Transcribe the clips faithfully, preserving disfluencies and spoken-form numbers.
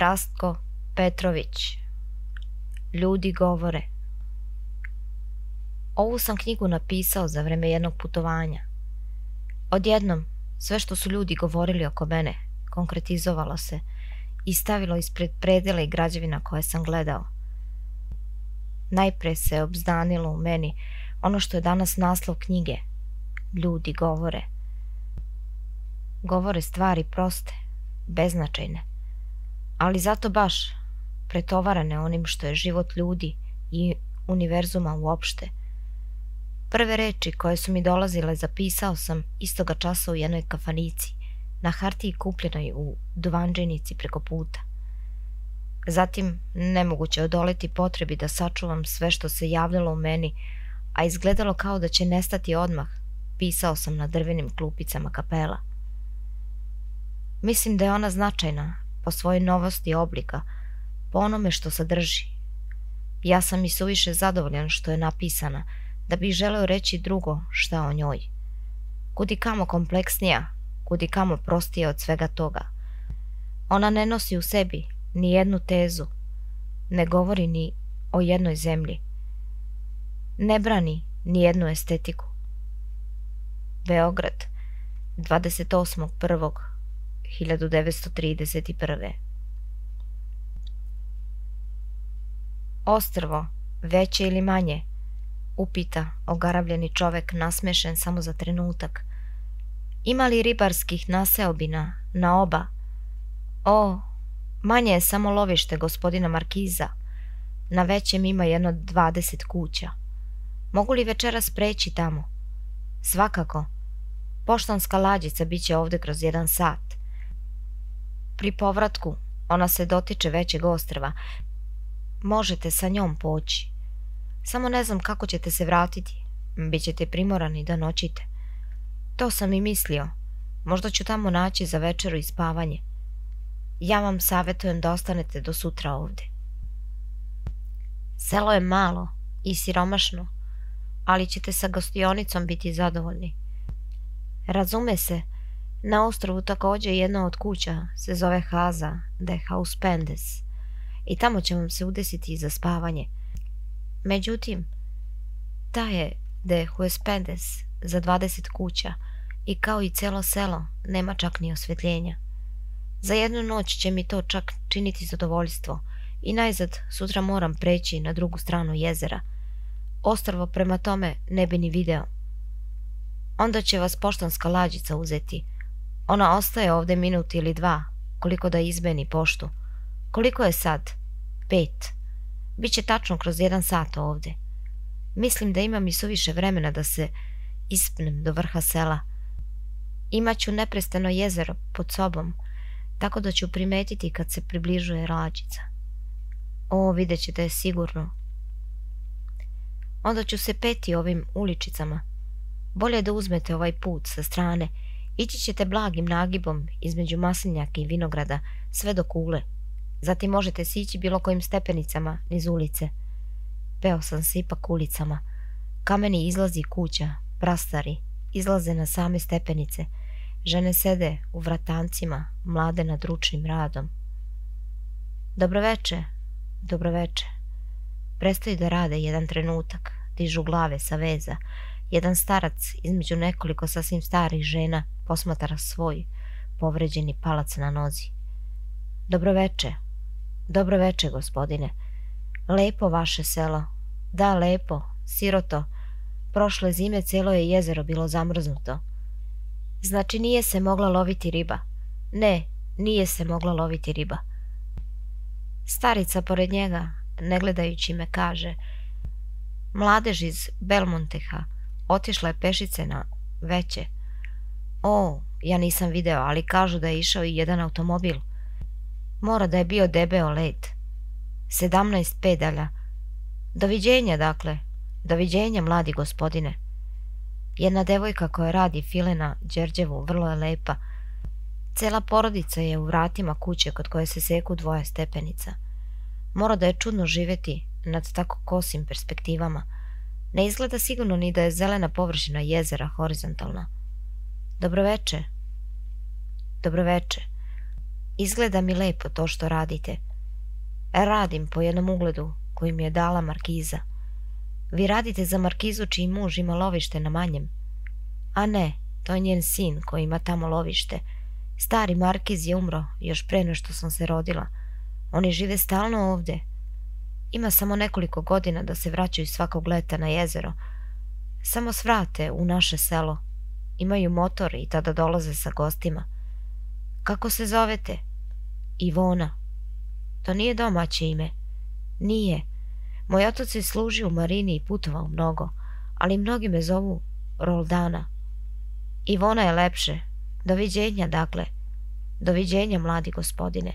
Rastko Petrović. Ljudi govore. Ovu sam knjigu napisao za vreme jednog putovanja. Odjednom, sve što su ljudi govorili oko mene, konkretizovalo se i stavilo ispred predela i građevina koje sam gledao. Najpre se obznanilo u meni ono što je danas naslov knjige. Ljudi govore. Govore stvari proste, beznačajne, ali zato baš pretovarane onim što je život ljudi i univerzuma uopšte. Prve reči koje su mi dolazile zapisao sam istoga časa u jednoj kafanici, na hartiji kupljenoj u duvanđenici preko puta. Zatim, nemoguće odoleti potrebi da sačuvam sve što se javljalo u meni, a izgledalo kao da će nestati odmah, pisao sam na drvenim klupicama kapela. Mislim da je ona značajna, po svojoj novosti oblika, po onome što sadrži. Ja sam i suviše zadovoljan što je napisana, da bih želeo reći drugo šta o njoj. Kudikamo kompleksnija, kudikamo prostija od svega toga. Ona ne nosi u sebi ni jednu tezu, ne govori ni o jednoj zemlji, ne brani ni jednu estetiku. Beograd, dvadeset osmog prvog hiljadu devetsto trideset prve. Ostrvo, veće ili manje? Upita ogaravljeni čovek nasmešen samo za trenutak. Ima li ribarskih naseobina na oba? O, manje je samo lovište gospodina Markiza. Na većem ima jedno dvadeset kuća. Mogu li večeras preći tamo? Svakako. Poštanska lađica biće ovde kroz jedan sat. Pri povratku ona se dotiče većeg ostrva. Možete sa njom poći. Samo ne znam kako ćete se vratiti. Bićete primorani da noćite. To sam i mislio. Možda ću tamo naći za večeru i spavanje. Ja vam savjetujem da ostanete do sutra ovde. Selo je malo i siromašno, ali ćete sa gostionicom biti zadovoljni. Razume se, na ostrvu takođe jedna od kuća se zove Haza de Hauspendes i tamo će vam se udesiti i za spavanje. Međutim, ta je de Hauspendes za dvadeset kuća i kao i celo selo nema čak ni osvetljenja. Za jednu noć će mi to čak činiti zadovoljstvo i najzad sutra moram preći na drugu stranu jezera. Ostrvo prema tome ne bi ni video. Onda će vas poštanska lađica uzeti. Ona ostaje ovde minut ili dva, koliko da izmeni poštu. Koliko je sad? Pet. Biće tačno kroz jedan sat ovde. Mislim da imam i suviše vremena da se ispnem do vrha sela. Imaću neprestano jezero pod sobom, tako da ću primetiti kad se približuje lađica. O, vidjet ćete je sigurno. Onda ću se peti ovim uličicama. Bolje da uzmete ovaj put sa strane. Ići ćete blagim nagibom između maslinjaka i vinograda sve do Kule. Zatim možete sići bilo kojim stepenicama niz ulice. Peo sam se ipak ulicama. Kameni izlazi kuća, prastari, izlaze na same stepenice. Žene sede u vratancima, mlade nad ručnim radom. Dobroveče, dobroveče. Prestaju da rade jedan trenutak, dižu glave sa veza. Jedan starac između nekoliko sasvim starih žena posmatra svoj povređeni palac na nozi. Dobroveče, dobroveče gospodine. Lepo vaše selo, da lepo, siroto. Prošle zime celo je jezero bilo zamrznuto. Znači nije se mogla loviti riba. Ne, nije se mogla loviti riba. Starica pored njega, ne gledajući me, kaže: mladež iz Belmonteha otišla je pešice na veće. O, ja nisam video, ali kažu da je išao i jedan automobil. Mora da je bio debeo led. Sedamnaest pedalja. Doviđenja, dakle. Doviđenja, mladi gospodine. Jedna devojka koja radi file na Đerđevu vrlo je lepa. Cela porodica je u vratima kuće kod koje se seku dvoje stepenica. Mora da je čudno živeti nad tako kosim perspektivama. Ne izgleda sigurno ni da je zelena površina jezera horizontalna. Dobroveče. Dobroveče. Izgleda mi lepo to što radite. Radim po jednom ugledu koji mi je dala markiza. Vi radite za markizu čiji muž ima lovište na Manjem. A ne, to je njen sin koji ima tamo lovište. Stari markiz je umro još pre nego što sam se rodila. Oni žive stalno ovde. Ima samo nekoliko godina da se vraćaju svakog leta na jezero. Samo svrate u naše selo. Imaju motor i tada dolaze sa gostima. Kako se zovete? Ivona. To nije domaće ime. Nije. Moj otac je služio u Marini i putovao mnogo, ali mnogi me zovu Roldana. Ivona je lepše. Doviđenja, dakle. Doviđenja, mladi gospodine.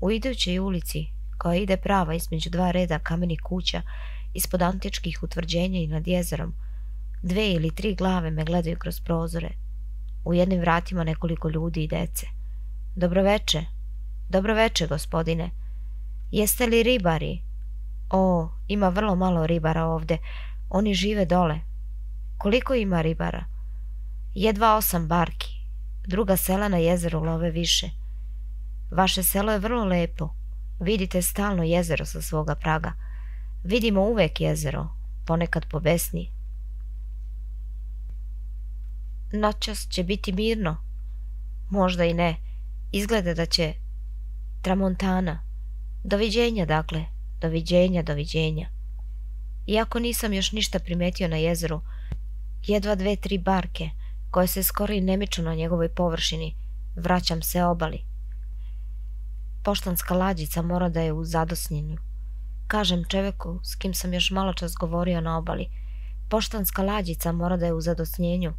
U idućoj ulici, koja ide prava između dva reda kamenih kuća, ispod antičkih utvrđenja i nad jezerom, dve ili tri glave me gledaju kroz prozore. U jednim vratima nekoliko ljudi i dece. Dobroveče. Dobroveče, gospodine. Jeste li ribari? O, ima vrlo malo ribara ovde. Oni žive dole. Koliko ima ribara? Jedva osam barki. Druga sela na jezeru love više. Vaše selo je vrlo lepo. Vidite stalno jezero sa svoga praga. Vidimo uvek jezero, ponekad pobesni. Noćas će biti mirno. Možda i ne. Izgleda da će tramontana. Doviđenja, dakle. Doviđenja, doviđenja. Iako nisam još ništa primetio na jezeru, jedva dve, tri barke, koje se skoro i ne miču na njegovoj površini, vraćam se obali. Poštanska lađica mora da je u zadosnjenju. Kažem čoveku s kim sam još malo čas govorio na obali. Poštanska lađica mora da je u zadosnjenju.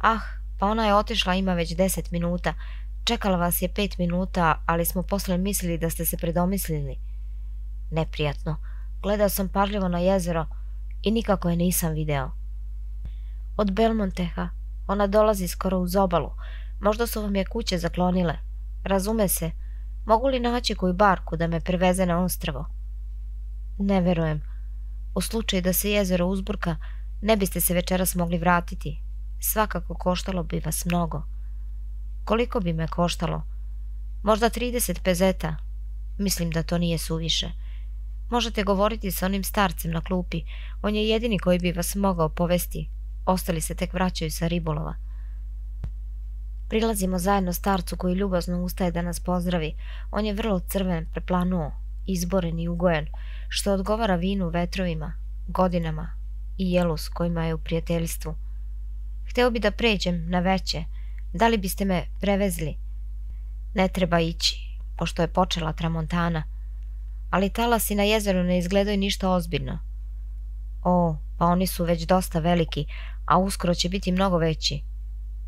Ah, pa ona je otišla ima već deset minuta. Čekala vas je pet minuta, ali smo posle mislili da ste se predomislili. Neprijatno. Gledao sam pažljivo na jezero i nikako je nisam video. Od Belmonteha. Ona dolazi skoro uz obalu. Možda su vam je kuće zaklonile. Razume se. Mogu li naći koju barku da me preveze na ostrvo? Ne verujem. U slučaju da se jezero uzburka, ne biste se večeras mogli vratiti. Svakako koštalo bi vas mnogo. Koliko bi me koštalo? Možda trideset pezeta. Mislim da to nije suviše. Možete govoriti sa onim starcem na klupi. On je jedini koji bi vas mogao povesti. Ostali se tek vraćaju sa ribolova. Prilazimo zajedno starcu koji ljubazno ustaje da nas pozdravi. On je vrlo crven, preplanuo, izboren i ugojen, što odgovara vinu, vetrovima, godinama i jelu s kojima je u prijateljstvu. Hteo bi da pređem na veće. Da li biste me prevezli? Ne treba ići, pošto je počela tramontana. Ali talasi na jezeru ne izgledaju ništa ozbiljno. O, pa oni su već dosta veliki, a uskoro će biti mnogo veći.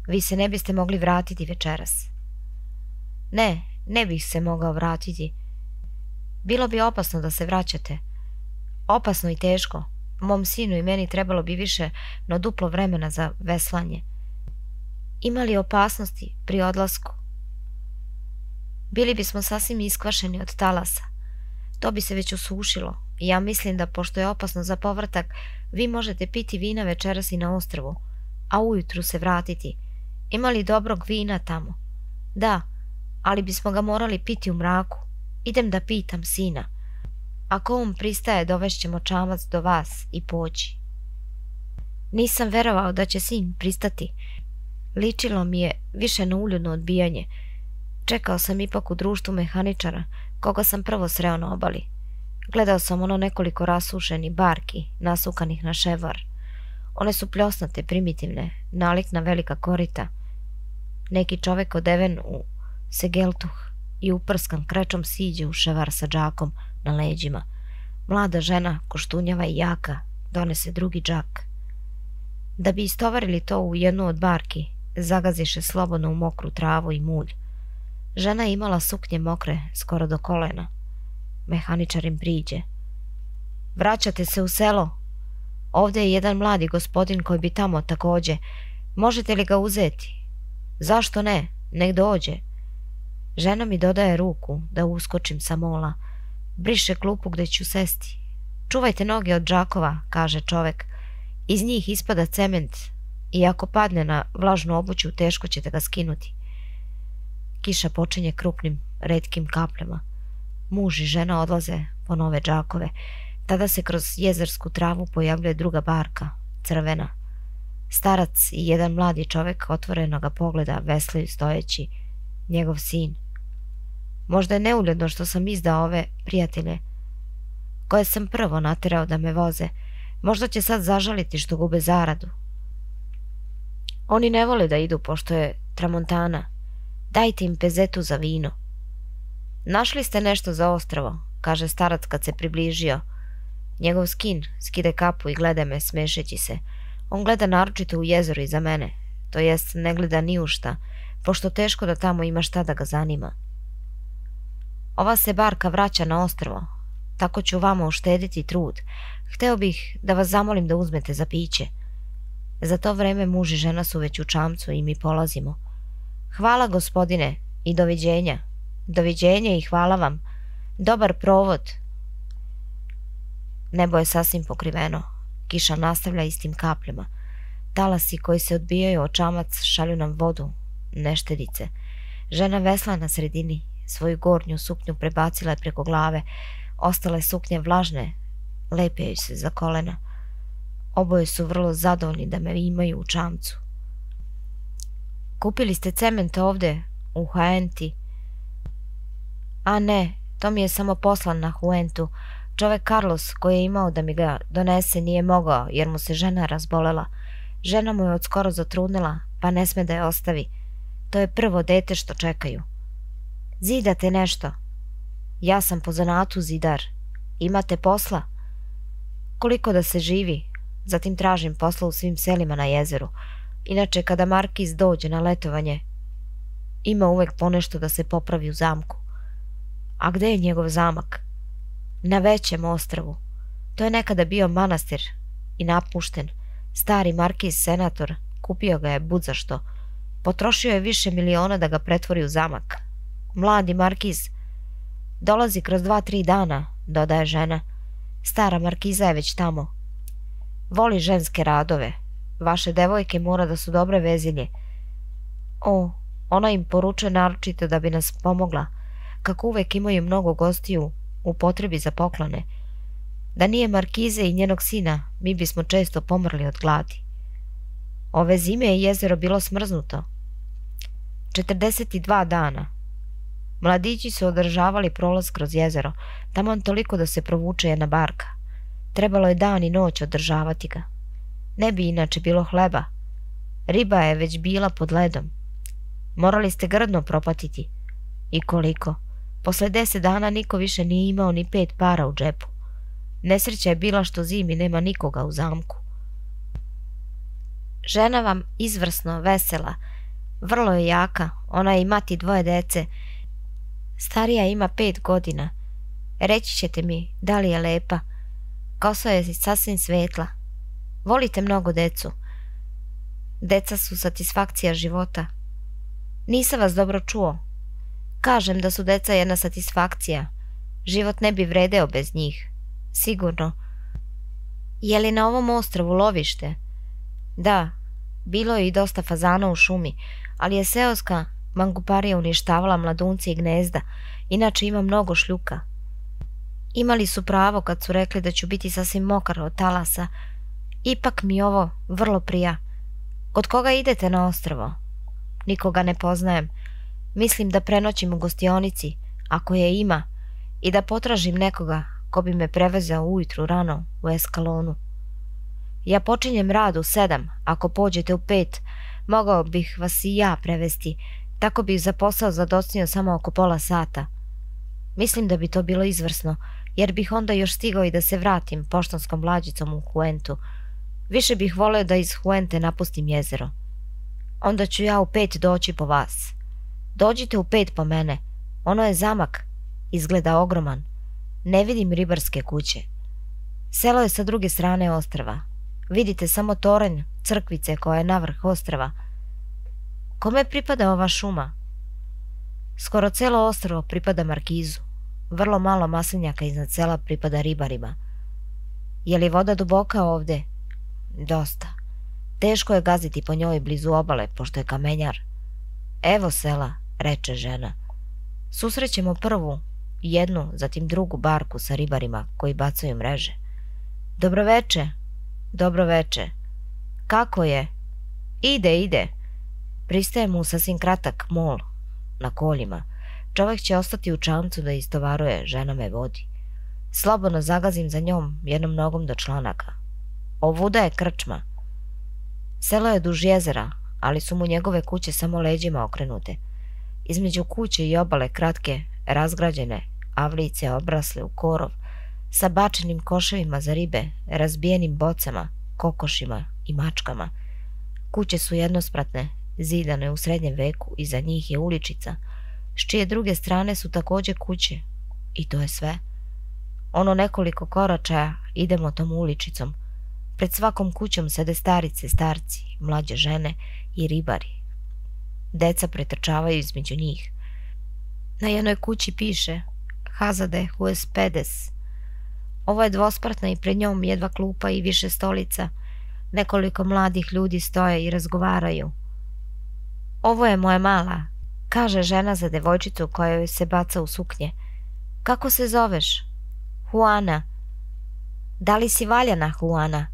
Vi se ne biste mogli vratiti večeras. Ne, ne bih se mogao vratiti. Bilo bi opasno da se vraćate. Opasno i teško. Mom sinu i meni trebalo bi više no duplo vremena za veslanje. Ima li opasnosti pri odlasku? Bili bismo sasvim iskvašeni od talasa. To bi se već usušilo. Ja mislim da, pošto je opasno za povratak, vi možete piti vina večeras i na ostrvu, a ujutru se vratiti. Ima li dobrog vina tamo? Da, ali bismo ga morali piti u mraku. Idem da pitam sina. Ako on pristaje, dovešćemo čamac do vas i poći. Nisam verovao da će sin pristati. Ličilo mi je više na uljudno odbijanje. Čekao sam ipak u društvu mehaničara, koga sam prvo sreo na obali. Gledao sam ono nekoliko rasušeni barki, nasukanih na ševar. One su pljosnate, primitivne, nalik na velika korita. Neki čovek odeven u segeltuh i uprskan krečom siđe u ševar sa džakom na leđima. Mlada žena, koštunjava i jaka, donese drugi džak. Da bi istovarili to u jednu od barki, zagaziše slobodno u mokru travu i mulj. Žena je imala suknje mokre, skoro do kolena. Mehaničar im priđe. Vraćate se u selo. Ovde je jedan mladi gospodin koji bi tamo takođe. Možete li ga uzeti? Zašto ne? Nek dođe. Žena mi dodaje ruku da uskočim sa mola. Briše klupu gde ću sesti. Čuvajte noge od džakova, kaže čovek. Iz njih ispada cement i ako padne na vlažnu obuću, teško ćete ga skinuti. Kiša počinje krupnim, retkim kapljama. Muž i žena odlaze po nove džakove. Tada se kroz jezersku travu pojavljuje druga barka, crvena. Starac i jedan mladi čovek otvorenoga pogleda veslaju stojeći, njegov sin. Možda je neuljudno što sam izdao ove prijatelje, koje sam prvo naterao da me voze. Možda će sad zažaliti što gube zaradu. Oni ne vole da idu, pošto je tramontana. Dajte im pezetu za vino. Našli ste nešto za ostrvo, kaže starac kad se približio. Njegov skin skide kapu i gleda me smešeći se. On gleda naročito u jezeru iza mene, to jest ne gleda ni u šta, pošto teško da tamo ima šta da ga zanima. Ova se barka vraća na ostrvo, tako ću vama uštediti trud. Hteo bih da vas zamolim da uzmete za piće. Za to vreme muž i žena su već u čamcu i mi polazimo. Hvala gospodine i doviđenja. Doviđenja i hvala vam. Dobar provod. Nebo je sasvim pokriveno. Kiša nastavlja istim kapljama. Talasi koji se odbijaju od čamac šalju nam vodu, neštedice. Žena vesla na sredini. Svoju gornju suknju prebacila je preko glave. Ostale suknje vlažne, lepe joj se za kolena. Oboje su vrlo zadovoljni da me imaju u čamcu. Kupili ste cement ovde, u Huenti? A ne, to mi je samo poslan na Huentu. Čovek Carlos koji je imao da mi ga donese nije mogao jer mu se žena razbolela. Žena mu je od skoro zatrudnila pa ne sme da je ostavi. To je prvo dete što čekaju. Zidate nešto? Ja sam po zanatu zidar. Imate posla? Koliko da se živi? Zatim tražim posla u svim selima na jezeru. Inače kada Markiz dođe na letovanje ima uvek ponešto da se popravi u zamku. A gde je njegov zamak? Na većem ostrvu. To je nekada bio manastir i napušten. Stari Markiz senator kupio ga je budzašto. Potrošio je više miliona da ga pretvori u zamak. Mladi Markiz dolazi kroz dva, tri dana, dodaje žena. Stara Markiza je već tamo. Voli ženske radove. Vaše devojke mora da su dobre vezilje. O, ona im poručuje naročito da bi nas pomogla. Kako uvek imaju mnogo gostiju u potrebi za poklone. Da nije Markize i njenog sina, mi bismo često pomrli od gladi. Ove zime je jezero bilo smrznuto. četrdeset dva dana. Mladići su održavali prolaz kroz jezero, taman toliko da se provuče jedna barka. Trebalo je dan i noć održavati ga. Ne bi inače bilo hleba. Riba je već bila pod ledom. Morali ste grdno propatiti. I koliko? Posle deset dana niko više nije imao ni pet para u džepu. Nesreća je bila što zimi nema nikoga u zamku. Žena vam izvrsno vesela. Vrlo je jaka. Ona je i mati dvoje dece. Starija ima pet godina. Reći ćete mi da li je lepa. Kosa je sasvim svetla. Volite mnogo decu. Deca su satisfakcija života. Nisam vas dobro čuo. Kažem da su deca jedna satisfakcija. Život ne bi vredeo bez njih. Sigurno. Je li na ovom ostrvu lovište? Da, bilo je i dosta fazana u šumi, ali je seoska manguparija uništavala mladunce i gnezda, inače ima mnogo šljuka. Imali su pravo kad su rekli da ću biti sasvim mokar od talasa. Ipak mi ovo vrlo prija. Kod koga idete na ostrvo? Nikoga ne poznajem. Mislim da prenoćim u gostionici, ako je ima, i da potražim nekoga ko bi me prevezao ujutru rano u Eskalonu. Ja počinjem rad u sedam, ako pođete u pet, mogao bih vas i ja prevesti, tako bih za posao zadocnio samo oko pola sata. Mislim da bi to bilo izvrsno, jer bih onda još stigao i da se vratim poštanskom vlađicom u Huentu. Više bih voleo da iz Huente napustim jezero. Onda ću ja u pet doći po vas. Dođite u pet po mene. Ono je zamak. Izgleda ogroman. Ne vidim ribarske kuće. Selo je sa druge strane ostrva. Vidite samo toranj crkvice koja je navrh ostrva. Kome pripada ova šuma? Skoro celo ostrvo pripada Markizu. Vrlo malo maslinjaka iznad sela pripada ribarima. Je li voda duboka ovde? Dosta. Teško je gaziti po njoj blizu obale, pošto je kamenjar. Evo sela, reče žena. Susrećemo prvu, jednu, zatim drugu barku sa ribarima koji bacaju mreže. Dobroveče, dobroveče. Kako je? Ide, ide. Pristaje mu sasvim kratak mol na kolima. Čovek će ostati u čamcu da istovaruje, žena me vodi. Slobodno zagazim za njom, jednom nogom do članaka. Ovuda je krčma. Selo je duž jezera, ali su mu njegove kuće samo leđima okrenute. Između kuće i obale kratke, razgrađene, avlice obrasle u korov, sa bačenim koševima za ribe, razbijenim bocama, kokošima i mačkama. Kuće su jednospratne, zidane u srednjem veku, iza njih je uličica, s čije druge strane su takođe kuće. I to je sve. Ono nekoliko koračaja idemo tom uličicom. Pred svakom kućom sede starice, starci, mlađe žene i ribari. Deca pretrčavaju između njih. Na jednoj kući piše Casa de Huéspedes. Ovo je dvospratna i pred njom jedva klupa i više stolica. Nekoliko mladih ljudi stoje i razgovaraju. Ovo je moja mala, kaže žena za devojčicu koja joj se baca u suknje. Kako se zoveš? Huana. Da li si valjana, Huana?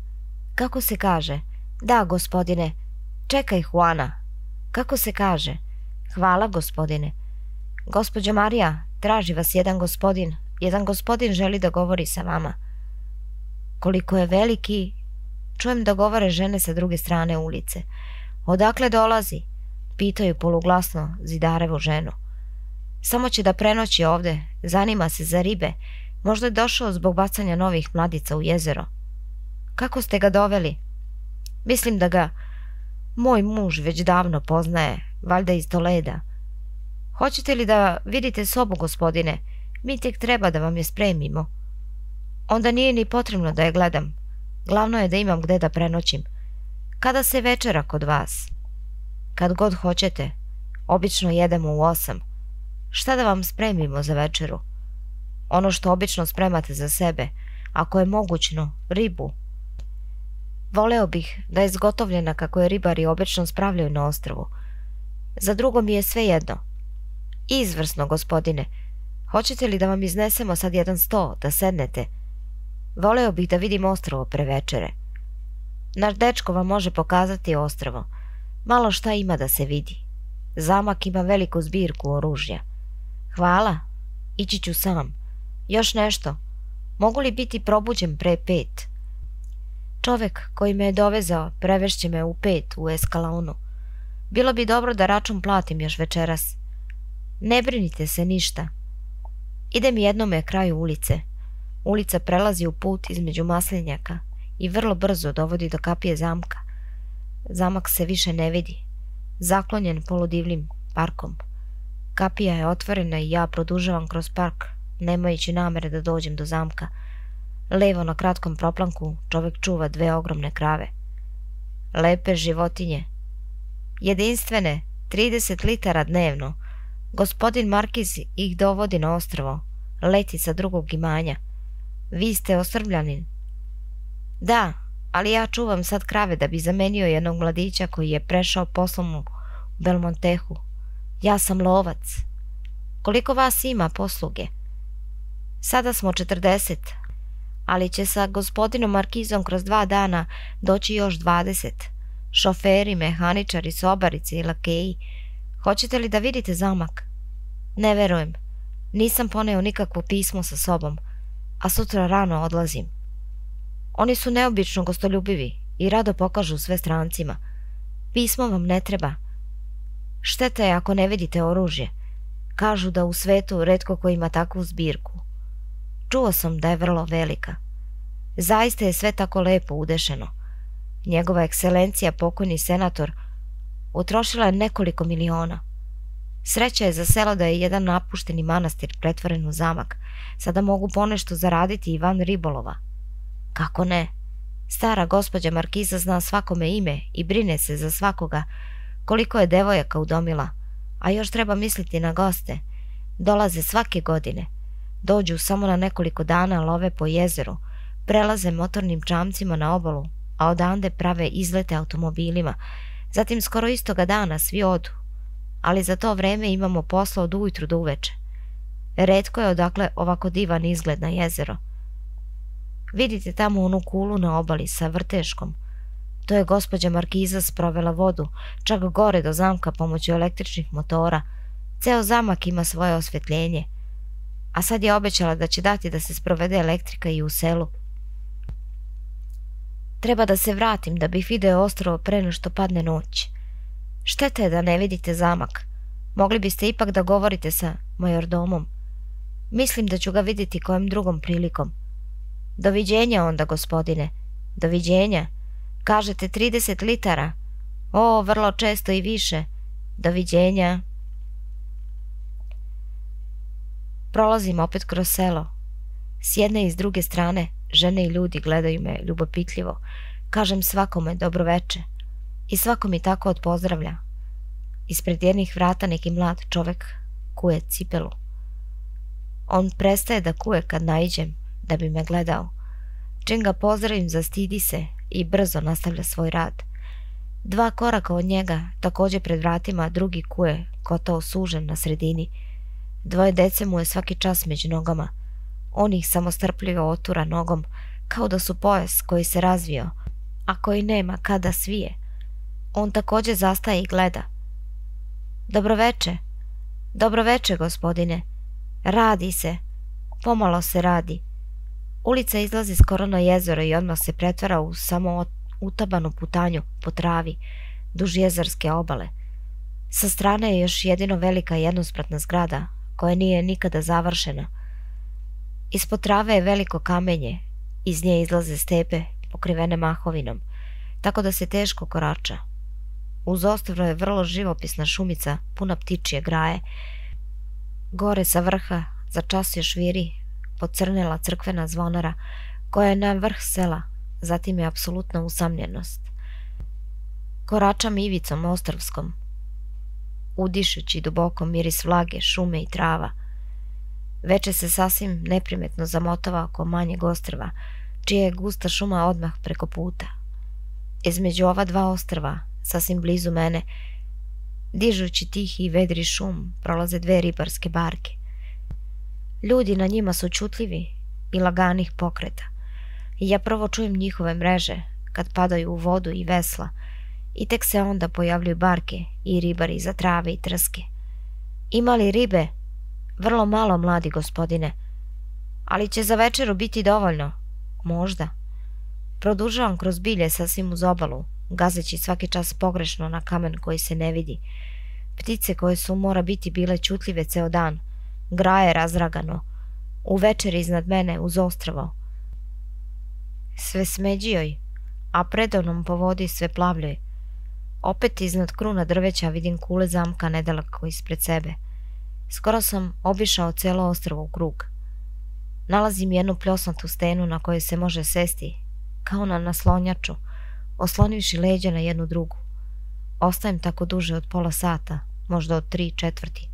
Kako se kaže? Da, gospodine. Čekaj, Huana. Kako se kaže? Hvala, gospodine. Gospođo Marija, traži vas jedan gospodin. Jedan gospodin želi da govori sa vama. Koliko je veliki, čujem da govore žene sa druge strane ulice. Odakle dolazi? Pitaju poluglasno zidarevu ženu. Samo će da prenoći ovde, zanima se za ribe. Možda je došao zbog bacanja novih mladica u jezero. Kako ste ga doveli? Mislim da ga moj muž već davno poznaje, valjda iz Toleda. Hoćete li da vidite sobu, gospodine? Mi tek treba da vam je spremimo. Onda nije ni potrebno da je gledam. Glavno je da imam gde da prenoćim. Kada se večera kod vas? Kad god hoćete. Obično jedemo u osam. Šta da vam spremimo za večeru? Ono što obično spremate za sebe, ako je mogućno, ribu. Voleo bih da je izgotovljena kako je ribari obično spravljaju na ostrvu. Za drugo mi je sve jedno. Izvrsno, gospodine. Hoćete li da vam iznesemo sad jedan sto, da sednete? Voleo bih da vidim ostrvo pre večere. Naš dečko vam može pokazati ostrvo. Malo šta ima da se vidi. Zamak ima veliku zbirku oružja. Hvala, ići ću sam. Još nešto, mogu li biti probuđen pre pet? Čovek koji me je dovezao prevešće me u pet u Eskalonu. Bilo bi dobro da račun platim još večeras. Ne brinite se ništa. Idem jednome kraju ulice. Ulica prelazi u put između maslinjaka i vrlo brzo dovodi do kapije zamka. Zamak se više ne vidi, zaklonjen poludivljim parkom. Kapija je otvorena i ja produžavam kroz park, nemajući namere da dođem do zamka. Levo na kratkom proplanku čovek čuva dve ogromne krave. Lepe životinje. Jedinstvene, trideset litara dnevno. Gospodin Markiz ih dovodi na ostrvo. Leti sa drugog imanja. Vi ste osrbljanin. Da, ali ja čuvam sad krave da bi zamenio jednog mladića koji je prešao poslom u Belmontehu. Ja sam lovac. Koliko vas ima posluge? Sada smo četrdeset, ali će sa gospodinom Markizom kroz dva dana doći još dvadeset. Šoferi, mehaničari, sobarice i lakeji. Hoćete li da vidite zamak? Ne verujem. Nisam poneo nikakvo pismo sa sobom, a sutra rano odlazim. Oni su neobično gostoljubivi i rado pokažu sve strancima. Pismo vam ne treba. Šteta je ako ne vidite oružje. Kažu da u svetu retko ko ima takvu zbirku. Čuo sam da je vrlo velika. Zaista je sve tako lepo udešeno. Njegova ekscelencija, pokojni senator, utrošila je nekoliko miliona. Sreća je za selo da je jedan napušteni manastir pretvoren u zamak. Sada mogu ponešto zaraditi i van ribolova. Kako ne? Stara gospođa Markiza zna svakome ime i brine se za svakoga. Koliko je devojaka udomila. A još treba misliti na goste. Dolaze svake godine. Dođu samo na nekoliko dana, love po jezeru, prelaze motornim čamcima na obalu, a odande prave izlete automobilima. Zatim skoro istoga dana svi odu. ali za to vreme imamo posla od ujutru do uveče. Retko je odakle ovako divan izgled na jezero. Vidite tamo onu kulu na obali sa vrteškom. To je gospođa Markiza sprovela vodu, čak gore do zamka pomoću električnih motora. Ceo zamak ima svoje osvetljenje. A sad je obećala da će dati da se sprovede elektrika i u selu. Treba da se vratim da bih video ostrvo pre nego što padne noć. Šteta je da ne vidite zamak. Mogli biste ipak da govorite sa majordomom. Mislim da ću ga vidjeti kojom drugom prilikom. Doviđenja onda, gospodine. Doviđenja. Kažete trideset litara. O, vrlo često i više. Doviđenja. Prolazim opet kroz selo. S jedne i s druge strane žene i ljudi gledaju me ljubopitljivo. Kažem svakome dobroveče. I svako mi tako odpozdravlja. Ispred jednih vrata neki mlad čovek kuje cipelu. On prestaje da kuje kad naiđem da bi me gledao. Čim ga pozdravim, zastidi se i brzo nastavlja svoj rad. Dva koraka od njega, takođe pred vratima, drugi kuje kotao sužen na sredini. Dvoje dece mu je svaki čas među nogama. On ih samo strpljivo otura nogom, kao da su pojas koji se razvio, a koji nema kada svije. On takođe zastaje i gleda. Dobroveče. Dobroveče, gospodine. Radi se. Pomalo se radi. Ulica izlazi skoro na jezero i odmah se pretvara u samo utabanu putanju po travi, duž jezerske obale. Sa strane je još jedino velika jednospratna zgrada, koja nije nikada završena. Ispod trave je veliko kamenje, iz nje izlaze stepe pokrivene mahovinom, tako da se teško korača. Uz ostrvo je vrlo živopisna šumica, puna ptičije graje. Gore sa vrha za čas još viri pocrnela crkvena zvonara, koja je na vrh sela, zatim je apsolutna usamljenost. Koračam ivicom ostrvskom, udišući duboko miris vlage, šume i trava. Veče se sasvim neprimetno zamotava oko manjeg ostrva, čija je gusta šuma odmah preko puta. Između ova dva ostrva, sasvim blizu mene, dižući tihi i vedri šum, prolaze dve ribarske barke. Ljudi na njima su čutljivi i laganih pokreta. Ja prvo čujem njihove mreže kad padaju u vodu i vesla, i tek se onda pojavljuju barke i ribari iza trave i trske. Ima li ribe? Vrlo malo, mladi gospodine. Ali će za večeru biti dovoljno. Možda. Produžavam kroz bilje sasvim uz obalu, gazeći svaki čas pogrešno na kamen koji se ne vidi. Ptice koje su mora biti bile ćutljive ceo dan. Graje razragano. U večeri iznad mene uz ostrvo. Sve smeđijoj, a predovnom po vodi sve plavljoj. Opet iznad kruna drveća vidim kule zamka nedaleko ispred sebe. Skoro sam obišao celo ostrvo u krug. Nalazim jednu pljosnatu stenu na kojoj se može sesti, kao na naslonjaču, oslonivši leđa na jednu drugu. Ostajem tako duže od pola sata, možda od tri četvrti,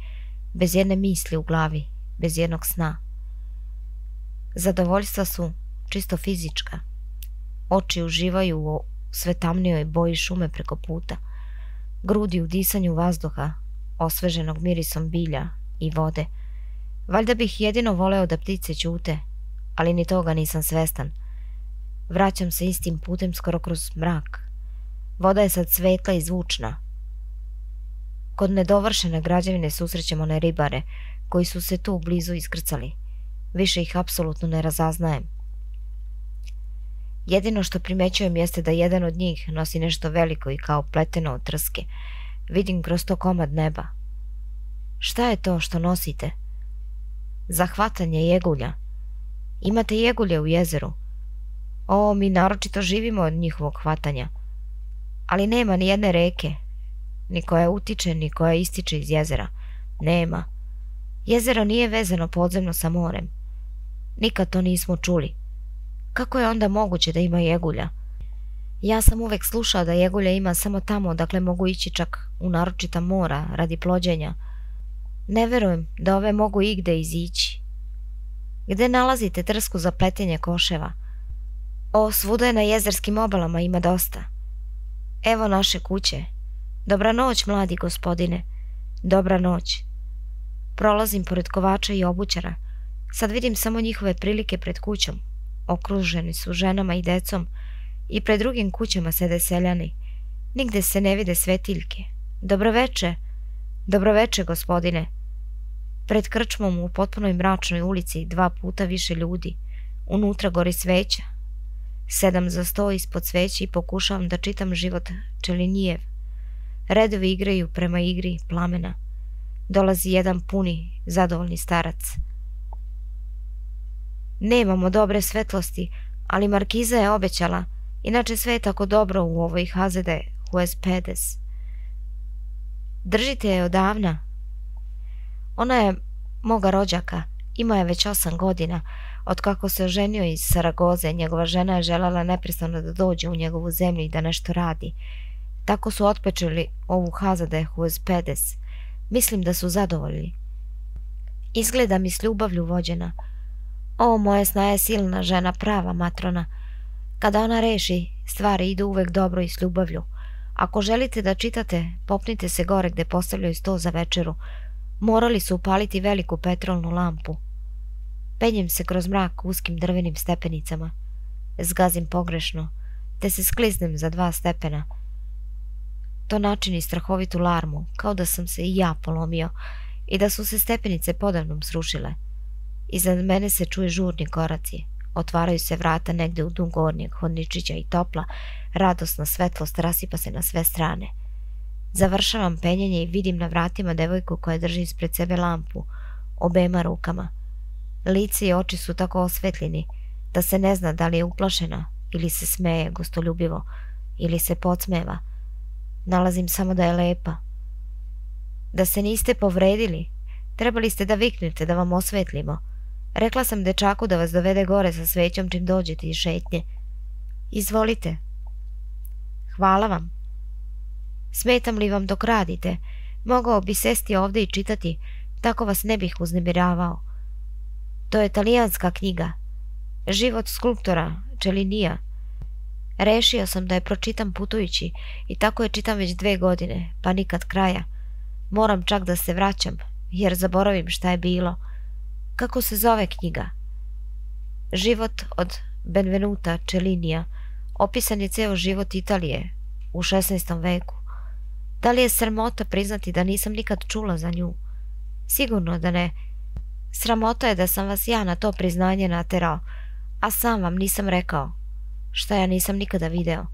bez jedne misli u glavi, bez jednog sna. Zadovoljstva su čisto fizička. Oči uživaju u sve tamnijoj boji šume preko puta, grudi u disanju vazduha, osveženog mirisom bilja i vode. Valjda bih jedino voleo da ptice ćute, ali ni toga nisam svestan. Vraćam se istim putem skoro kroz mrak. Voda je sad svetla i zvučna. Kod nedovršene građevine susrećemo one ribare, koji su se tu blizu iskrcali. Više ih apsolutno ne razaznajem. Jedino što primećujem jeste da jedan od njih nosi nešto veliko i kao pleteno od trske. Vidim kroz to komad neba. Šta je to što nosite? Zahvatanje jegulja. Imate jegulje u jezeru. O, mi naročito živimo od njihovog hvatanja. Ali nema ni jedne reke, ni koja utiče, ni koja ističe iz jezera. Nema. Jezero nije vezano podzemno sa morem. Nikad to nismo čuli. Kako je onda moguće da ima jegulja? Ja sam uvek slušao da jegulja ima samo tamo, dakle mogu ići čak u naročita mora radi plođenja. Ne verujem da ove mogu igde izići. Gde nalazite trsku za pletenje koševa? O, svuda je na jezerskim obalama, ima dosta. Evo naše kuće. Dobra noć, mladi gospodine. Dobra noć. Prolazim pored kovača i obućara. Sad vidim samo njihove prilike pred kućom. Okruženi su ženama i decom i pred drugim kućama sede seljani. Nigde se ne vide svetiljke. Dobroveče. Dobroveče, gospodine. Pred krčmom u potpunoj mračnoj ulici dva puta više ljudi. Unutra gori sveća. Sedam za sto ispod sveći i pokušavam da čitam Život Čelinijev. Redovi igraju prema igri plamena. Dolazi jedan puni, zadovoljni starac. Nemamo dobre svetlosti, ali markiza je obećala. Inače sve je tako dobro u ovoj Casa de Huéspedes. Držite je odavna. Ona je moga rođaka. Ima je već osam godina. Od kako se oženio iz Saragoze, njegova žena je željela neprestano da dođe u njegovu zemlju i da nešto radi. Tako su otpečili ovu Casa de Huéspedes. Mislim da su zadovoljni. Izgleda mi s ljubavlju vođena. O, moja snaja je silna žena, prava matrona. Kada ona reši, stvari idu uvek dobro i s ljubavlju. Ako želite da čitate, popnite se gore gde postavljaju sto za večeru. Morali su upaliti veliku petrolnu lampu. Penjem se kroz mrak uskim drvenim stepenicama. Zgazim pogrešno, te se skliznem za dva stepena. To načini strahovitu larmu, kao da sam se i ja polomio i da su se stepenice podavnom srušile. Iza mene se čuje žurni koraci. Otvaraju se vrata negde u dnu gornjeg hodničića i topla, radosna svetlost rasipa se na sve strane. Završavam penjanje i vidim na vratima devojku koja drži ispred sebe lampu, obema rukama. Lice i oči su tako osvetljeni da se ne zna da li je uplašena ili se smeje gostoljubivo ili se podsmeva. Nalazim samo da je lepa. Da se niste povredili, trebali ste da viknete da vam osvetlimo. Rekla sam dečaku da vas dovede gore sa svećom čim dođete iz šetnje. Izvolite. Hvala vam. Smetam li vam dok radite? Mogao bi sesti ovde i čitati, tako vas ne bih uznemiravao. To je talijanska knjiga. Život skulptora Čelinija. Rešio sam da je pročitam putujući i tako je čitam već dve godine, pa nikad kraja. Moram čak da se vraćam, jer zaboravim šta je bilo. Kako se zove knjiga? Život od Benvenuta Čelinija. Opisan je ceo život Italije u šesnaestom veku. Da li je sramota priznati da nisam nikad čula za nju? Sigurno da ne. Sramota je da sam vas ja na to priznanje naterao, a sam vam nisam rekao. Šta ja nisam nikada video.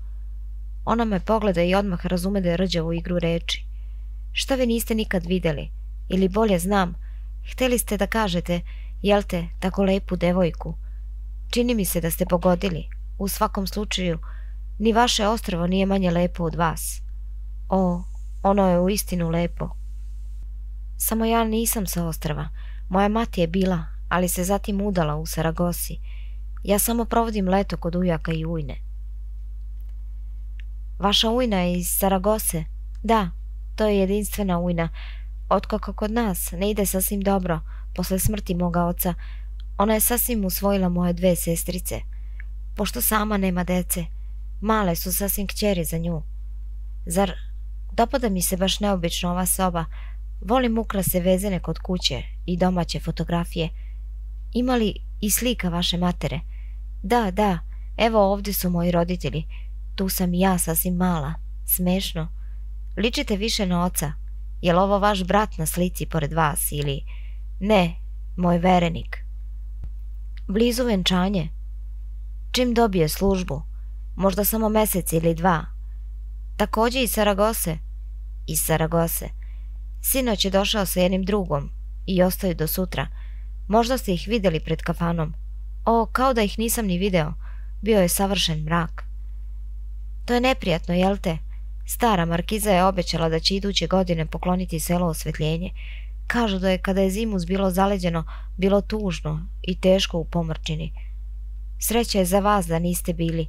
Ona me pogleda i odmah razume da je rđavo igru reči. Šta vi niste nikad videli? Ili bolje znam, hteli ste da kažete, jel te, tako lepu devojku? Čini mi se da ste pogodili. U svakom slučaju, ni vaše ostrvo nije manje lepo od vas. O, ono je uistinu lepo. Samo ja nisam sa ostrva. Moja mati je bila, ali se zatim udala u Saragosi. Ja samo provodim leto kod ujaka i ujne. Vaša ujna je iz Saragose? Da, to je jedinstvena ujna. Otkako kod nas ne ide sasvim dobro, posle smrti moga oca, ona je sasvim usvojila moje dve sestrice. Pošto sama nema dece, male su sasvim kćeri za nju. Zar, dopada mi se baš neobično ova soba. Volim ukrase vezene kod kuće i domaće fotografije. Ima li i slika vaše matere? Da, da, evo ovde su moji roditelji. Tu sam i ja sasvim mala. Smešno. Ličite više na oca. Jel ovo vaš brat na slici pored vas ili... Ne, moj verenik. Blizu venčanje. Čim dobije službu? Možda samo mesec ili dva. Takođe iz Saragose. Iz Saragose. Sinoć je došao sa jednim drugom i ostaju do sutra. Možda ste ih videli pred kafanom. O, kao da ih nisam ni video. Bio je savršen mrak. To je neprijatno, jel te? Stara markiza je obećala da će iduće godine pokloniti selo osvetljenje. Kažu da je kada je zimus bilo zaleđeno, bilo tužno i teško u pomrčini. Sreća je za vas da niste bili.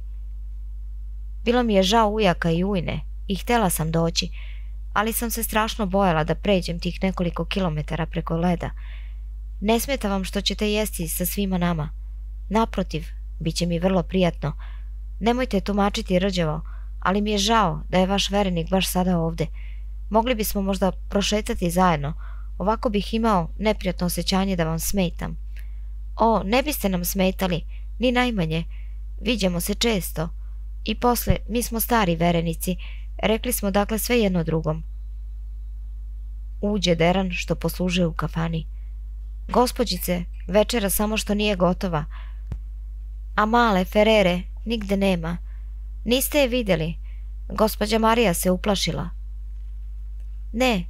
Bilo mi je žao ujaka i ujne i htela sam doći, ali sam se strašno bojala da pređem tih nekoliko kilometara preko leda. Ne smeta vam što ćete jesti sa svima nama. Naprotiv, bit će mi vrlo prijatno. Nemojte tumačiti rđavo, ali mi je žao da je vaš verenik baš sada ovde. Mogli bismo možda prošetati zajedno. Ovako bih imao neprijatno osjećanje da vam smetam. O, ne biste nam smetali, ni najmanje. Viđamo se često. I posle, mi smo stari verenici. Rekli smo dakle sve jedno drugom. Uđe Deran što poslužuje u kafani. Gospođice, večera samo što nije gotova. A male Ferere nigde nema. Niste je vidjeli. Gospođa Marija se uplašila. Ne,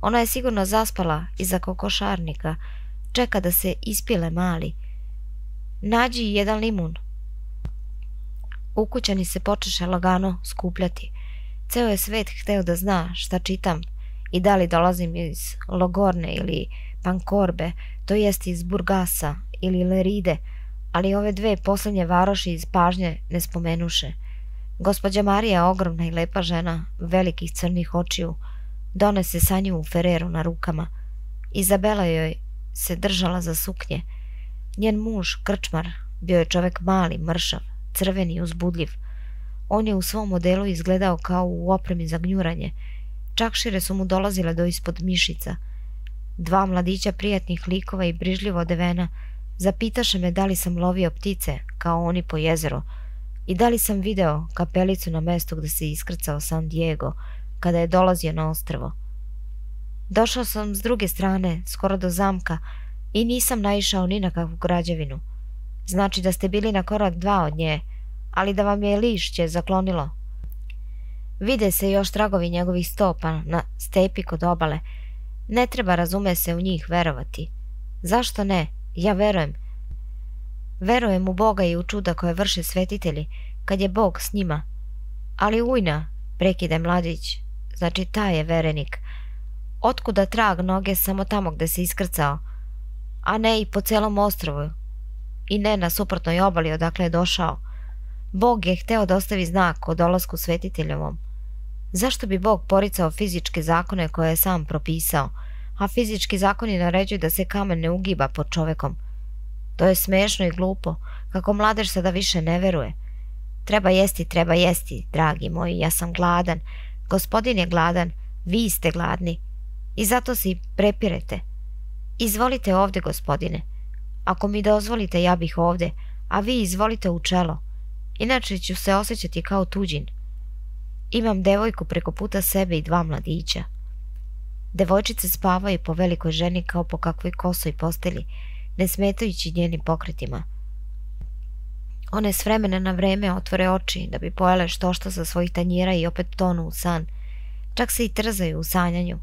ona je sigurno zaspala iza kokošarnika. Čeka da se ispile mali. Nađi jedan limun. Ukućani se počeše lagano skupljati. Ceo je svet hteo da zna šta čitam i da li dolazim iz Logorne ili Pankorbe, to jest iz Burgasa ili Leride, ali ove dve posljednje varoši iz pažnje ne spomenuše. Gospođa Marija, ogromna i lepa žena, velikih crnih očiju, donese Sanju u Ferreru na rukama. Izabela joj se držala za suknje. Njen muž, krčmar, bio je čovek mali, mršav, crveni i uzbudljiv. On je u svom modelu izgledao kao u opremi za gnjuranje. Čakšire su mu dolazile do ispod mišica. Dva mladića prijatnih likova i brižljivo odevena zapitaše me da li sam lovio ptice, kao oni po jezeru, i da li sam video kapelicu na mestu gde se iskrcao San Diego, kada je dolazio na ostrvo. Došao sam s druge strane, skoro do zamka, i nisam naišao ni na kakvu građevinu. Znači da ste bili na korak dva od nje, ali da vam je lišće zaklonilo. Vide se još tragovi njegovih stopa na stepi kod obale. Ne treba, razume se, u njih verovati. Zašto ne? Ja verujem. Verujem u Boga i u čuda koje vrše svetitelji, kad je Bog s njima. Ali ujna, prekide mladić, znači taj je verenik. Otkuda trag noge samo tamo gde se iskrcao, a ne i po celom ostrovu, i ne na suprotnoj obali odakle je došao. Bog je hteo da ostavi znak o dolasku svetiteljovom. Zašto bi Bog poricao fizičke zakone koje je sam propisao, a fizički zakoni naređuju da se kamen ne ugiba pod čovekom? To je smešno i glupo, kako mladež sada više ne veruje. Treba jesti, treba jesti, dragi moji, ja sam gladan, gospodin je gladan, vi ste gladni, i zato se i prepirete. Izvolite ovde, gospodine. Ako mi dozvolite, ja bih ovde, a vi izvolite u čelo. Inače ću se osjećati kao tuđin. Imam devojku preko puta sebe i dva mladića. Devojčice spavaju po velikoj ženi kao po kakvoj kosoj postelji, ne smetajući njenim pokretima. One s vremena na vreme otvore oči da bi pojele što što sa svojih tanjira i opet tonu u san. Čak se i trzaju u sanjanju.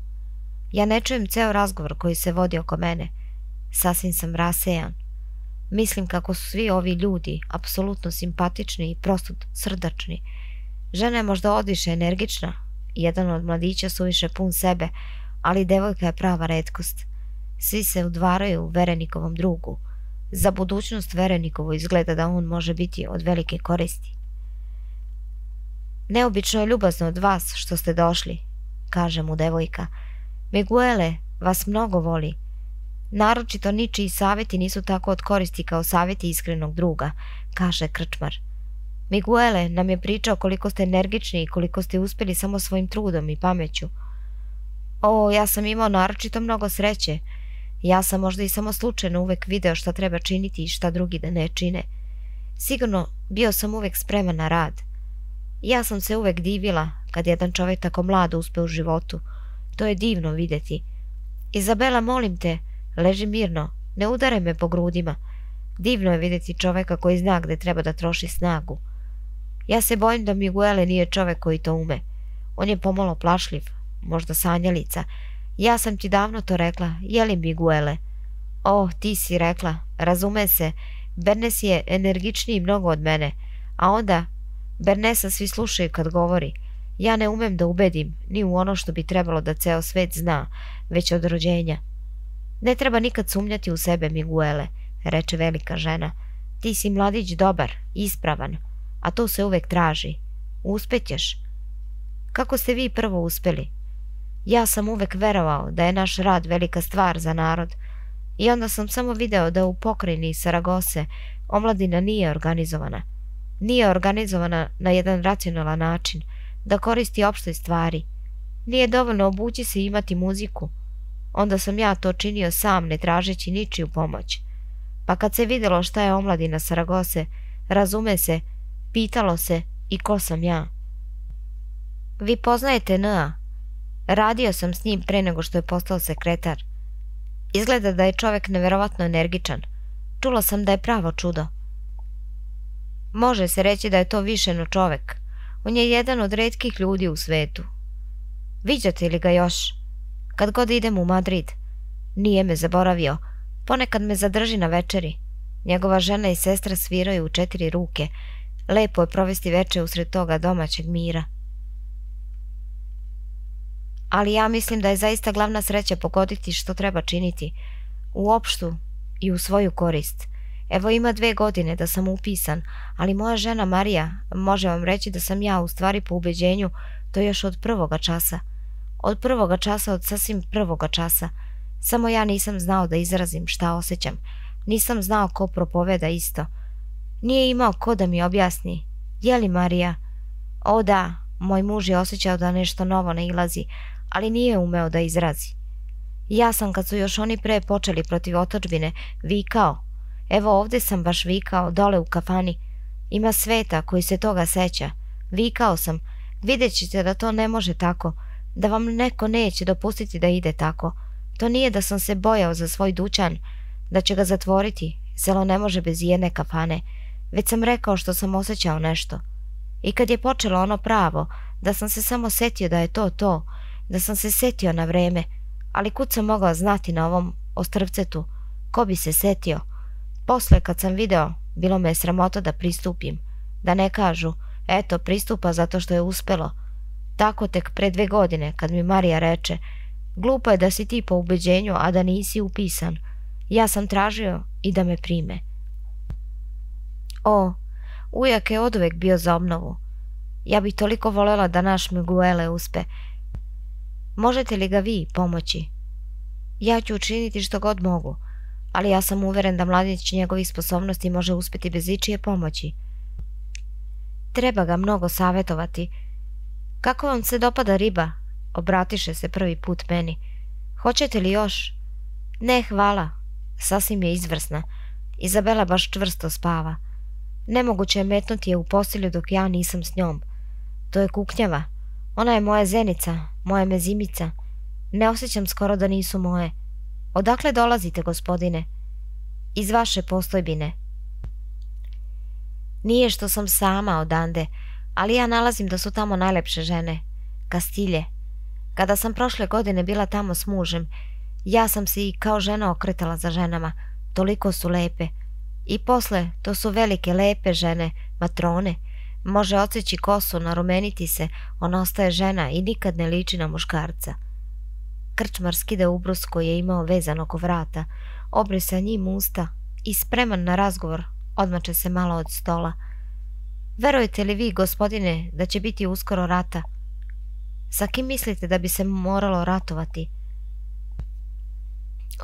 Ja ne čujem ceo razgovor koji se vodi oko mene. Sasvim sam rasejan. Mislim kako su svi ovi ljudi apsolutno simpatični i prosto srdačni. Žena je možda odviše energična, jedan od mladića suviše pun sebe, ali devojka je prava retkost. Svi se udvaraju u verenikovom drugu. Za budućnost verenikovo izgleda da on može biti od velike koristi. Neobično je ljubazno od vas što ste došli, kaže mu devojka. Miguele vas mnogo voli. Naročito ničiji savjeti nisu tako od koristi kao savjeti iskrenog druga, kaže krčmar. Miguele nam je pričao koliko ste energični i koliko ste uspjeli samo svojim trudom i pameću. O, ja sam imao naročito mnogo sreće. Ja sam možda i samo slučajno uvek video šta treba činiti i šta drugi da ne čine. Sigurno bio sam uvek spreman na rad. Ja sam se uvek divila kad jedan čovjek tako mlado uspe u životu. To je divno videti. Izabela, molim te, leži mirno, ne udare me po grudima. Divno je videti čoveka koji zna gde treba da troši snagu. Ja se bojim da Miguele nije čovek koji to ume. On je pomalo plašljiv, možda sanjalica. Ja sam ti davno to rekla, jeli Miguele? O, ti si rekla, razume se, Bernes je energičniji mnogo od mene, a onda Bernesa svi slušaju kad govori. Ja ne umem da ubedim ni u ono što bi trebalo da ceo svet zna, već od rođenja. Ne treba nikad sumnjati u sebe, Miguele, reče velika žena. Ti si mladić dobar, ispravan, a to se uvek traži. Uspećeš. Kako ste vi prvo uspeli? Ja sam uvek verovao da je naš rad velika stvar za narod, i onda sam samo video da u pokrajini Saragose omladina nije organizovana. Nije organizovana na jedan racionalan način, da koristi opštoj stvari. Nije dovoljno obući se i imati muziku. Onda sam ja to činio sam, ne tražeći ničiju pomoć. Pa kad se vidjelo šta je omladina Saragose, razume se, pitalo se i ko sam ja. Vi poznajete N A? Radio sam s njim pre nego što je postao sekretar. Izgleda da je čovjek nevjerovatno energičan. Čula sam da je pravo čudo. Može se reći da je to više no čovjek. On je jedan od retkih ljudi u svetu. Viđate li ga još? Kad god idem u Madrid. Nije me zaboravio. Ponekad me zadrži na večeri. Njegova žena i sestra sviraju u četiri ruke. Lepo je provesti večer usred toga domaćeg mira. Ali ja mislim da je zaista glavna sreća pogoditi što treba činiti. U opštu i u svoju korist. Evo ima dve godine da sam upisan, ali moja žena Marija može vam reći da sam ja u stvari po ubeđenju to još od prvoga časa. Od prvoga časa, od sasvim prvoga časa. Samo ja nisam znao da izrazim šta osjećam. Nisam znao ko propoveda isto. Nije imao ko da mi objasni. Je li Marija? O da, moj muž je osjećao da nešto novo nailazi, ali nije umeo da izrazi. Ja sam kad su još oni pre počeli protiv otadžbine vikao. Evo ovdje sam baš vikao, dole u kafani. Ima sveta koji se toga seća. Vikao sam. Vidjet ćete da to ne može tako. Da vam neko neće dopustiti da ide tako. To nije da sam se bojao za svoj dućan, da će ga zatvoriti. Selo ne može bez jedne kafane. Već sam rekao što sam osjećao nešto. I kad je počelo ono pravo, da sam se samo setio da je to to, da sam se setio na vreme, ali kud sam mogao znati na ovom ostrvcetu, ko bi se setio. Posle kad sam video, bilo me je sramota da pristupim, da ne kažu, eto pristupa zato što je uspelo. Tako tek pre dve godine, kad mi Marija reče, glupo je da si ti po ubeđenju, a da nisi upisan. Ja sam tražio i da me prime. O, ujak je oduvek bio za obnovu. Ja bih toliko voljela da naš Miguele uspe. Možete li ga vi pomoći? Ja ću učiniti što god mogu, ali ja sam uveren da mladić njegovih sposobnosti može uspjeti bez ičije pomoći. Treba ga mnogo savjetovati. Kako vam se dopada riba? Obratiše se prvi put meni. Hoćete li još? Ne, hvala. Sasvim je izvrsna. Izabela baš čvrsto spava. Nemoguće je metnuti je u postelju dok ja nisam s njom. To je kuknjava. Ona je moja zenica, moja mezimica. Ne osjećam skoro da nisu moje. Odakle dolazite, gospodine? Iz vaše postojbine. Nije što sam sama odande, ali ja nalazim da su tamo najlepše žene. Kastilje. Kada sam prošle godine bila tamo s mužem, ja sam se i kao žena okretala za ženama. Toliko su lepe. I posle, to su velike, lepe žene, matrone. Može odseći kosu, narumeniti se, ona ostaje žena i nikad ne liči na muškarca. Krčmar skide ubrus koji je imao vezan oko vrata, obrisa njim usta i spreman na razgovor, odmače se malo od stola. Verujete li vi, gospodine, da će biti uskoro rata? Sa kim mislite da bi se moralo ratovati?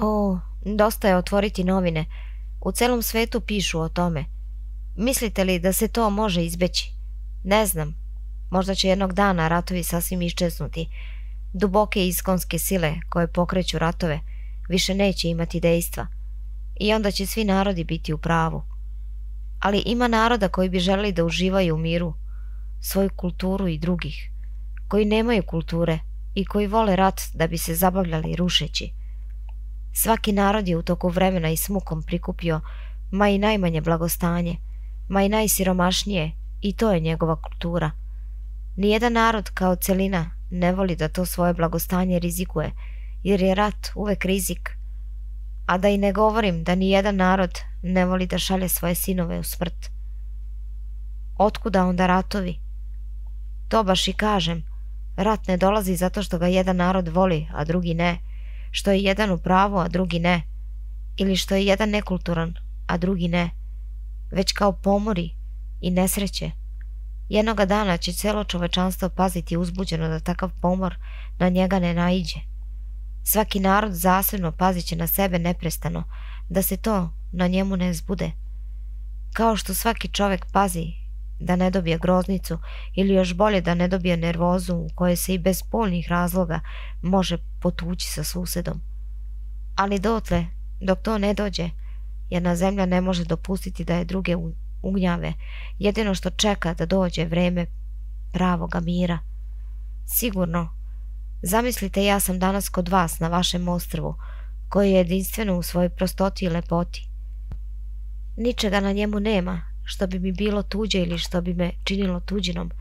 O, dosta je otvoriti novine. U celom svetu pišu o tome. Mislite li da se to može izbeći? Ne znam. Možda će jednog dana ratovi sasvim iščeznuti. Duboke iskonske sile koje pokreću ratove više neće imati dejstva. I onda će svi narodi biti u pravu. Ali ima naroda koji bi želeli da uživaju u miru, svoju kulturu i drugih, koji nemaju kulture i koji vole rat da bi se zabavljali rušeći. Svaki narod je u toku vremena i s mukom prikupio ma i najmanje blagostanje, ma i najsiromašnije, i to je njegova kultura. Nijedan narod kao celina ne voli da to svoje blagostanje rizikuje, jer je rat uvek rizik. A da i ne govorim da nijedan narod ne voli da šalje svoje sinove u smrt. Otkuda onda ratovi? To baš i kažem. Rat ne dolazi zato što ga jedan narod voli, a drugi ne. Što je jedan u pravu, a drugi ne. Ili što je jedan nekulturan, a drugi ne. Već kao pomori i nesreće. Jednoga dana će celo čovečanstvo paziti uzbuđeno da takav pomor na njega ne naiđe. Svaki narod zasebno pazit će na sebe neprestano, da se to na njemu ne zbude. Kao što svaki čovjek pazi da ne dobije groznicu ili još bolje da ne dobije nervozu u kojoj se i bez poljnih razloga može potući sa susedom. Ali dotle, dok to ne dođe, jedna zemlja ne može dopustiti da je druge ugnjave, jedino što čeka da dođe vreme pravoga mira. Sigurno, zamislite, ja sam danas kod vas na vašem ostrvu, koji je jedinstveno u svojoj prostoti i lepoti. Ničega na njemu nema što bi mi bilo tuđe ili što bi me činilo tuđinom.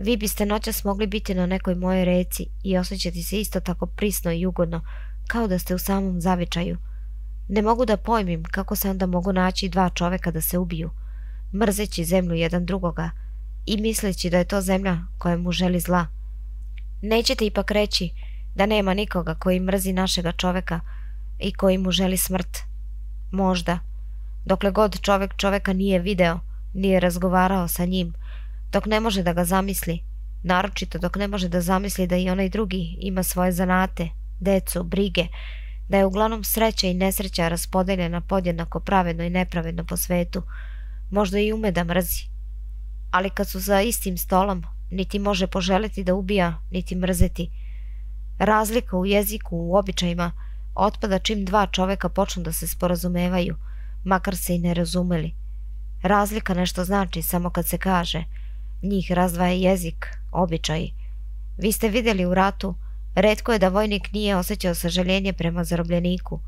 Vi biste noćas mogli biti na nekoj mojoj reci i osjećati se isto tako prisno i ugodno, kao da ste u samom zavičaju. Ne mogu da pojmim kako se onda mogu naći dva čoveka da se ubiju, mrzeći zemlju jedan drugoga i misleći da je to zemlja koja mu želi zla. Nećete ipak reći da nema nikoga koji mrzi našega čoveka i koji mu želi smrt. Možda. Dokle god čovek čoveka nije video, nije razgovarao sa njim, dok ne može da ga zamisli, naročito dok ne može da zamisli da i onaj drugi ima svoje zanate, decu, brige, da je uglavnom sreća i nesreća raspodeljena podjednako pravedno i nepravedno po svetu, možda i ume da mrzi. Ali kad su za istim stolom, niti može poželiti da ubija, niti mrzeti. Razlika u jeziku, u običajima, otpada čim dva čoveka počnu da se sporazumevaju, makar se i ne razumeli. Razlika nešto znači samo kad se kaže. Njih razdvaja jezik, običaji. Vi ste videli u ratu, retko je da vojnik nije osjećao sažaljenje prema zarobljeniku.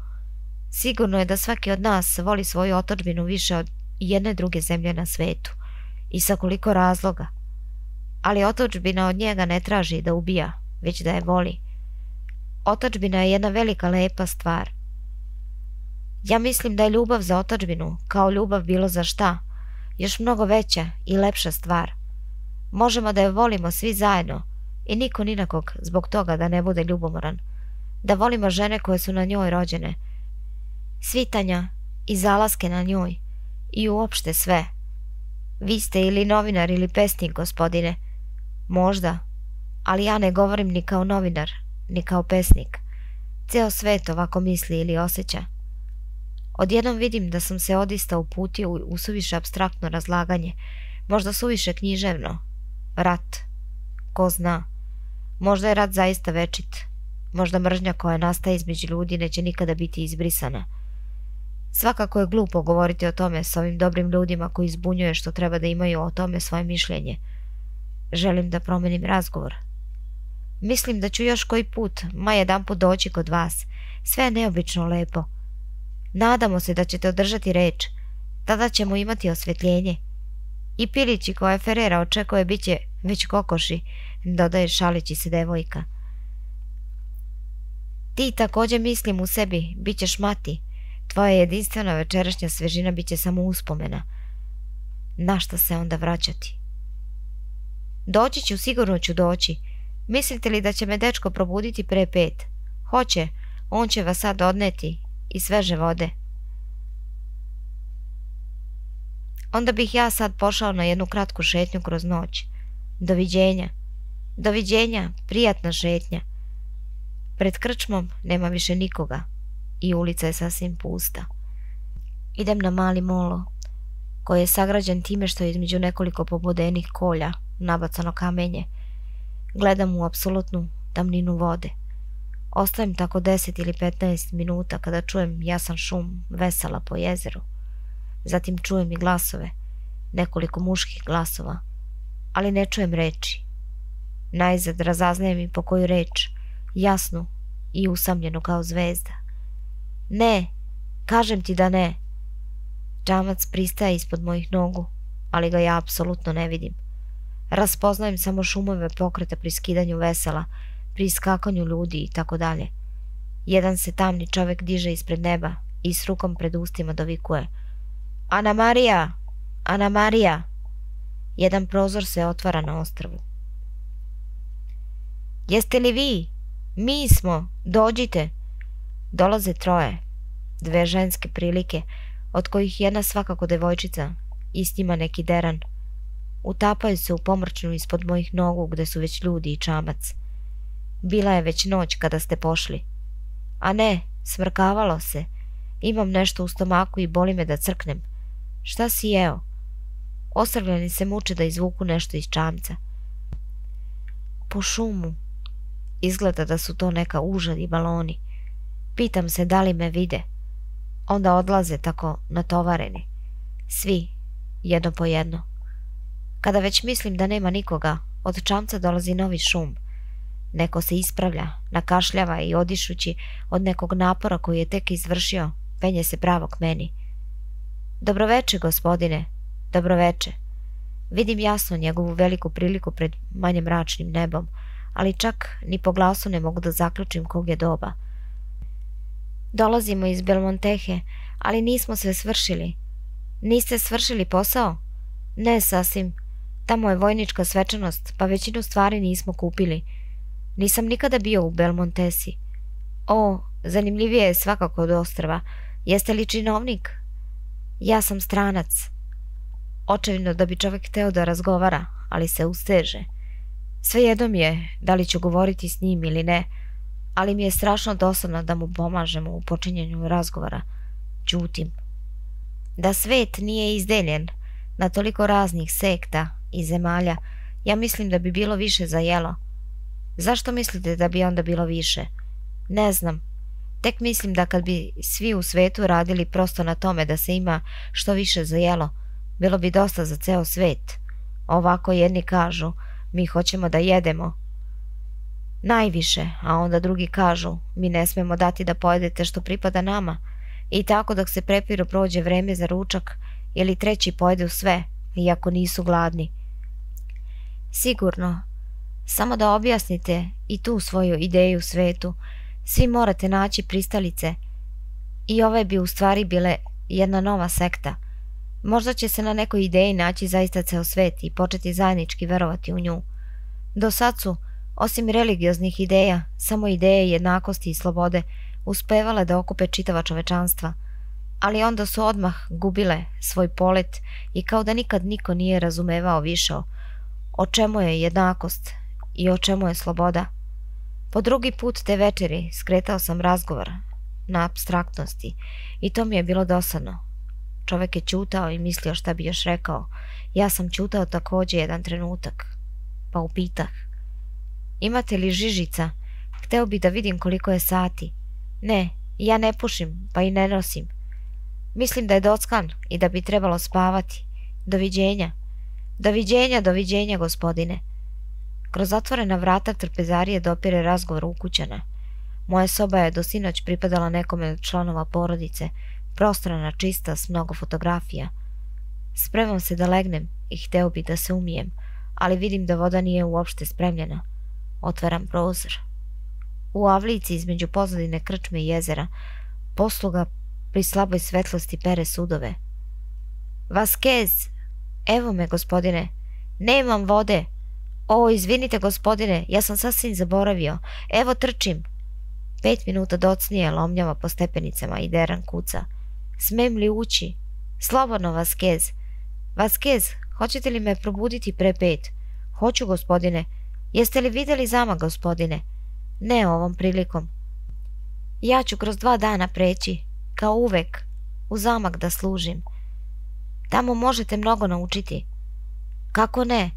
Sigurno je da svaki od nas voli svoju otadžbinu više od jedne druge zemlje na svetu. I sa koliko razloga. Ali otadžbina od njega ne traži da ubija, već da je voli. Otadžbina je jedna velika lepa stvar. Ja mislim da je ljubav za otadžbinu, kao ljubav bilo za šta, još mnogo veća i lepša stvar. Možemo da je volimo svi zajedno i niko ni na kog zbog toga da ne bude ljubomoran. Da volimo žene koje su na njoj rođene, svitanja i zalaske na njoj i uopšte sve. Vi ste ili novinar ili pesnik, gospodine. Možda, ali ja ne govorim ni kao novinar, ni kao pesnik. Ceo svet ovako misli ili osjeća. Odjednom vidim da sam se odista uputio u suviše apstraktno razlaganje, možda suviše književno. Rat. Ko zna. Možda je rat zaista večit. Možda mržnja koja nastaje između ljudi neće nikada biti izbrisana. Svakako je glupo govoriti o tome s ovim dobrim ljudima koji zbunjuje što treba da imaju o tome svoje mišljenje. Želim da promenim razgovor. Mislim da ću još koji put, ma jedan put doći kod vas. Sve je neobično lepo. Nadamo se da ćete održati reč. Tada ćemo imati osvetljenje. I pilići koja je Herrera očekuje bit će već kokoši, dodaje šalići se devojka. Ti također, mislim u sebi, bit ćeš mati. Tvoja jedinstvena večerašnja svežina bit će samo uspomena. Na šta se onda vraćati? Doći ću, sigurno ću doći. Mislite li da će me dečko probuditi pre pet? Hoće, on će vas sad odneti. I sveže vode. Onda bih ja sad pošao na jednu kratku šetnju kroz noć. Doviđenja. Doviđenja, prijatna šetnja. Pred krčmom nema više nikoga i ulica je sasvim pusta. Idem na mali molo, koji je sagrađen time što je između nekoliko pobodenih kolja nabacano kamenje. Gledam u apsolutnu tamninu vode. Ostajem tako deset ili petnaest minuta kada čujem jasan šum vesela po jezeru. Zatim čujem i glasove, nekoliko muških glasova, ali ne čujem reči. Najzad razaznajem i po koju reč, jasnu i usamljenu kao zvezda. Ne, kažem ti da ne. Čamac pristaje ispod mojih nogu, ali ga ja apsolutno ne vidim. Raspoznajem samo šumove pokreta pri skidanju vesela, pri iskakanju ljudi i tako dalje. Jedan se tamni čovek diže ispred neba i s rukom pred ustima dovikuje: Ana Marija! Ana Marija! Jedan prozor se otvara na ostrvu. Jeste li vi? Mi smo! Dođite! Dolaze troje, dve ženske prilike, od kojih jedna svakako devojčica i s njima neki deran. Utapaju se u pomrčnu ispod mojih nogu gde su već ljudi i čamac. Bila je već noć kada ste pošli. A ne, smrkavalo se. Imam nešto u stomaku i boli me da crknem. Šta si jeo? Osrgljeni se muče da izvuku nešto iz čamca. Po šumu. Izgleda da su to neka užad i baloni. Pitam se da li me vide. Onda odlaze tako natovareni. Svi, jedno po jedno. Kada već mislim da nema nikoga, od čamca dolazi novi šum. Neko se ispravlja, nakašljava i odišući od nekog napora koji je tek izvršio, penje se pravo k meni. Dobroveče, gospodine, dobroveče. Vidim jasno njegovu veliku priliku pred manje mračnim nebom, ali čak ni po glasu ne mogu da zaključim kog je doba. Dolazimo iz Belmontehe, ali nismo sve svršili. Niste svršili posao? Ne sasvim. Tamo je vojnička svečanost, pa većinu stvari nismo kupili. Nisam nikada bio u Belmontesi. O, zanimljivije je svakako od ostrva. Jeste li činovnik? Ja sam stranac. Očevino da bi čovek hteo da razgovara, ali se usteže. Svejedno mi je da li ću govoriti s njim ili ne, ali mi je strašno dosadno da mu pomažemo u počinjenju razgovora. Ćutim. Da svet nije izdeljen na toliko raznih sekta i zemalja, ja mislim da bi bilo više za jelo. Zašto mislite da bi onda bilo više? Ne znam. Tek mislim da kad bi svi u svetu radili prosto na tome da se ima što više za jelo, bilo bi dosta za ceo svet. Ovako jedni kažu, mi hoćemo da jedemo najviše, a onda drugi kažu, mi ne smemo dati da pojedete što pripada nama. I tako dok se prepiru prođe vreme za ručak, ili treći pojedu sve, iako nisu gladni. Sigurno. Samo da objasnite i tu svoju ideju svetu, svi morate naći pristalice. I ove bi u stvari bile jedna nova sekta. Možda će se na nekoj ideji naći zaista ceo svet i početi zajednički verovati u nju. Do sad su, osim religioznih ideja, samo ideje jednakosti i slobode uspevale da okupe čitava čovečanstva, ali onda su odmah gubile svoj polet i kao da nikad niko nije razumevao više o čemu je jednakost i o čemu je sloboda. Po drugi put te večeri skretao sam razgovor na apstraktnosti i to mi je bilo dosadno. Čovek je ćutao i mislio šta bi još rekao. Ja sam ćutao takođe jedan trenutak, pa upitah. Imate li žižica? Hteo bi da vidim koliko je sati. Ne, ja ne pušim, pa i ne nosim. Mislim da je dockan i da bi trebalo spavati. Doviđenja. Doviđenja, doviđenja, gospodine. Kroz zatvorena vrata trpezarije dopire razgovor ukućana. Moja soba je do sinoć pripadala nekome od članova porodice, prostrana, čista, s mnogo fotografija. Spremam se da legnem i hteo bi da se umijem, ali vidim da voda nije uopšte spremljena. Otvaram prozor. U avlici između pozadine krčme i jezera, posluga pri slaboj svetlosti pere sudove. Vasquez! Evo me, gospodine. Nemam vode. O, izvinite, gospodine, ja sam sasvim zaboravio. Evo trčim. Pet minuta docnije lomljava po stepenicama i deran kuca. Smem li ući? Slobodno, Vasquez. Vasquez, hoćete li me probuditi pre pet? Hoću, gospodine. Jeste li videli zamak, gospodine? Ne ovom prilikom. Ja ću kroz dva dana preći, kao uvek, u zamak da služim. Tamo možete mnogo naučiti. Kako ne?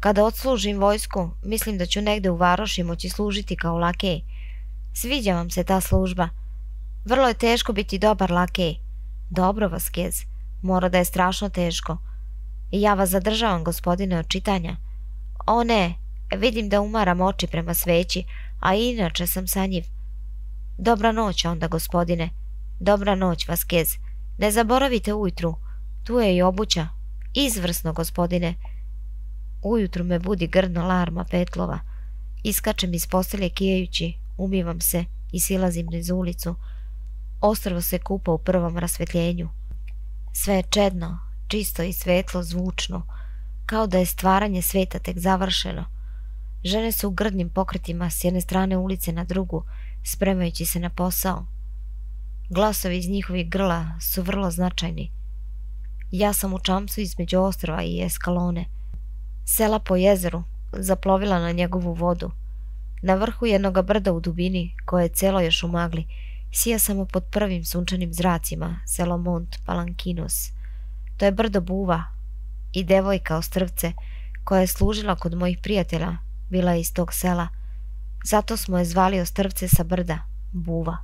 Kada odslužim vojsku, mislim da ću negde u varoši moći služiti kao lakej. Sviđa vam se ta služba. Vrlo je teško biti dobar lakej. Dobro, Vasquez, mora da je strašno teško. I ja vas zadržavam, gospodine, od čitanja. O ne, vidim da umaram oči prema sveći, a inače sam sanjiv. Dobra noć onda, gospodine. Dobra noć, Vasquez. Ne zaboravite ujutru. Tu je i obuća. Izvrsno, gospodine. Ujutru me budi grdna larma petlova. Iskačem iz postelje kijajući, umivam se i silazim niz ulicu. Ostrvo se kupa u prvom rasvetljenju. Sve je čedno, čisto i svetlo zvučno, kao da je stvaranje sveta tek završeno. Žene su u grdnim pokretima s jedne strane ulice na drugu, spremajući se na posao. Glasovi iz njihovih grla su vrlo značajni. Ja sam u čamcu između ostrva i Eskalone, sela po jezeru, zaplovila na njegovu vodu. Na vrhu jednoga brda u dubini, koje je celo još u magli, sija samo pod prvim sunčanim zracima selo Montpalankinos. To je brdo buva, i devojka Ostrvce koja je služila kod mojih prijatelja bila je iz tog sela, zato smo je zvali Ostrvce sa brda, Buva.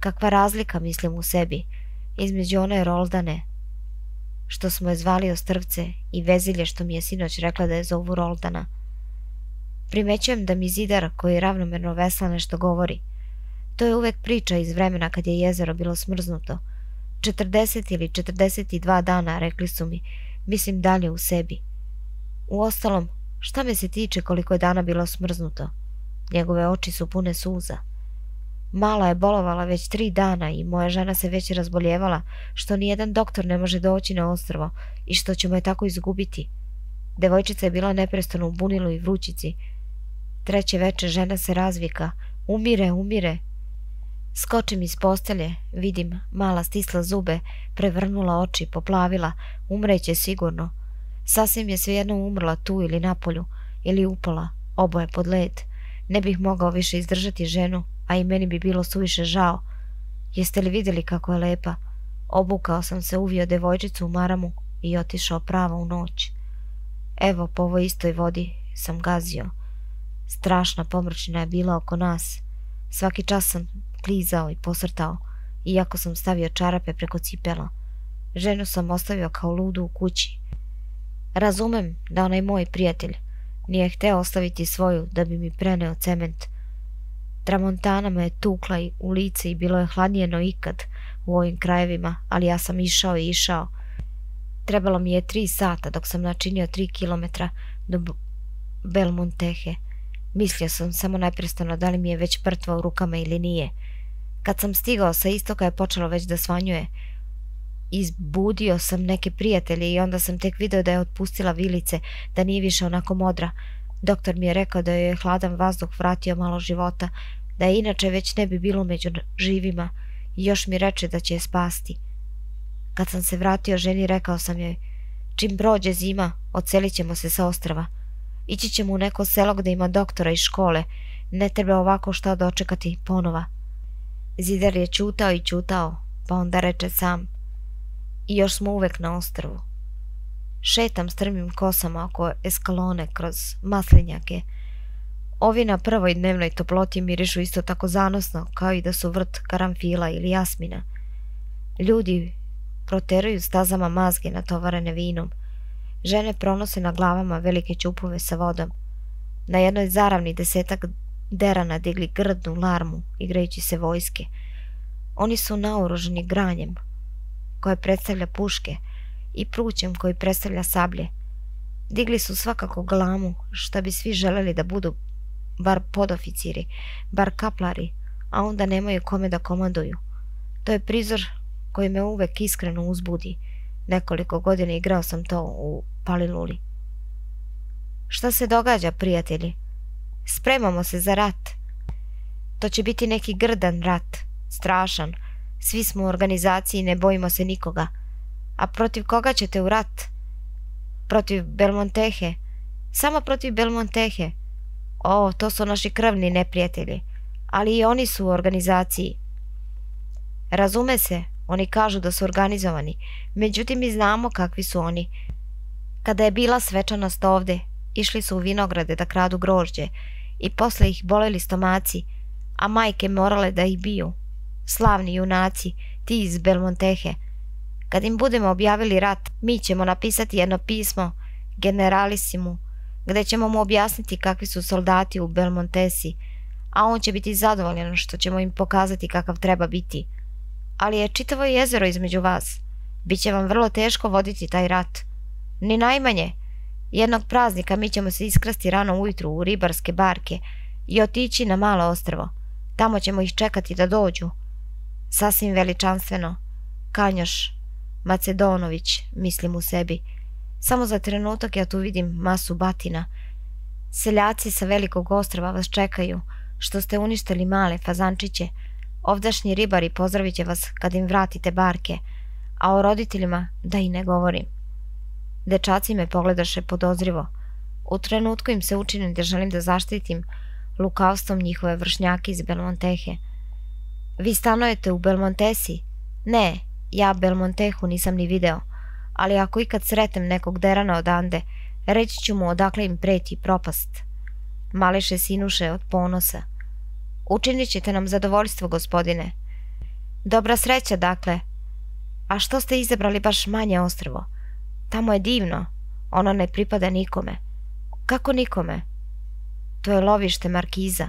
Kakva razlika, mislim u sebi, između one Roldane, što smo je zvali Ostrvce, i Vezilje što mi je sinoć rekla da je zovu Roldana. Primećujem da mi zidar koji ravnomerno vesla nešto govori. To je uvek priča iz vremena kad je jezero bilo smrznuto. Četrdeset ili četrdeset dva dana, rekli su mi, mislim dalje u sebi. Uostalom, šta me se tiče koliko je dana bilo smrznuto? Njegove oči su pune suza. Mala je bolovala već tri dana i moja žena se već razboljevala što nijedan doktor ne može doći na ostrvo i što ćemo je tako izgubiti. Devojčica je bila neprestano u bunilu i vrućici. Treće veče žena se razvika. Umire, umire. Skočim iz postelje, vidim, mala stisla zube, prevrnula oči, poplavila, umreće sigurno. Sasvim je svejedno umrla tu ili na polju, ili upala, oboje pod led. Ne bih mogao više izdržati ženu, a i meni bi bilo suviše žao. Jeste li vidjeli kako je lepa? Obukao sam se, uvio devojčicu u maramu i otišao pravo u noć. Evo, po ovoj istoj vodi sam gazio. Strašna pomrčina je bila oko nas. Svaki čas sam klizao i posrtao, iako sam stavio čarape preko cipela. Ženu sam ostavio kao ludu u kući. Razumem da onaj moj prijatelj nije hteo ostaviti svoju da bi mi preneo cement. Tramontana me je tukla u lice i bilo je hladnije no ikad u ovim krajevima, ali ja sam išao i išao. Trebalo mi je tri sata dok sam načinio tri kilometra do Belmontehe. Mislio sam samo neprestano da li mi je već prtva u rukama ili nije. Kad sam stigao sa istoka je počelo već da svanjuje. Izbudio sam neke prijatelje i onda sam tek video da je otpustila vilice, da nije više onako modra. Doktor mi je rekao da joj je hladan vazduh vratio malo života, da je inače već ne bi bilo među živima, i još mi reče da će je spasti. Kad sam se vratio ženi rekao sam joj, čim prođe zima odselit ćemo se sa ostrva. Ići ćemo u neko selo gde ima doktora i škole, ne treba ovako šta dočekati ponova. Zidar je ćutao i ćutao, pa onda reče sam, i još smo uvek na ostrvu. Šetam strmim kosama oko Eskalone kroz maslinjake. Ovi na prvoj dnevnoj toploti mirišu isto tako zanosno kao i da su vrt karamfila ili jasmina. Ljudi proteruju stazama mazge natovarene vinom. Žene pronose na glavama velike ćupove sa vodom. Na jednoj zaravni desetak derana digli grdnu larmu, igrajući se vojske. Oni su naoruženi granjem, koje predstavlja puške, i prućem koji predstavlja sablje. Digli su svakako glamu, šta bi svi želeli da budu bar podoficiri, bar kaplari, a onda nemaju kome da komanduju. To je prizor koji me uvek iskreno uzbudi. Nekoliko godina igrao sam to u Paliluli. Šta se događa, prijatelji? Spremamo se za rat. To će biti neki grdan rat, strašan. Svi smo u organizaciji i ne bojimo se nikoga. A protiv koga ćete u rat? Protiv Belmontehe. Samo protiv Belmontehe. O, to su naši krvni neprijatelji. Ali i oni su u organizaciji. Razume se, oni kažu da su organizovani. Međutim, mi znamo kakvi su oni. Kada je bila svečanost ovde, išli su u vinograde da kradu grožđe i posle ih boleli stomaci, a majke morale da ih biju. Slavni junaci, ti iz Belmontehe. Kad im budemo objavili rat, mi ćemo napisati jedno pismo generalisimu, gde ćemo mu objasniti kakvi su soldati u Belmontesi, a on će biti zadovoljan što ćemo im pokazati kakav treba biti. Ali je čitavo jezero između vas. Biće vam vrlo teško voditi taj rat. Ni najmanje. Jednog praznika mi ćemo se iskrasti rano ujutru u ribarske barke i otići na malo ostrvo. Tamo ćemo ih čekati da dođu. Sasvim veličanstveno. Kanjoš Macedonović, mislim u sebi. Samo za trenutak ja tu vidim masu batina. Seljaci sa velikog ostrva vas čekaju, što ste uništili male fazančiće. Ovdašnji ribari pozdravit će vas kad im vratite barke, a o roditeljima da i ne govorim. Dečaci me pogledaše podozrivo. U trenutku im se učini da želim da zaštitim lukavstvom njihove vršnjake iz Belmontehe. Vi stanujete u Belmontesi? Ne, ja Belmontehu nisam ni video, ali ako ikad sretem nekog derana odande, reći ću mu odakle im preti propast. Mališe sinuše od ponosa. Učinit ćete nam zadovoljstvo, gospodine. Dobra sreća, dakle. A što ste izabrali baš manje ostrvo? Tamo je divno. Ono ne pripada nikome. Kako nikome? To je lovište markiza.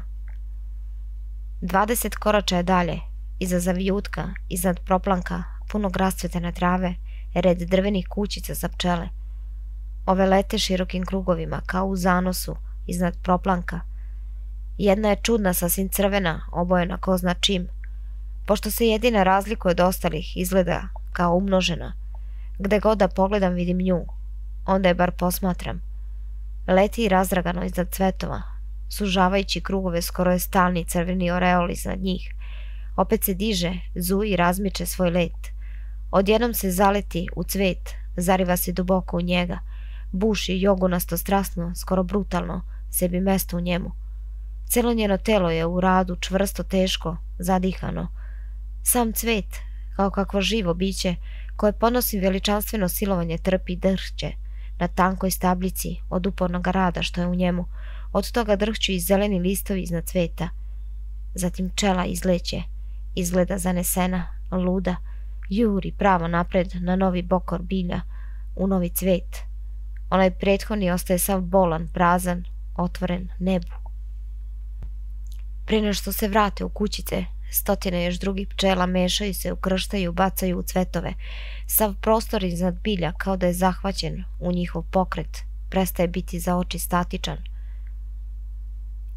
Dvadeset korača je dalje, iza zavijutka, iznad proplanka, punog rascvetene trave, red drvenih kućica za pčele. Ove lete širokim krugovima, kao u zanosu, iznad proplanka. Jedna je čudna, sasvim crvena, obojena ko zna čim. Pošto se jedina razlikuje od ostalih, izgleda kao umnožena. Gde god da pogledam, vidim nju. Onda je bar posmatram. Leti razdragano iznad cvetova, sužavajući krugove, skoro je stalni crveni oreol iznad njih. Opet se diže, zuji i razmiče svoj let. Odjednom se zaleti u cvet, zariva se duboko u njega, buši jogunasto strasno, skoro brutalno, sebi mesto u njemu. Celo njeno telo je u radu, čvrsto, teško, zadihano. Sam cvet, kao kakvo živo biće, koje podnosi veličanstveno silovanje, trpi drhće na tankoj stabljici od upornog rada što je u njemu. Od toga drhću i zeleni listovi iznad cveta. Zatim pčela izleće, izgleda zanesena, luda, juri pravo napred na novi bokor bilja, u novi cvet. Onaj prethodni ostaje sav bolan, prazan, otvoren nebu. Pre nego što se vrate u kućice, stotine još drugih pčela mešaju se, ukrštaju, bacaju u cvetove. Sav prostor iznad bilja kao da je zahvaćen u njihov pokret, prestaje biti za oči statičan.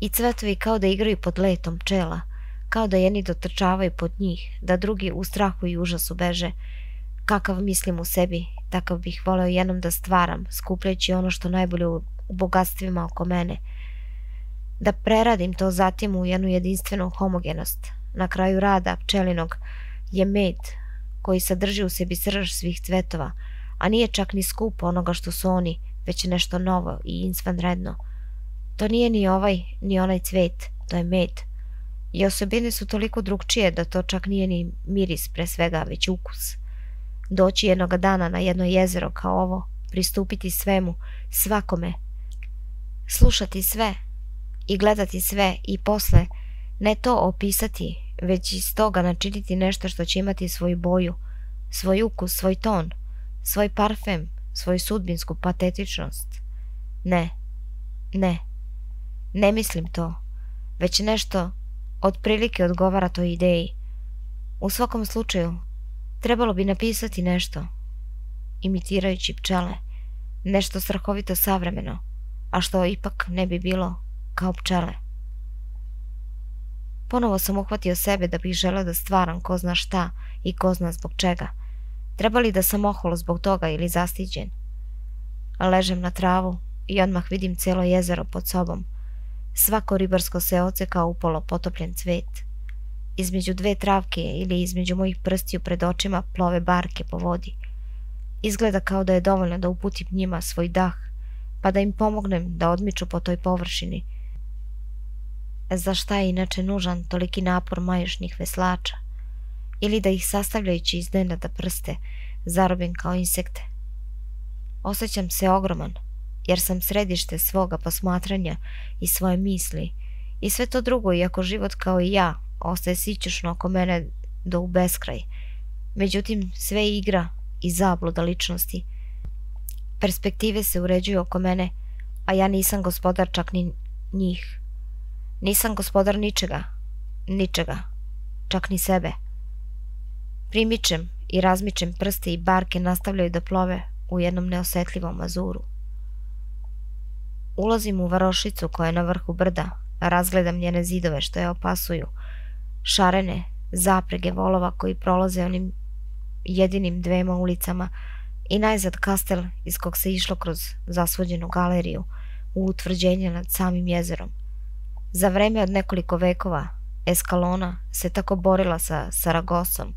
I cvetovi kao da igraju pod letom pčela, kao da jedni dotrčavaju pod njih, da drugi u strahu i užasu beže. Kakav mislim u sebi, takav bih voleo jednom da stvaram, skupljajući ono što najbolje u bogatstvima oko mene. Da preradim to zatim u jednu jedinstvenu homogenost. Na kraju rada pčelinog je med, koji sadrži u sebi srž svih cvetova, a nije čak ni skup onoga što su oni, već nešto novo i izvanredno. To nije ni ovaj, ni onaj cvet, to je med. I osobine su toliko drugčije da to čak nije ni miris pre svega, već ukus. Doći jednoga dana na jedno jezero kao ovo, pristupiti svemu, svakome, slušati sve i gledati sve i posle, ne to opisati, već iz toga načiniti nešto što će imati svoju boju, svoj ukus, svoj ton, svoj parfem, svoju sudbinsku patetičnost. Ne, ne, ne mislim to, već nešto otprilike odgovara toj ideji. U svakom slučaju, trebalo bi napisati nešto, imitirajući pčele, nešto strahovito savremeno, a što ipak ne bi bilo kao pčele. Ponovo sam uhvatio sebe da bih želeo da stvaram ko zna šta i ko zna zbog čega. Treba li da sam oholo zbog toga ili zastiđen? Ležem na travu i odmah vidim cijelo jezero pod sobom. Svako ribarsko seoce kao upolo potopljen cvet. Između dve travke ili između mojih prstiju pred očima plove barke po vodi. Izgleda kao da je dovoljno da uputim njima svoj dah, pa da im pomognem da odmiču po toj površini. Za šta je inače nužan toliki napor majušnih veslača? Ili da ih sastavljajući iznenada prste, zarobim kao insekte. Osjećam se ogroman, jer sam središte svoga posmatranja i svoje misli. I sve to drugo, iako život kao i ja, ostaje sićušno oko mene do u beskraj. Međutim, sve igra i zabluda ličnosti. Perspektive se uređuju oko mene, a ja nisam gospodar čak ni njih. Nisam gospodar ničega, ničega, čak ni sebe. Primičem i razmičem prste i barke nastavljaju da plove u jednom neosetljivom azuru. Ulazim u varošicu koja je na vrhu brda, razgledam njene zidove što je opasuju, šarene zaprege volova koji prolaze onim jedinim dvema ulicama i najzad kastel iz kog se išlo kroz zasvođenu galeriju u utvrđenje nad samim jezerom. Za vreme od nekoliko vekova Eskalona se tako borila sa Saragosom,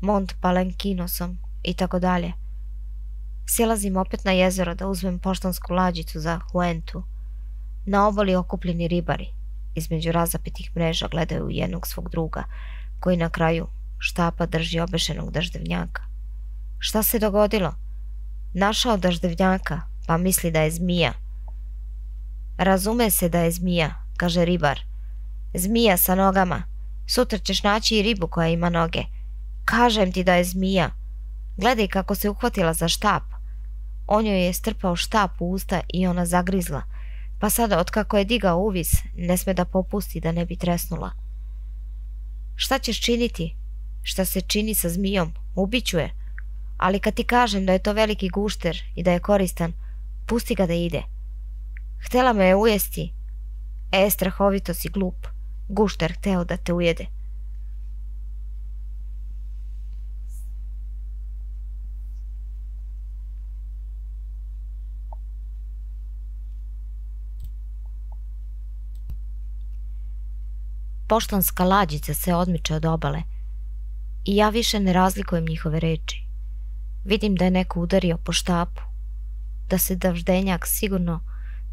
Montpalankinosom i tako dalje. Silazim opet na jezero da uzmem poštansku lađicu za Huentu. Na obali okupljeni ribari između razapetih mreža gledaju jednog svog druga, koji na kraju štapa drži obešenog daždevnjaka. Šta se dogodilo? Našao daždevnjaka, pa misli da je zmija. Razume se da je zmija, kaže ribar. Zmija sa nogama. Sutra ćeš naći i ribu koja ima noge. Kažem ti da je zmija. Gledaj kako se uhvatila za štap. On joj je strpao štap u usta i ona zagrizla, pa sada otkako je digao uvis, ne sme da popusti da ne bi tresnula. Šta ćeš činiti? Šta se čini sa zmijom? Ubiću je. Ali kad ti kažem da je to veliki gušter i da je koristan, pusti ga da ide. Htela me je ujesti. E, strahovito si glup. Gušter hteo da te ujede. Poštanska lađica se odmiče od obale i ja više ne razlikujem njihove reči. Vidim da je neko udario po štapu, da se daždenjak sigurno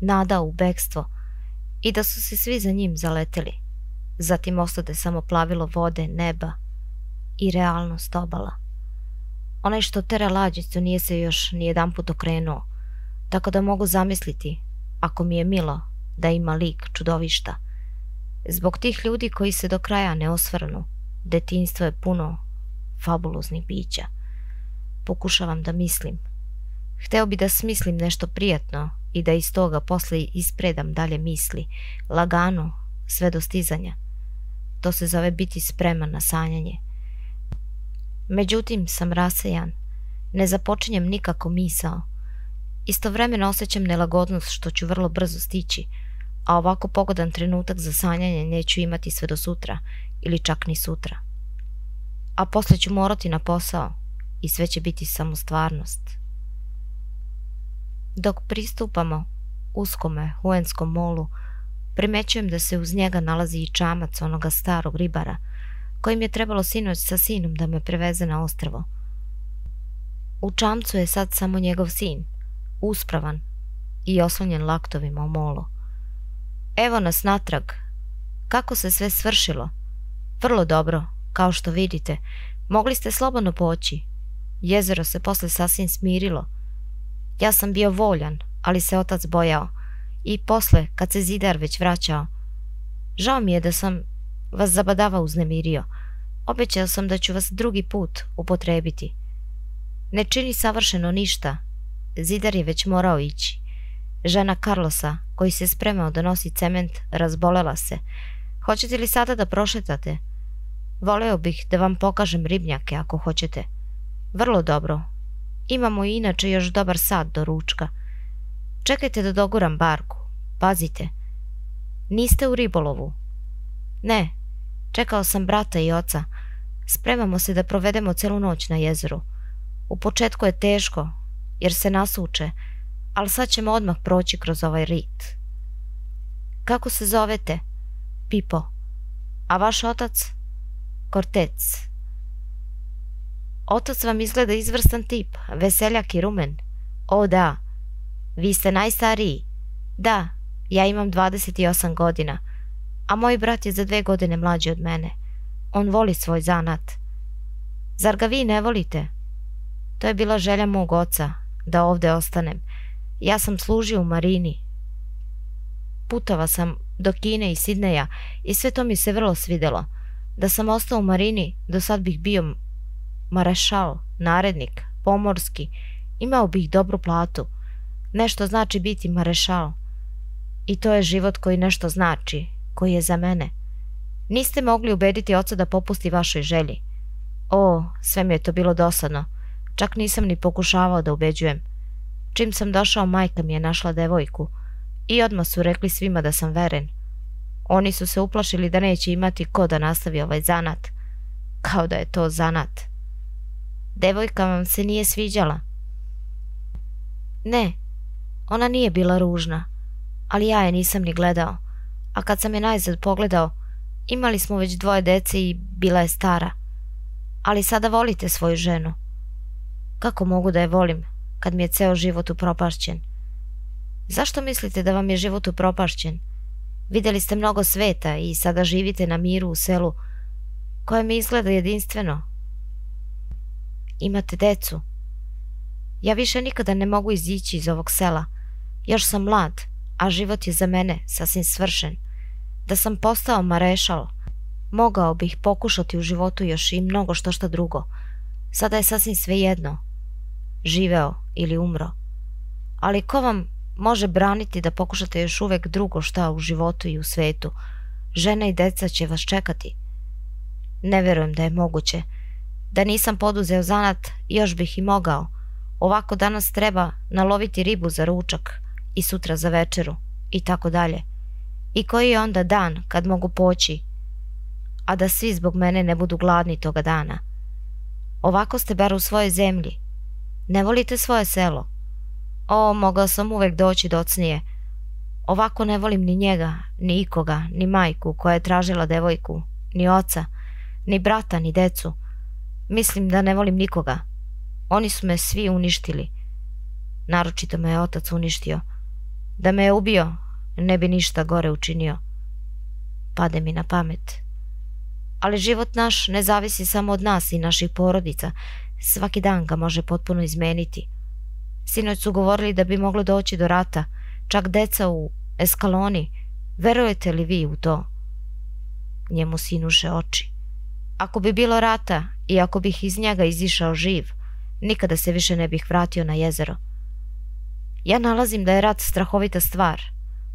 nadao u bekstvo i da su se svi za njim zaleteli. Zatim ostade samo plavilo vode, neba i realnost obala. Onaj što tera lađicu nije se još nijedan put okrenuo, tako da mogu zamisliti, ako mi je milo, da ima lik čudovišta. Zbog tih ljudi koji se do kraja ne osvrnu, detinjstvo je puno fabuloznih bića. Pokušavam da mislim. Hteo bi da smislim nešto prijatno i da iz toga posle ispredam dalje misli, lagano, sve do stizanja. To se zove biti spreman na sanjanje. Međutim, sam rasejan. Ne započinjem nikako misao. Istovremeno osjećam nelagodnost što ću vrlo brzo stići, a ovako pogodan trenutak za sanjanje neću imati sve do sutra, ili čak ni sutra. A posle ću morati na posao i sve će biti samo stvarnost. Dok pristupamo uskome huenskom molu, primećujem da se uz njega nalazi i čamac onoga starog ribara, kojim je trebalo sinoć sa sinom da me preveze na ostrvo. U čamcu je sad samo njegov sin, uspravan i oslonjen laktovima o molu. Evo nas natrag. Kako se sve svršilo? Vrlo dobro, kao što vidite. Mogli ste slobodno poći. Jezero se posle sasvim smirilo. Ja sam bio voljan, ali se otac bojao. I posle, kad se zidar već vraćao. Žao mi je da sam vas zabadava uznemirio. Obećao sam da ću vas drugi put upotrebiti. Ne čini savršeno ništa. Zidar je već morao ići. Žena Carlosa, koji se spremao da nosi cement, razbolela se. Hoćete li sada da prošetate? Voleo bih da vam pokažem ribnjake ako hoćete. Vrlo dobro. Imamo i inače još dobar sat do ručka. Čekajte da doguram barku. Pazite. Niste u ribolovu? Ne. Čekao sam brata i oca. Spremamo se da provedemo celu noć na jezeru. U početku je teško, jer se nasuče, ali sad ćemo odmah proći kroz ovaj rit. Kako se zovete? Pipo. A vaš otac? Kortec. Otac vam izgleda izvrstan tip, veseljak i rumen. O da, vi ste najstariji. Da, ja imam dvadeset osam godina, a moj brat je za dve godine mlađi od mene. On voli svoj zanat. Zar ga vi ne volite? To je bila želja mog oca, da ovde ostanem. Ja sam služio u Marini. Putova sam do Kine i Sidneja i sve to mi se vrlo svidelo. Da sam ostao u Marini, do sad bih bio marešal, narednik, pomorski. Imao bih dobru platu. Nešto znači biti marešal. I to je život koji nešto znači, koji je za mene. Niste mogli ubediti oca da popusti vašoj želji. O, sve mi je to bilo dosadno. Čak nisam ni pokušavao da ubeđujem. Čim sam došao, majka mi je našla devojku i odmah su rekli svima da sam veren. Oni su se uplašili da neće imati ko da nastavi ovaj zanat. Kao da je to zanat. Devojka vam se nije sviđala? Ne, ona nije bila ružna, ali ja je nisam ni gledao. A kad sam je najzad pogledao, imali smo već dvoje dece i bila je stara. Ali sada volite svoju ženu. Kako mogu da je volim, kad mi je ceo život upropašćen? Zašto mislite da vam je život upropašćen? Videli ste mnogo sveta i sada živite na miru u selu, koje mi izgleda jedinstveno. Imate decu? Ja više nikada ne mogu izići iz ovog sela. Još sam mlad, a život je za mene sasvim svršen. Da sam postao marešal, mogao bih pokušati u životu još i mnogo što šta drugo. Sada je sasvim svejedno, živeo ili umro. Ali ko vam može braniti da pokušate još uvek drugo šta u životu i u svetu? Žena i deca će vas čekati. Ne verujem da je moguće. Da nisam poduzeo zanat, još bih i mogao. Ovako danas treba naloviti ribu za ručak i sutra za večeru i tako dalje. I koji je onda dan kad mogu poći, a da svi zbog mene ne budu gladni toga dana? Ovako ste bar u svojoj zemlji. Ne volite svoje selo? O, mogao sam uvek doći docnije. Ovako ne volim ni njega, ni ikoga, ni majku koja je tražila devojku, ni oca, ni brata, ni decu. Mislim da ne volim nikoga. Oni su me svi uništili. Naročito me je otac uništio. Da me je ubio, ne bi ništa gore učinio. Pade mi na pamet. Ali život naš ne zavisi samo od nas i naših porodica. Svaki dan ga može potpuno izmeniti. Sinoć su govorili da bi moglo doći do rata. Čak deca u Eskaloni. Verujete li vi u to? Njemu sinuše oči. Ako bi bilo rata i ako bih iz njega izišao živ, nikada se više ne bih vratio na jezero. Ja nalazim da je rat strahovita stvar.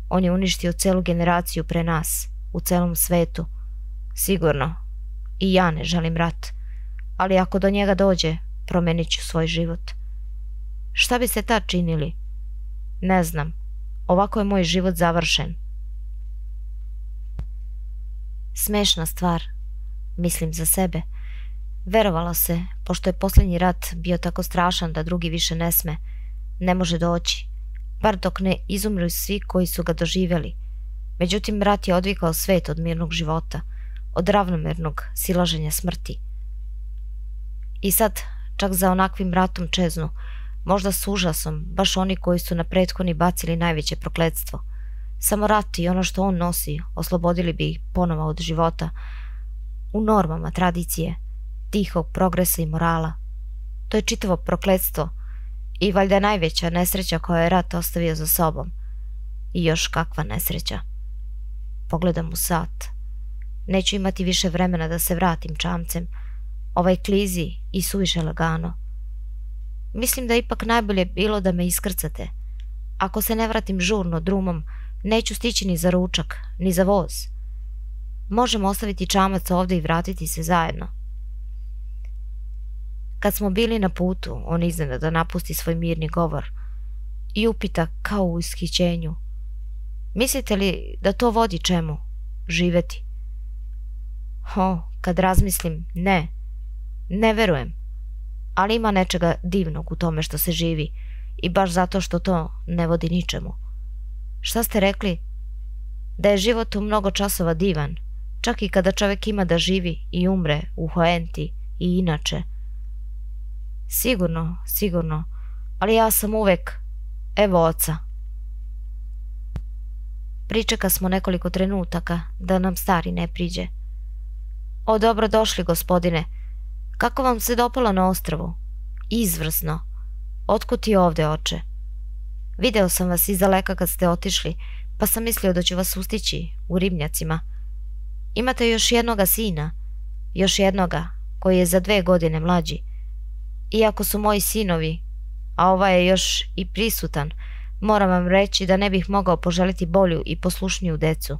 On je uništio celu generaciju pre nas, u celom svetu. Sigurno, i ja ne želim rat, ali ako do njega dođe, promenit ću svoj život. Šta bi se tad činili? Ne znam, ovako je moj život završen. Smešna stvar, mislim za sebe. Verovalo se, pošto je posljednji rat bio tako strašan da drugi više ne sme, ne može doći, bar dok ne izumru svi koji su ga doživjeli. Međutim, rat je odvikao svet od mirnog života, od ravnomernog silaženja smrti. I sad, čak za onakvim ratom čeznu, možda s užasom, baš oni koji su na prethodni bacili najveće prokletstvo. Samo rat i ono što on nosi oslobodili bi ih ponova od života, u normama tradicije, tihog progresa i morala. To je čitavo prokletstvo i valjda najveća nesreća koja je rat ostavio za sobom. I još kakva nesreća. Pogledam u sat. Neću imati više vremena da se vratim čamcem. Ovaj klizi i suviše lagano. Mislim da ipak najbolje bilo da me iskrcate. Ako se ne vratim žurno drumom, neću stići ni za ručak, ni za voz. Možemo ostaviti čamac ovdje i vratiti se zajedno. Kad smo bili na putu, on iznenada napusti svoj mirni govor i upita kao u ishićenju. Mislite li da to vodi čemu? Živeti? O, kad razmislim, ne. Ne verujem. Ali ima nečega divnog u tome što se živi i baš zato što to ne vodi ničemu. Šta ste rekli? Da je život u mnogo časova divan, čak i kada čovjek ima da živi i umre u Huenti i inače. Sigurno, sigurno, ali ja sam uvek, evo oca. Pričeka smo nekoliko trenutaka da nam stari ne priđe. O, dobro došli, gospodine. Kako vam se dopalo na ostrvu? Izvrsno. Otkud ti ovde, oče? Video sam vas iza leka kad ste otišli, pa sam mislio da ću vas ustići u ribnjacima. Imate još jednoga sina, još jednoga koji je za dve godine mlađi. Iako su moji sinovi, a ovaj je još i prisutan, moram vam reći da ne bih mogao poželiti bolju i poslušniju decu.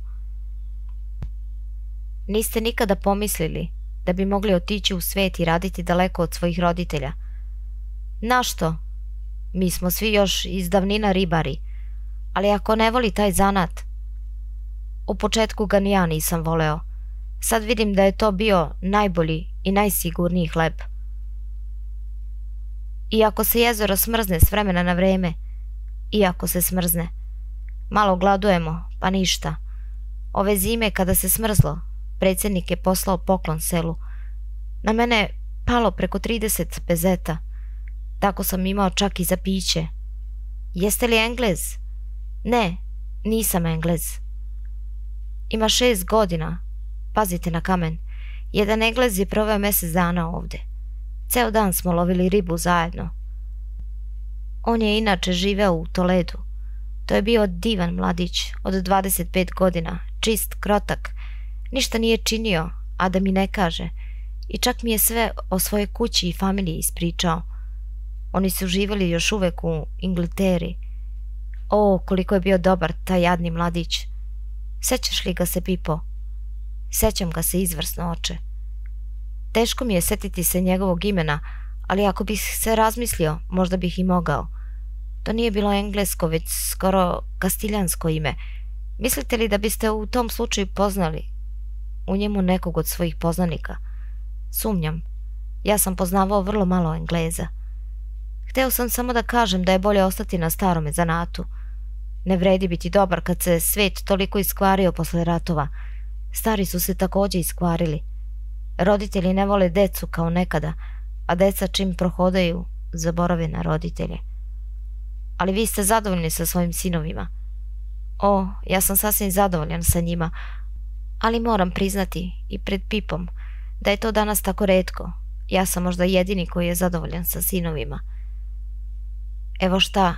Niste nikada pomislili da bi mogli otići u svet i raditi daleko od svojih roditelja? Na što? Mi smo svi još iz davnina ribari, ali ako ne voli taj zanat... U početku ga ni ja nisam voleo. Sad vidim da je to bio najbolji i najsigurniji hleb. Iako se jezero smrzne s vremena na vreme, iako se smrzne, malo gladujemo, pa ništa. Ove zime kada se smrzlo, predsjednik je poslao poklon selu. Na mene je palo preko trideset pezeta, tako sam imao čak i za piće. Jeste li Englez? Ne, nisam Englez. Ima šest godina, pazite na kamen, jedan Englez je proveo mjesec dana ovdje. Ceo dan smo lovili ribu zajedno. On je inače živeo u Toledu. To je bio divan mladić, od dvadeset pet godina, čist, krotak. Ništa nije činio, a da mi ne kaže. I čak mi je sve o svojoj kući i familiji ispričao. Oni su živjeli još uvek u Inglaterri. O, koliko je bio dobar taj jadni mladić. Sećaš li ga se, Pipo? Sećam ga se izvrsno, oče. Teško mi je setiti se njegovog imena, ali ako bih se razmislio, možda bih i mogao. To nije bilo englesko, već skoro kastiljansko ime. Mislite li da biste u tom slučaju poznali u njemu nekog od svojih poznanika? Sumnjam. Ja sam poznavao vrlo malo Engleza. Hteo sam samo da kažem da je bolje ostati na starome zanatu. Ne vredi biti dobar kad se svet toliko iskvario posle ratova. Stari su se takođe iskvarili. Roditelji ne vole decu kao nekada, a deca čim prohodaju zaborave na roditelje. Ali vi ste zadovoljni sa svojim sinovima? O, ja sam sasvim zadovoljan sa njima, ali moram priznati i pred Pipom da je to danas tako retko. Ja sam možda jedini koji je zadovoljan sa sinovima. Evo šta,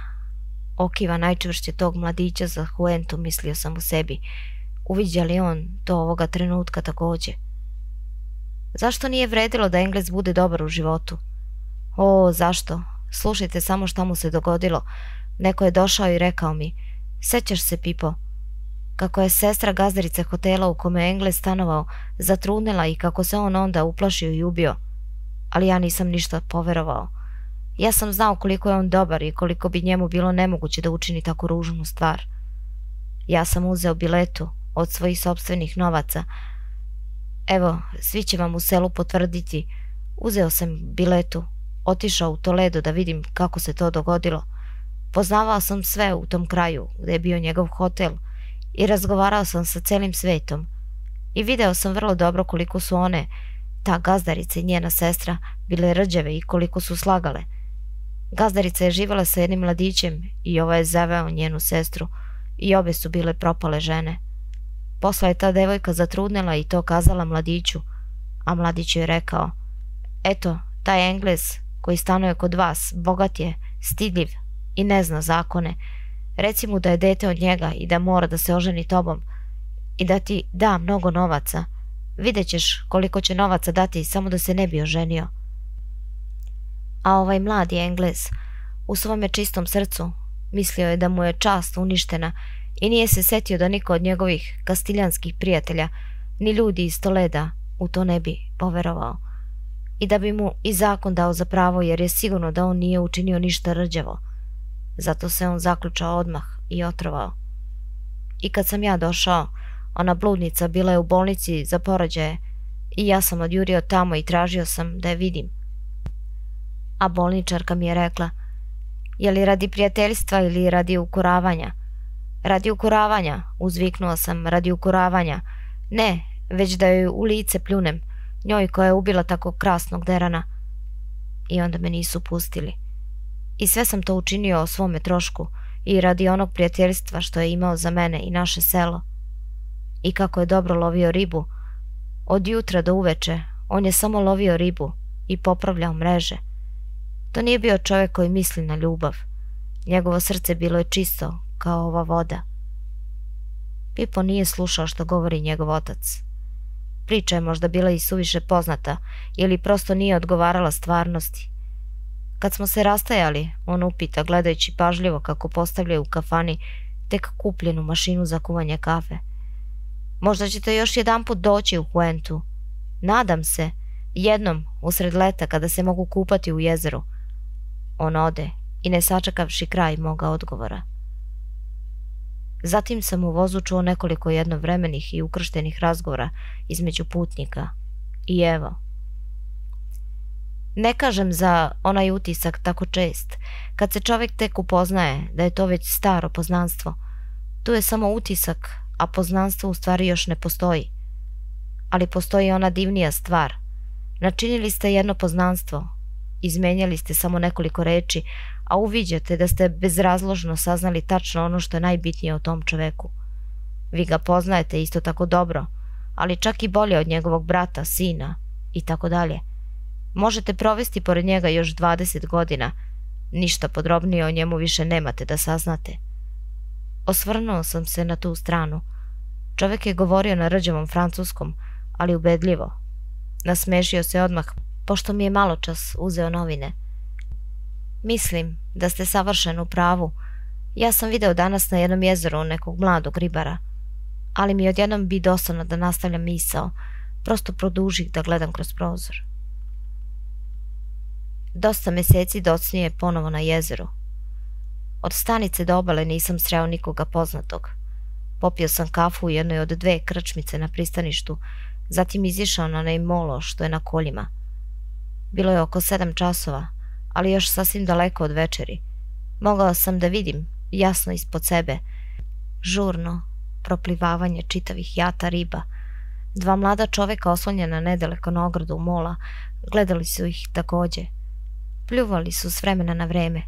okiva najčvršće tog mladića za Huentu, mislio sam u sebi. Uviđa li on to ovoga trenutka takođe? Zašto nije vredilo da Englez bude dobar u životu? O, zašto? Slušajte samo šta mu se dogodilo. Neko je došao i rekao mi: "Sećaš se, Pipo, kako je sestra gazdarica hotela u kome je Englez stanovao zatrudnela i kako se on onda uplašio i ubio?" Ali ja nisam ništa poverovao. Ja sam znao koliko je on dobar i koliko bi njemu bilo nemoguće da učini tako ružnu stvar. Ja sam uzeo biletu od svojih sopstvenih novaca. Evo, svi će vam u selu potvrditi. Uzeo sam biletu, otišao u Toledo da vidim kako se to dogodilo. Poznavao sam sve u tom kraju gde je bio njegov hotel i razgovarao sam sa celim svetom. I video sam vrlo dobro koliko su one, ta gazdarica i njena sestra, bile rđave i koliko su slagale. Gazdarica je živjela sa jednim mladićem i ovaj je zaveo njenu sestru i obe su bile propale žene. Posla je ta devojka zatrudnela i to kazala mladiću, a mladić je rekao: "Eto, taj Englez koji stanuje kod vas, bogat je, stidljiv i ne zna zakone. Reci mu da je dete od njega i da mora da se oženi tobom i da ti da mnogo novaca. Vidjet ćeš koliko će novaca dati samo da se ne bi oženio." A ovaj mladi Englez u svome čistom srcu mislio je da mu je čast uništena i nije se setio da niko od njegovih kastiljanskih prijatelja ni ljudi iz Toleda u to ne bi poverovao i da bi mu i zakon dao za pravo, jer je sigurno da on nije učinio ništa rđavo. Zato se on zaključao odmah i otrovao. I kad sam ja došao, ona bludnica bila je u bolnici za porođaje i ja sam odjurio tamo i tražio sam da je vidim. A bolničarka mi je rekla: "Je li radi prijateljstva ili radi ukuravanja?" "Radi ukuravanja," uzviknuo sam, "radi ukuravanja. Ne, već da joj u lice pljunem, njoj koja je ubila tako krasnog derana." I onda me nisu pustili. I sve sam to učinio o svome trošku i radi onog prijateljstva što je imao za mene i naše selo. I kako je dobro lovio ribu. Od jutra do uveče on je samo lovio ribu i popravljao mreže. To nije bio čovjek koji misli na ljubav. Njegovo srce bilo je čisto kao ova voda. Pipo nije slušao što govori njegov otac. Priča je možda bila i suviše poznata ili prosto nije odgovarala stvarnosti. Kad smo se rastajali, on upita, gledajući pažljivo kako postavljaju u kafani tek kupljenu mašinu za kuvanje kafe: "Možda ćete još jedan put doći u Huentu?" "Nadam se, jednom usred leta kada se mogu kupati u jezeru." On ode i ne sačekavši kraj moga odgovora. Zatim sam u vozu čuo nekoliko jednovremenih i ukrštenih razgovora između putnika. I evo. Ne kažem za onaj utisak tako čest, kad se čovjek tek upoznaje, da je to već staro poznanstvo. Tu je samo utisak, a poznanstvo u stvari još ne postoji. Ali postoji ona divnija stvar. Načinili ste jedno poznanstvo, izmenjali ste samo nekoliko reči, a uviđate da ste bezrazložno saznali tačno ono što je najbitnije o tom čoveku. Vi ga poznajete isto tako dobro, ali čak i bolje od njegovog brata, sina i tako dalje. Možete provesti pored njega još dvadeset godina, Ništa podrobnije o njemu više nemate da saznate. Osvrnuo sam se na tu stranu. Čovek je govorio na rđavom francuskom, ali ubedljivo. Nasmešio se odmah, pošto mi je malo čas uzeo novine. Mislim da ste savršeno u pravu. Ja sam video danas na jednom jezeru nekog mladog ribara, ali mi odjednom bi dosadno da nastavljam misao, prosto produžih da gledam kroz prozor. Dosta meseci docnije je ponovo na jezeru. Od stanice do obale nisam sreo nikoga poznatog. Popio sam kafu u jednoj od dve krčmice na pristaništu, zatim izišao na onaj molo što je na koljima. Bilo je oko sedam časova, ali još sasvim daleko od večeri. Mogao sam da vidim, jasno ispod sebe, žurno proplivavanje čitavih jata riba. Dva mlada čoveka oslonjena nedaleko na ogradu mola, gledali su ih takođe. Pljuvali su s vremena na vreme.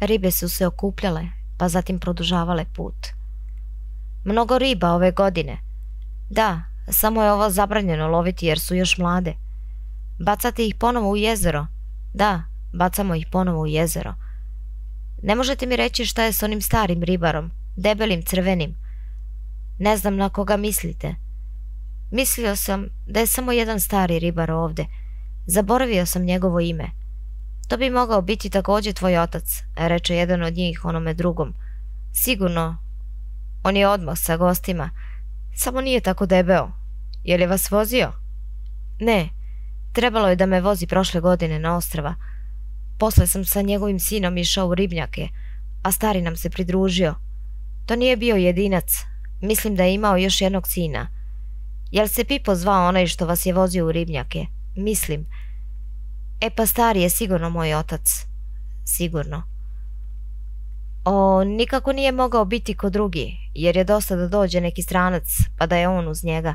Ribe su se okupljale, pa zatim produžavale put. Mnogo riba ove godine. Da, samo je ovo zabranjeno loviti jer su još mlade. Bacate ih ponovo u jezero. Da, bacamo ih ponovo u jezero. Ne možete mi reći šta je s onim starim ribarom, debelim, crvenim. Ne znam na koga mislite. Mislio sam da je samo jedan stari ribar ovde. Zaboravio sam njegovo ime. To bi mogao biti takođe tvoj otac, reče jedan od njih onome drugom. Sigurno, on je odmah sa gostima. Samo nije tako debeo. Je li vas vozio? Ne, trebalo je da me vozi prošle godine na ostrava. Posle sam sa njegovim sinom išao u ribnjake, a stari nam se pridružio. To nije bio jedinac, mislim da je imao još jednog sina. Jel se Pipo zvao onaj što vas je vozio u ribnjake? Mislim. E pa stari je sigurno moj otac. Sigurno. O, nikako nije mogao biti ko drugi, jer je dosta da dođe neki stranac, pa da je on uz njega.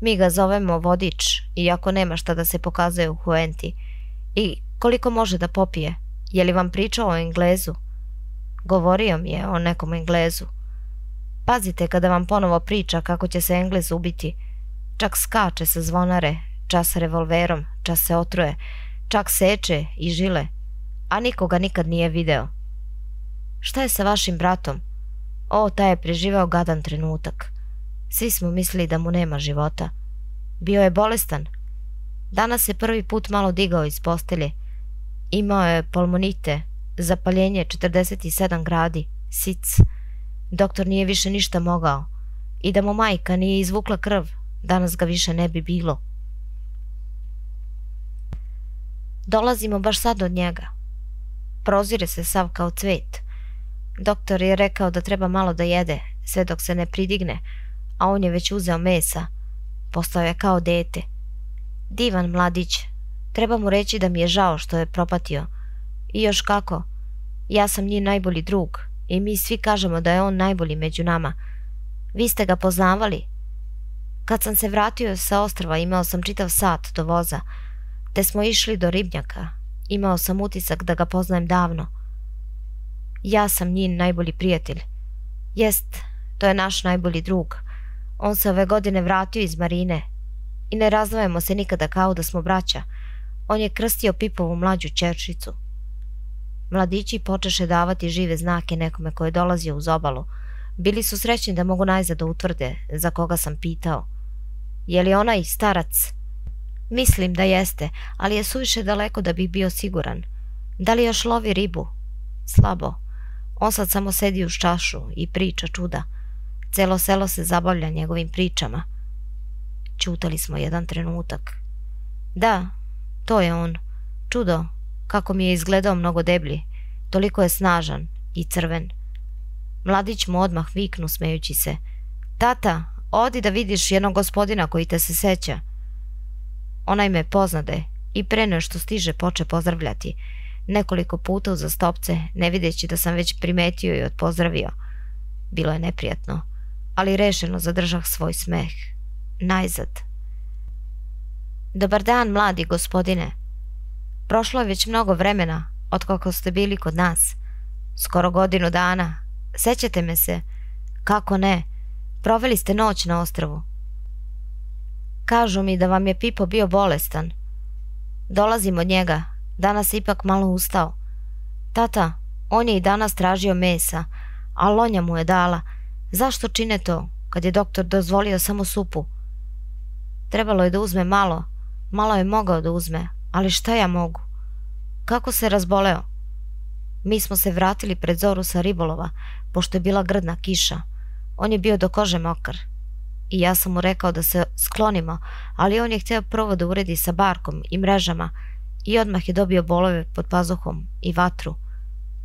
Mi ga zovemo vodič, iako nema šta da se pokazuje u Huenti. I koliko može da popije? Je li vam pričao o Englezu? Govorio mi je o nekom Englezu. Pazite kada vam ponovo priča kako će se Englez ubiti. Čak skače sa zvonare, čas revolverom, čas se otruje, čak seče i žile, a nikoga nikad nije video. Šta je sa vašim bratom? O, taj je preživao gadan trenutak. Svi smo mislili da mu nema života. Bio je bolestan. Danas se prvi put malo digao iz postelje. Imao je pulmonite, zapaljenje četrdeset sedam gradi, sic. Doktor nije više ništa mogao. I da mu majka nije izvukla krv, danas ga više ne bi bilo. Dolazimo baš sad od njega. Prozire se sav kao cvet. Doktor je rekao da treba malo da jede, sve dok se ne pridigne, a on je već uzeo mesa. Postao je kao dete. Divan mladić. Treba mu reći da mi je žao što je propatio. I još kako. Ja sam njih najbolji drug i mi svi kažemo da je on najbolji među nama. Vi ste ga poznavali? Kad sam se vratio sa ostrva imao sam čitav sat do voza, te smo išli do ribnjaka. Imao sam utisak da ga poznajem davno. Ja sam njin najbolji prijatelj. Jest, to je naš najbolji drug. On se ove godine vratio iz Marine. I ne razdvajamo se nikada kao da smo braća. On je krstio Pipovu mlađu čerčicu. Mladići počeše davati žive znake nekome ko je dolazio uz obalu. Bili su srećni da mogu najzad da utvrde za koga sam pitao. Je li onaj starac? Mislim da jeste, ali je suviše daleko da bih bio siguran. Da li još lovi ribu? Slabo. On sad samo sedi uz čašu i priča čuda. Celo selo se zabavlja njegovim pričama. Ćutali smo jedan trenutak. Da, to je on. Čudo, kako mi je izgledao mnogo deblji. Toliko je snažan i crven. Mladić mu odmah viknu smejući se. Tata, odi da vidiš jednog gospodina koji te se seća. Onaj me poznade i pre nego što stiže poče pozdravljati. Nekoliko puta uzastopce, ne videći da sam već primetio i odpozdravio. Bilo je neprijatno, ali rešeno zadržah svoj smeh. Najzad. Dobar dan, mladi gospodine. Prošlo je već mnogo vremena od kako ste bili kod nas. Skoro godinu dana. Sećate me se? Kako ne? Proveli ste noć na ostrvu. Kažu mi da vam je Pipo bio bolestan. Dolazim od njega. Danas je ipak malo ustao. Tata, on je i danas tražio mesa, a Lonja mu je dala. Zašto čine to, kad je doktor dozvolio samo supu? Trebalo je da uzme malo, malo je mogao da uzme, ali šta ja mogu? Kako se razboleo? Mi smo se vratili pred zoru sa ribolova, pošto je bila grdna kiša. On je bio do kože mokar. I ja sam mu rekao da se sklonimo, ali on je hteo prvo da uredi sa barkom i mrežama i odmah je dobio bolove pod pazuhom i vatru.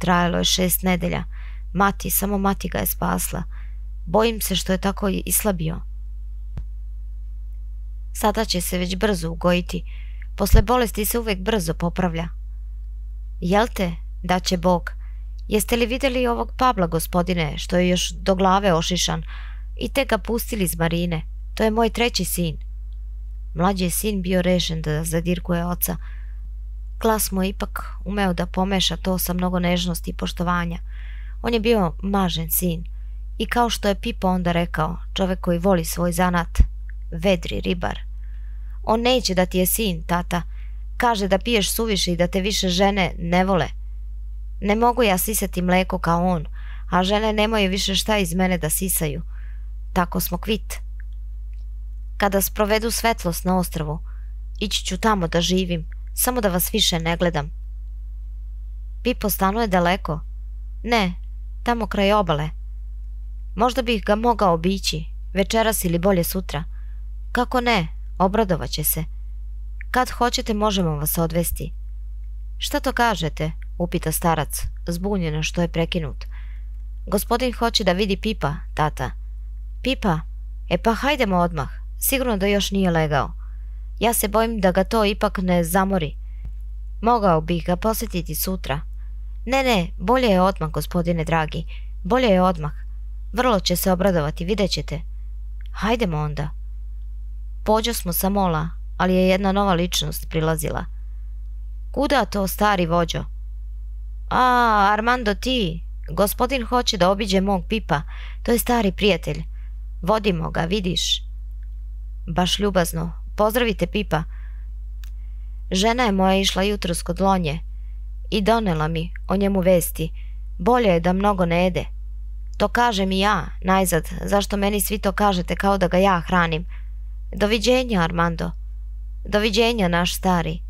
Trajalo je šest nedelja. Mati, samo mati ga je spasla. Bojim se što je tako islabio. Sada će se već brzo ugojiti. Posle bolesti se uvek brzo popravlja. Jel te, da će Bog? Jeste li videli ovog Pabla, gospodine, što je još do glave ošišan? I te ga pustili iz Marine. To je moj treći sin. Mlađi je sin bio rešen da zadirkuje oca. Klas mu je ipak umeo da pomeša to sa mnogo nežnosti i poštovanja. On je bio mažen sin. I kao što je Pipo onda rekao, čovek koji voli svoj zanat, vedri ribar. On neće da ti je sin, tata. Kaže da piješ suviše i da te više žene ne vole. Ne mogu ja sisati mleko kao on, a žene nemaju više šta iz mene da sisaju. Tako smo kvit. Kada sprovedu svetlost na ostrvu, ići ću tamo da živim, samo da vas više ne gledam. Pipo stanuje daleko? Ne, tamo kraj obale. Možda bih ga mogao obići, večeras ili bolje sutra. Kako ne, obradovat će se. Kad hoćete možemo vas odvesti. Šta to kažete? Upita starac, zbunjeno što je prekinut. Gospodin hoće da vidi Pipa, tata. Pipa? E pa hajdemo odmah, sigurno da još nije legao. Ja se bojim da ga to ipak ne zamori. Mogao bih ga posjetiti sutra. Ne, ne, bolje je odmah, gospodine dragi, bolje je odmah. Vrlo će se obradovati, vidjet ćete. Hajdemo onda. Pođo smo sa mola, ali je jedna nova ličnost prilazila. Kuda to, stari vođo? A, Armando, ti, gospodin hoće da obiđe mog Pipa, to je stari prijatelj. Vodimo ga, vidiš. Baš ljubazno, pozdravite Pipa. Žena je moja išla jutros kod Lonje i donela mi o njemu vesti. Bolje je da mnogo ne jede. To kažem i ja, najzad, zašto meni svi to kažete kao da ga ja hranim. Doviđenja, Armando. Doviđenja, naš stari.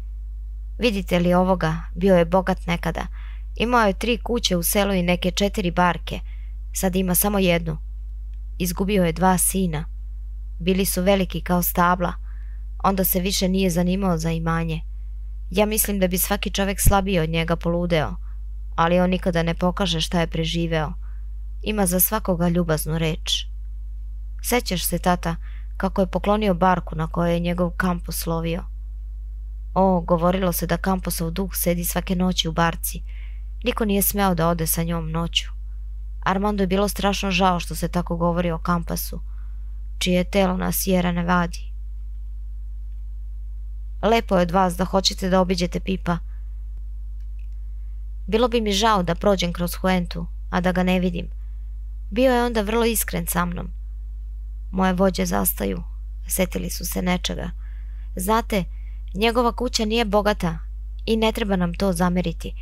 Vidite li ovoga, bio je bogat nekada. Imao je tri kuće u selu i neke četiri barke. Sad ima samo jednu. Izgubio je dva sina. Bili su veliki kao stabla. Onda se više nije zanimao za imanje. Ja mislim da bi svaki čovek slabiji od njega poludeo, ali on nikada ne pokaže šta je preživeo. Ima za svakoga ljubaznu reč. Sećaš se, tata, kako je poklonio barku na kojoj je njegov Kampos lovio. O, govorilo se da Kamposov duh sedi svake noći u barci. Niko nije smeo da ode sa njom noću. Armando je bilo strašno žao što se tako govori o Kampasu, čije je telo na Sierra Nevadi. Lepo je od vas da hoćete da obiđete Pipa. Bilo bi mi žao da prođem kroz Huentu, a da ga ne vidim. Bio je onda vrlo iskren sa mnom. Moje vođe zastaju, setili su se nečega. Znate, njegova kuća nije bogata i ne treba nam to zameriti.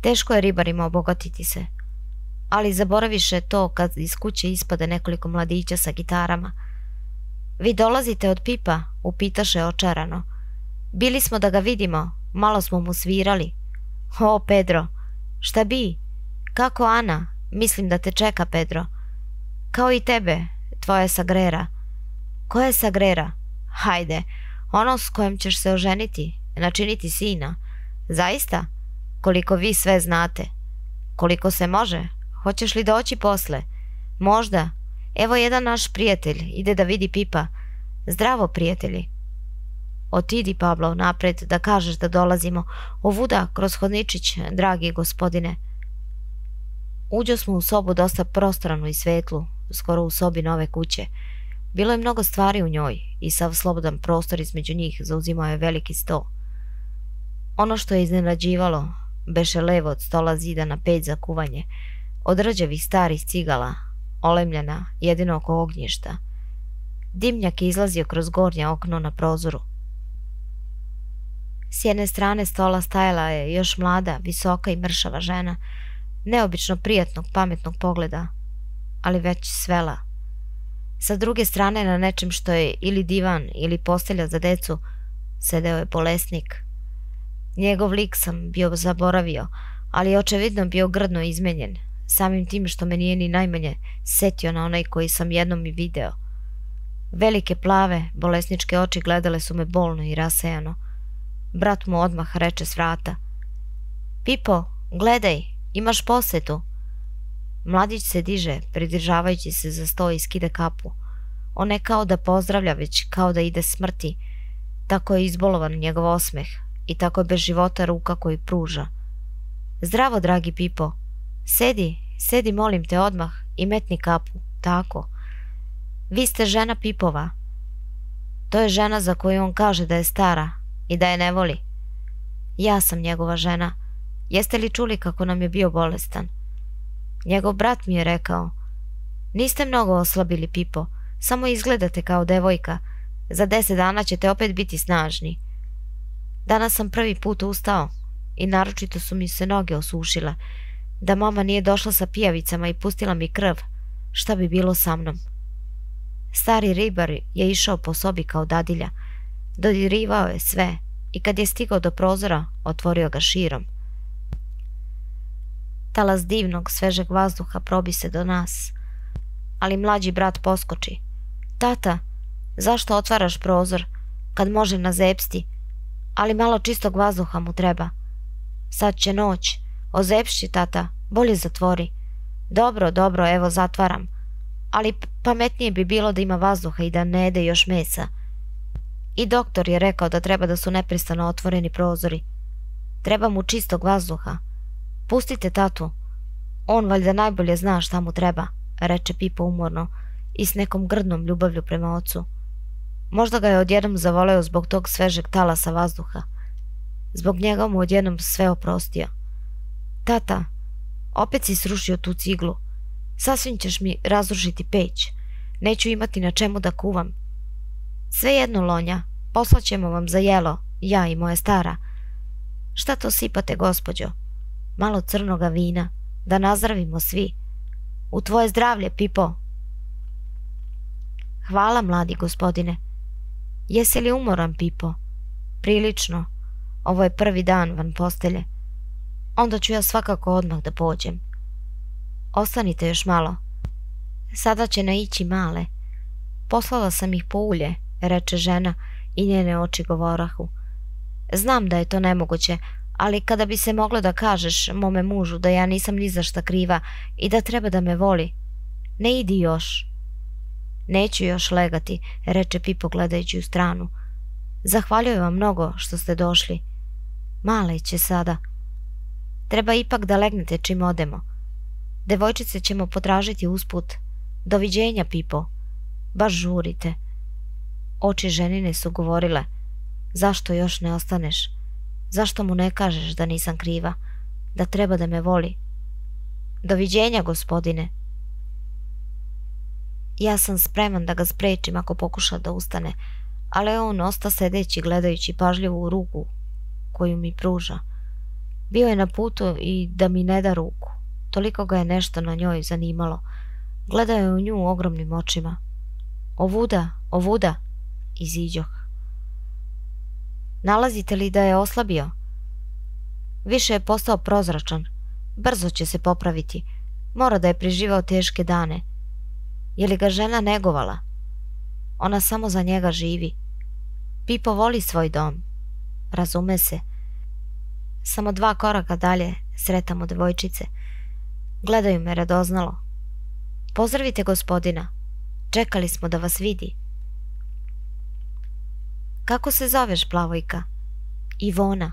Teško je ribarima obogatiti se. Ali zaboraviše to kad iz kuće ispade nekoliko mladića sa gitarama. Vi dolazite od Pipa, upitaše očarano. Bili smo da ga vidimo, malo smo mu svirali. O, Pedro, šta bi? Kako Ana? Mislim da te čeka, Pedro. Kao i tebe, tvoja Sagrera. Koja je Sagrera? Hajde, ono s kojim ćeš se oženiti, načiniti sina. Zaista? Koliko vi sve znate. Koliko se može? Hoćeš li doći posle? Možda. Evo, jedan naš prijatelj ide da vidi Pipa. Zdravo, prijatelji. Otidi, Pablo, napred da kažeš da dolazimo. Ovuda, kroz hodničić, dragi gospodine. Uđo smo u sobu dosta prostranu i svetlu, skoro u sobi nove kuće. Bilo je mnogo stvari u njoj i sav slobodan prostor između njih zauzimao je veliki sto. Ono što je iznenađivalo beše levo od stola zida na peć za kuvanje, od rđavih starih cigala, olemljena jedino oko ognjišta. Dimnjak je izlazio kroz gornje okno na prozoru. S jedne strane stola stajala je još mlada, visoka i mršava žena, neobično prijatnog, pametnog pogleda, ali već svela. Sa druge strane, na nečem što je ili divan ili postelja za decu, sedeo je bolesnik. Njegov lik sam bio zaboravio, ali je očevidno bio grdno izmenjen, samim tim što me nije ni najmanje setio na onaj koji sam jednom i video. Velike plave, bolesničke oči gledale su me bolno i rasejano. Brat mu odmah reče s vrata: "Pipo, gledaj, imaš posetu." Mladić se diže, pridržavajući se za sto i skida kapu. On ne kao da pozdravlja, već kao da ide smrti. Tako je izbolovan njegov osmeh i tako je bez života ruka koju pruža. "Zdravo, dragi Pipo. Sedi, sedi, molim te, odmah i metni kapu, tako. Vi ste žena Pipova. To je žena za koju on kaže da je stara i da je ne voli. Ja sam njegova žena. Jeste li čuli kako nam je bio bolestan? Njegov brat mi je rekao: niste mnogo oslabili, Pipo, samo izgledate kao devojka. Za deset dana ćete opet biti snažni. Danas sam prvi put ustao i naročito su mi se noge osušile. Da mama nije došla sa pijavicama i pustila mi krv, šta bi bilo sa mnom?" Stari ribar je išao po sobi kao dadilja. Dodirivao je sve i kad je stigao do prozora, otvorio ga širom. Talas divnog, svežeg vazduha probi se do nas, ali mlađi brat poskoči. "Tata, zašto otvaraš prozor kad može nazepsti?" "Ali malo čistog vazduha mu treba." "Sad će noć. Ozepši, tata, bolje zatvori." "Dobro, dobro, evo zatvaram, ali pametnije bi bilo da ima vazduha i da ne jede još mesa. I doktor je rekao da treba da su neprestano otvoreni prozori. Treba mu čistog vazduha. Pustite tatu, on valjda najbolje zna šta mu treba," reče Pipo umorno i s nekom grdnom ljubavlju prema ocu. Možda ga je odjednom zavoleo zbog tog svežeg talasa vazduha. Zbog njega mu odjednom sve oprostio. "Tata, opet si srušio tu ciglu. Sasvim ćeš mi razrušiti peć. Neću imati na čemu da kuvam." "Svejedno, Lonja, poslaćemo vam za jelo, ja i moja stara." "Šta to sipate, gospođo?" "Malo crnoga vina, da nazdravimo svi." "U tvoje zdravlje, Pipo." "Hvala, mladi gospodine." "Jesi li umoran, Pipo?" "Prilično. Ovo je prvi dan van postelje. Onda ću ja svakako odmah da pođem." "Ostanite još malo. Sada će naići male. Poslala sam ih po ulje," reče žena i njene oči govorahu. "Znam da je to nemoguće, ali kada bi se moglo da kažeš mome mužu da ja nisam ni za šta kriva i da treba da me voli." "Ne idi još." "Neću još legati," reče Pipo gledajući u stranu. "Zahvaljujem vam mnogo što ste došli. Male će sada. Treba ipak da legnete čim odemo. Devojčice ćemo potražiti usput. Doviđenja, Pipo. Baš žurite." Oči ženine su govorile: zašto još ne ostaneš? Zašto mu ne kažeš da nisam kriva, da treba da me voli? "Doviđenja, gospodine." Ja sam spreman da ga sprečim ako pokuša da ustane, ali on osta sedeći gledajući pažljivo u ruku koju mi pruža. Bio je na putu i da mi ne da ruku. Toliko ga je nešto na njoj zanimalo. Gledao je u nju ogromnim očima. "Ovuda, ovuda," iziđoh. "Nalazite li da je oslabio?" "Više je postao prozračan. Brzo će se popraviti. Mora da je preživao teške dane." "Je li ga žena negovala?" "Ona samo za njega živi. Pipo voli svoj dom. Razume se." Samo dva koraka dalje sretamo devojčice. Gledaju me radoznalo. "Pozdravite gospodina. Čekali smo da vas vidi." "Kako se zoveš, Plavojka?" "Ivona.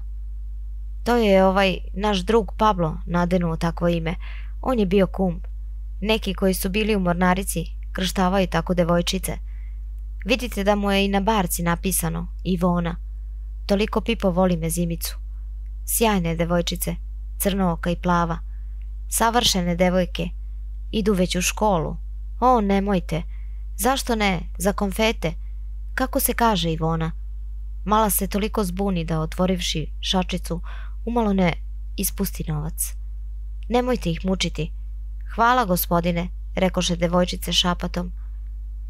To je ovaj naš drug Pablo nadenuo takvo ime. On je bio kum. Neki koji su bili u mornarici krštavaju tako devojčice. Vidite da mu je i na barci napisano Ivona. Toliko Pipo voli mezimicu. Sjajne devojčice, crnooka i plava. Savršene devojke. Idu već u školu. O, nemojte. Zašto ne, za konfete. Kako se kaže, Ivona?" Mala se toliko zbuni da, otvorivši šačicu, umalo ne ispusti novac. Nemojte ih mučiti. Hvala, gospodine, rekoše devojčice šapatom.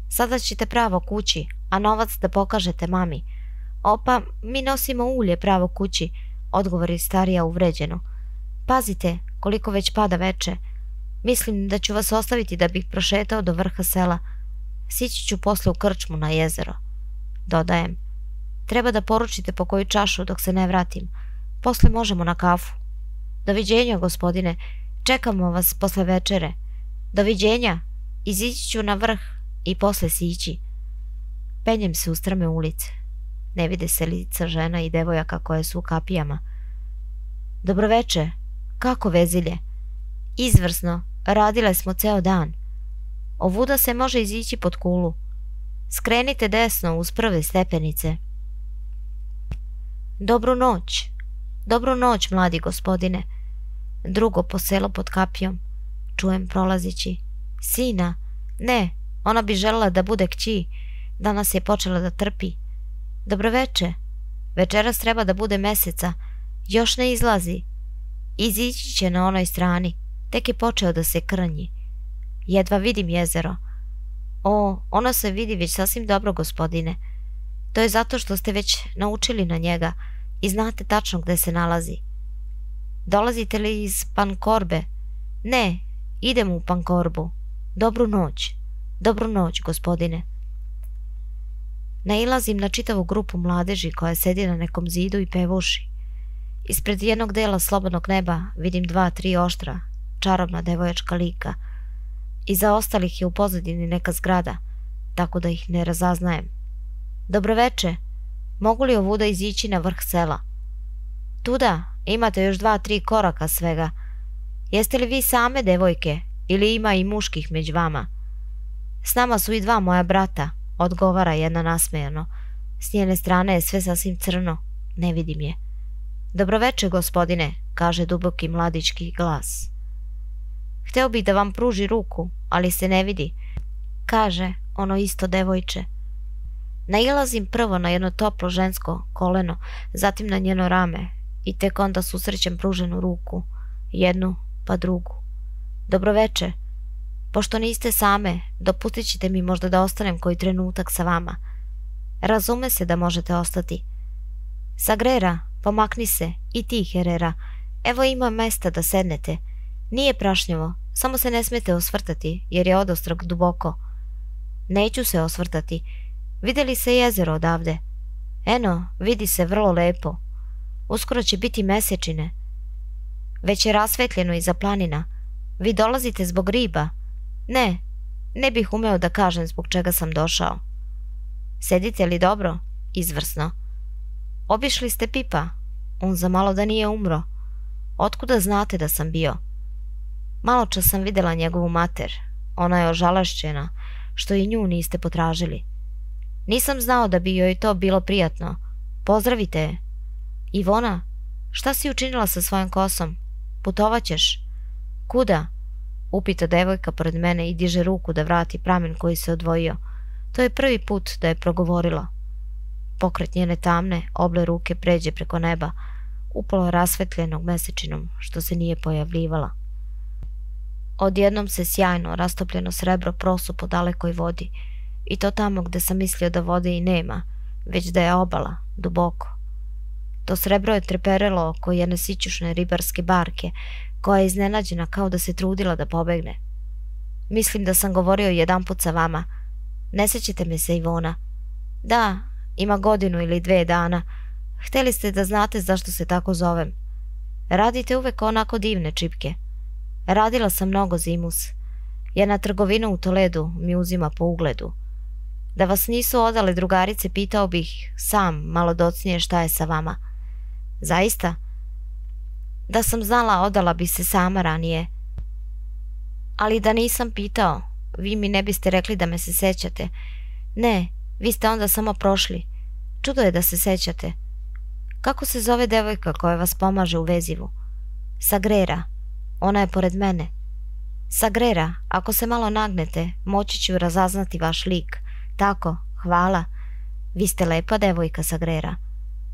Sada ćete pravo kući, a novac da pokažete mami. Opa, mi nosimo ulje pravo kući, odgovori starija uvređeno. Pazite, koliko već pada veče. Mislim da ću vas ostaviti da bih prošetao do vrha sela. Sići ću posle u krčmu na jezero. Dodajem. Treba da poručite po koju čašu dok se ne vratim. Posle možemo na kafu. Doviđenja, gospodine. Čekamo vas posle večere. Doviđenja. Izići ću na vrh i posle sići. Penjem se u strme ulice. Ne vide se lica žena i devojaka koje su u kapijama. Dobroveče. Kako vezilje? Izvrsno. Radile smo ceo dan. Ovuda se može izići pod kulu. Skrenite desno uz prve stepenice. Dobru noć. Dobru noć, mladi gospodine. Drugo poselo pod kapijom. Čujem prolazići. Sina. Ne, ona bi želela da bude kći. Danas je počela da trpi. Dobroveče. Večeras treba da bude meseca. Još ne izlazi. Izići će na onoj strani. Tek je počeo da se krnji. Jedva vidim jezero. O, ono se vidi već sasvim dobro, gospodine. To je zato što ste već naučili na njega i znate tačno gde se nalazi. Dolazite li iz Pankorbe? Ne, idemo u Pankorbu. Dobru noć. Dobru noć, gospodine. Nailazim na čitavu grupu mladeži koja sedi na nekom zidu i pevuši. Ispred jednog dela slobodnog neba vidim dva, tri oštra, čarobna devojačka lika. Iza ostalih je u pozadini neka zgrada, tako da ih ne razaznajem. Dobroveče, mogu li ovuda izići na vrh sela? Tuda, imate još dva, tri koraka svega. Jeste li vi same devojke ili ima i muških među vama? S nama su i dva moja brata, odgovara jedna nasmejano. S njene strane je sve sasvim crno, ne vidim je. Dobroveče, gospodine, kaže duboki mladički glas. Hteo bih da vam pruži ruku, ali se ne vidi, kaže ono isto devojče. Nailazim prvo na jedno toplo žensko koleno, zatim na njeno rame i tek onda susrećem pruženu ruku, jednu pa drugu. Dobroveče, pošto niste same, dopustit ćete mi možda da ostanem koji trenutak sa vama. Razume se da možete ostati. Sagrera, pomakni se, i ti, Herrera, evo ima mesta da sednete. Nije prašnjivo, samo se ne smete osvrtati, jer je odostrog duboko. Neću se osvrtati. Videli se jezero odavde. Eno, vidi se vrlo lepo. Uskoro će biti mesečine. Već je rasvetljeno iza planina. Vi dolazite zbog riba? Ne, ne bih umeo da kažem zbog čega sam došao. Sedite li dobro? Izvrsno. Obišli ste Pipa? On za malo da nije umro. Otkuda znate da sam bio? Maločas sam videla njegovu mater. Ona je ožalašćena što i nju niste potražili. Nisam znao da bi joj to bilo prijatno. Pozdravite je. Ivona, šta si učinila sa svojom kosom? Putovaćeš? Kuda? Upita devojka pored mene i diže ruku da vrati pramen koji se odvojio. To je prvi put da je progovorila. Pokret njene tamne, oble ruke pređe preko neba, upalo rasvetljenog mesečinom što se nije pojavljivala. Odjednom se sjajno rastopljeno srebro prosu po dalekoj vodi, i to tamo gde sam mislio da vode i nema, već da je obala, duboko. To srebro je treperelo oko jedne sićušne ribarske barke, koja je iznenađena kao da se trudila da pobegne. Mislim da sam govorio jedan put sa vama. Ne sećate me se, Ivona? Da, ima godinu ili dve dana. Hteli ste da znate zašto se tako zovem. Radite uvek onako divne čipke. Radila sam mnogo zimus. Jedna trgovina u Toledu mi uzima po ugledu. Da vas nisu odale drugarice, pitao bih sam malo docnije šta je sa vama. Zaista? Da sam znala, odala bi se sama ranije. Ali da nisam pitao, vi mi ne biste rekli da me se sećate. Ne, vi ste onda samo prošli. Čudo je da se sećate. Kako se zove devojka koja vas pomaže u vezivu? Sagrera. Ona je pored mene. Sagrera, ako se malo nagnete, moći ću razaznati vaš lik. Tako, hvala. Vi ste lepa devojka, Sagrera.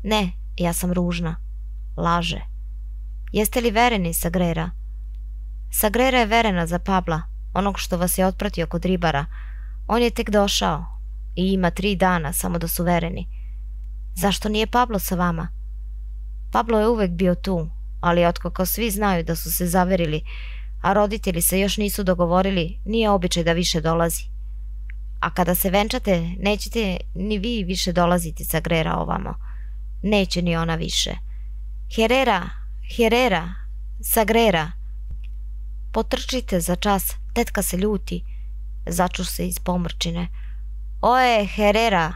Ne, ja sam ružna. Laže. Jeste li vereni, Sagrera? Sagrera je verena za Pabla, onog što vas je otpratio kod ribara. On je tek došao i ima tri dana samo da su vereni. Zašto nije Pablo sa vama? Pablo je uvek bio tu, ali otkako svi znaju da su se zaverili, a roditelji se još nisu dogovorili, nije običaj da više dolazi. A kada se venčate, nećete ni vi više dolaziti, Sagrera, ovamo. Neće ni ona više. Herrera, Herrera, Sagrera. Potrčite za čas, tetka se ljuti. Začu se iz pomrčine. Oe, Herrera.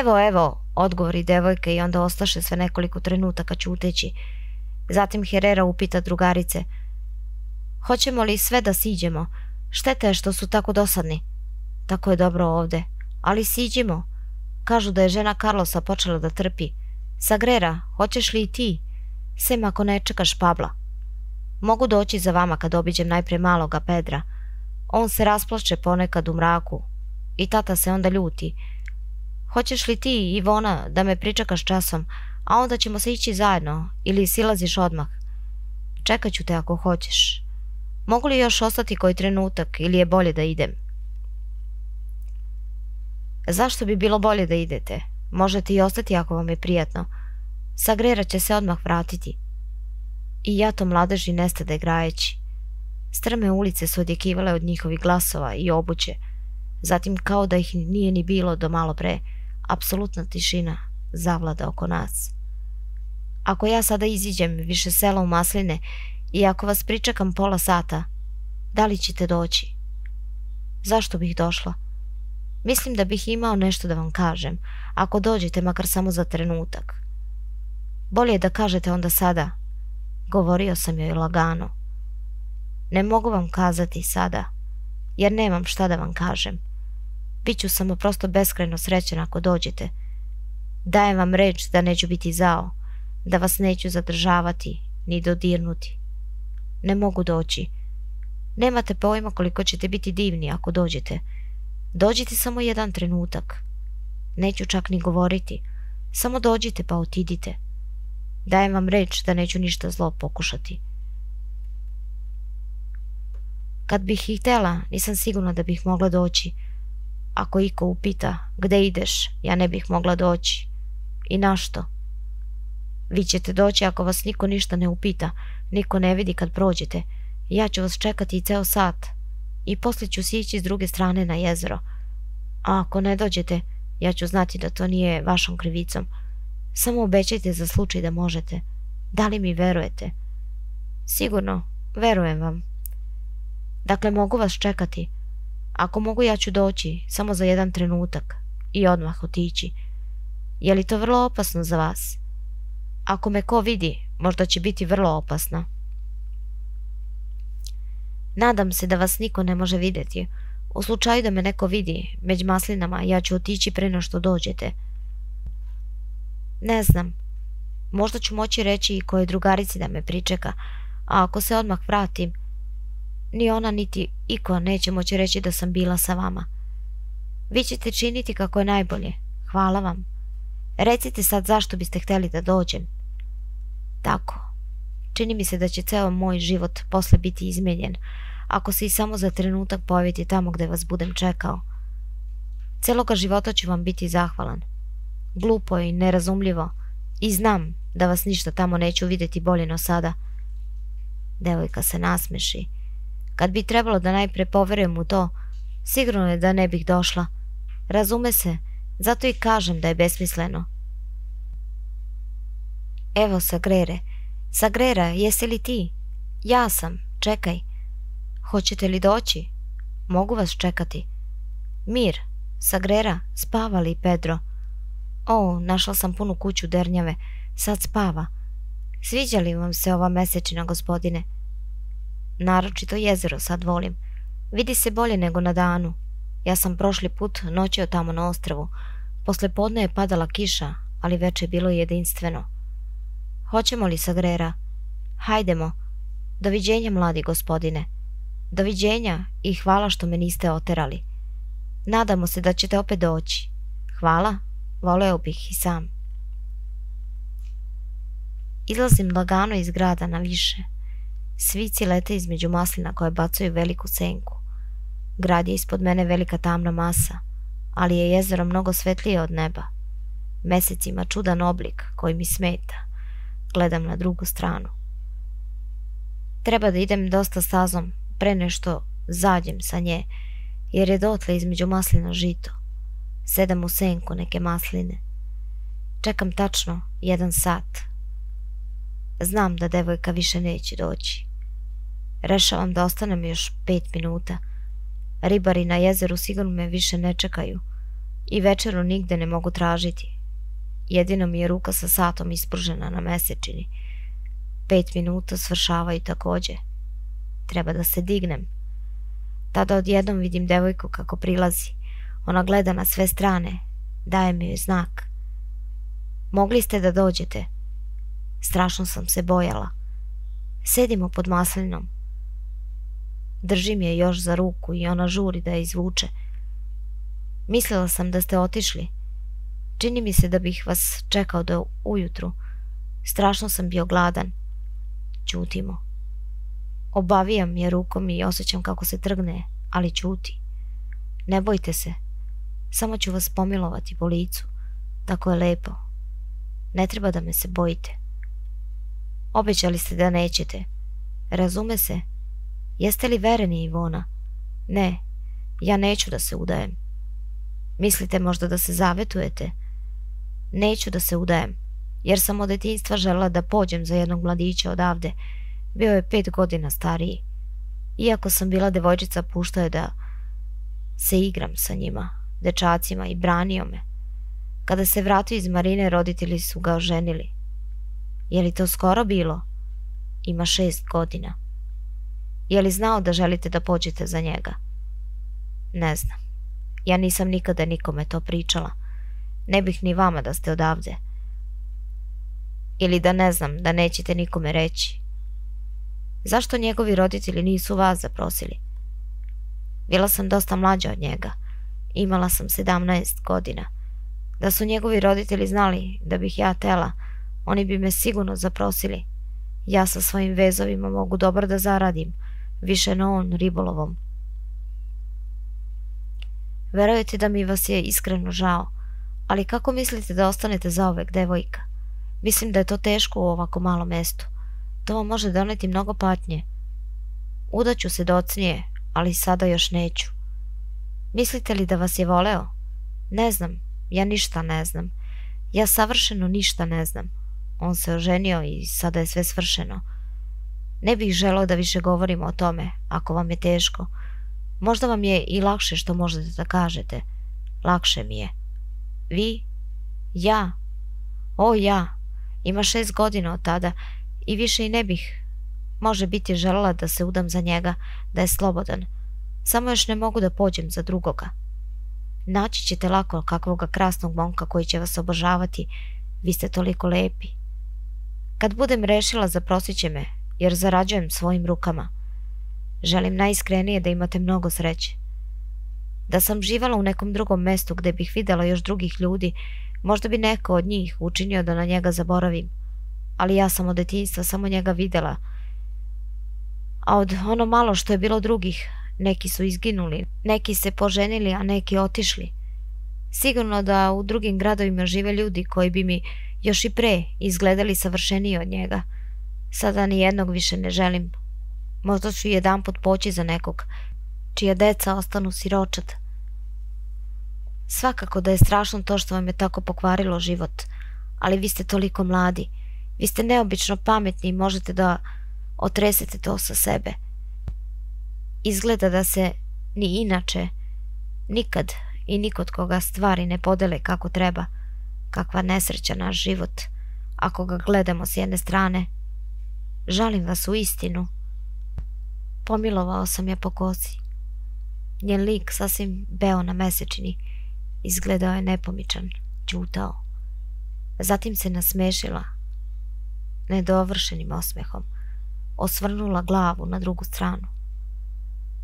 Evo, evo, odgovori devojke i onda ostaše sve nekoliko trenutaka ćuteći. Zatim Herrera upita drugarice. Hoćemo li sve da siđemo? Šteta je što su tako dosadni. Tako je dobro ovde. Ali siđimo. Kažu da je žena Carlosa počela da trpi. Sagrera, hoćeš li i ti? Sem ako ne čekaš Pabla. Mogu doći za vama kad obiđem najpre maloga Pedra. On se rasplače ponekad u mraku. I tata se onda ljuti. Hoćeš li ti, Ivona, da me pričekaš časom, a onda ćemo se ići zajedno ili silaziš odmah? Čekat ću te ako hoćeš. Mogu li još ostati koji trenutak ili je bolje da idem? Zašto bi bilo bolje da idete? Možete i ostati ako vam je prijatno. Sagrera će se odmah vratiti. I jato mladeži nestade grajeći. Strme ulice su odjekivale od njihovih glasova i obuće. Zatim kao da ih nije ni bilo do malo pre, apsolutna tišina zavlada oko nas. Ako ja sada iziđem više sela u Masline i ako vas pričekam pola sata, da li ćete doći? Zašto bih došla? Mislim da bih imao nešto da vam kažem, ako dođete makar samo za trenutak. Bolje da kažete onda sada, govorio sam joj lagano. Ne mogu vam kazati sada, jer nemam šta da vam kažem. Biću samo prosto beskrajno srećen ako dođete. Dajem vam reč da neću biti zao, da vas neću zadržavati ni dodirnuti. Ne mogu doći. Nemate pojma koliko ćete biti divni ako dođete. Dođite samo jedan trenutak. Neću čak ni govoriti. Samo dođite pa otidite. Dajem vam reč da neću ništa zlo pokušati. Kad bih ih htela, nisam sigurna da bih mogla doći. Ako iko upita gde ideš, ja ne bih mogla doći. I našto? Vi ćete doći ako vas niko ništa ne upita, niko ne vidi kad prođete. Ja ću vas čekati i ceo sat. I poslije ću sići s druge strane na jezero. A ako ne dođete, ja ću znati da to nije vašom krivicom. Samo obećajte za slučaj da možete. Da li mi verujete? Sigurno, verujem vam. Dakle, mogu vas čekati. Ako mogu, ja ću doći, samo za jedan trenutak, i odmah otići. Je li to vrlo opasno za vas? Ako me ko vidi, možda će biti vrlo opasno. Nadam se da vas niko ne može vidjeti. U slučaju da me neko vidi, među maslinama, ja ću otići pre nego što dođete. Ne znam. Možda ću moći reći i kojoj drugarici da me pričeka, a ako se odmah vratim, ni ona niti iko neće moći reći da sam bila sa vama. Vi ćete činiti kako je najbolje. Hvala vam. Recite sad zašto biste hteli da dođem. Tako. Čini mi se da će ceo moj život posle biti izmenjen, ako se i samo za trenutak pojavite tamo gde vas budem čekao. Celoga života ću vam biti zahvalan. Glupo je i nerazumljivo, i znam da vas ništa tamo neću vidjeti bolje no sada. Devojka se nasmeši. Kad bi trebalo da najpre poverujem u to, sigurno je da ne bih došla. Razume se, zato i kažem da je besmisleno. Evo, Sagrere, Sagrera, jesi li ti? Ja sam, čekaj. Hoćete li doći? Mogu vas čekati. Mir, Sagrera, spava li Pedro? O, našla sam punu kuću dernjave, sad spava. Sviđa li vam se ova mesečina, gospodine? Naročito jezero sad volim. Vidi se bolje nego na danu. Ja sam prošli put noćio tamo na ostrvu. Posle podne je padala kiša, ali veče je bilo jedinstveno. Hoćemo li, Sagrera? Hajdemo. Doviđenja, mladi gospodine. Doviđenja i hvala što me niste oterali. Nadamo se da ćete opet doći. Hvala, voleo bih i sam. Izlazim lagano iz grada na više. Svici lete između maslina koje bacaju veliku senku. Grad je ispod mene velika tamna masa, ali je jezero mnogo svetlije od neba. Mesec ima čudan oblik koji mi smeta. Gledam na drugu stranu. Treba da idem dosta stazom pre nešto zađem sa nje, jer je dotle između maslina žito. Sedam u senku neke masline. Čekam tačno jedan sat. Znam da devojka više neće doći. Rešavam da ostanem još pet minuta. Ribari na jezeru sigurno me više ne čekaju i večeru nigde ne mogu tražiti. Jedino mi je ruka sa satom ispružena na mesečini. Pet minuta svršavaju takođe. Treba da se dignem. Tada odjednom vidim devojku kako prilazi. Ona gleda na sve strane. Daje mi joj znak. Mogli ste da dođete. Strašno sam se bojala. Sedimo pod maslinom. Držim je još za ruku i ona žuri da je izvuče. Mislila sam da ste otišli. Čini mi se da bih vas čekao do ujutru. Strašno sam bio gladan. Ćutimo. Obavijam je rukom i osjećam kako se trgne, ali ćuti. Ne bojte se. Samo ću vas pomilovati po licu. Tako je lepo. Ne treba da me se bojite. Obećali ste da nećete. Razume se. Jeste li vereni, Ivona? Ne, ja neću da se udajem. Mislite možda da se zavetujete? Neću da se udajem, jer sam od detinjstva želela da pođem za jednog mladića odavde. Bio je pet godina stariji. Iako sam bila devojčica, puštao je da se igram sa njima, dečacima, i branio me. Kada se vratio iz Marine, roditelji su ga oženili. Je li to skoro bilo? Ima šest godina. Je li znao da želite da pođete za njega? Ne znam. Ja nisam nikada nikome to pričala. Ne bih ni vama da ste odavde. Ili da ne znam, da nećete nikome reći. Zašto njegovi roditelji nisu vas zaprosili? Bila sam dosta mlađa od njega. Imala sam sedamnaest godina. Da su njegovi roditelji znali da bih ja htela, oni bi me sigurno zaprosili. Ja sa svojim vezovima mogu dobro da zaradim. Više na on ribolovom. Verujete da mi vas je iskreno žao, ali kako mislite da ostanete zauvek devojka? Mislim da je to teško u ovako malom mestu. To vam može doneti mnogo patnje. Udaću se docnije, ali sada još neću. Mislite li da vas je voleo? Ne znam, ja ništa ne znam. Ja savršeno ništa ne znam. On se oženio i sada je sve svršeno. Ne bih želeo da više govorimo o tome, ako vam je teško. Možda vam je i lakše što možete da kažete. Lakše mi je. Vi? Ja? O ja! Ima šest godina od tada i više i ne bih. Može biti želela da se udam za njega, da je slobodan. Samo još ne mogu da pođem za drugoga. Naći ćete lako kakvoga krasnog momka koji će vas obožavati. Vi ste toliko lepi. Kad budem rešila, zaprosit će me, jer zarađujem svojim rukama. Želim najiskrenije da imate mnogo sreće. Da sam živjela u nekom drugom mestu gde bih videla još drugih ljudi, možda bi neko od njih učinio da na njega zaboravim. Ali ja sam od detinjstva samo njega videla. A od ono malo što je bilo drugih, neki su izginuli, neki se poženili, a neki otišli. Sigurno da u drugim gradovima žive ljudi koji bi mi još i pre izgledali savršeniji od njega. Sada ni jednog više ne želim. Možda ću jedan put poći za nekog, čija deca ostanu siročad. Svakako da je strašno to što vam je tako pokvarilo život, ali vi ste toliko mladi. Vi ste neobično pametni i možete da otresete to sa sebe. Izgleda da se ni inače, nikad i nikod koga stvari ne podele kako treba. Kakva nesreća naš život, ako ga gledamo s jedne strane. Žalim vas u istinu. Pomilovao sam je po kosi. Njen lik sasvim beo na mesečini. Izgledao je nepomičan, ćutao. Zatim se nasmešila, nedovršenim osmehom. Osvrnula glavu na drugu stranu.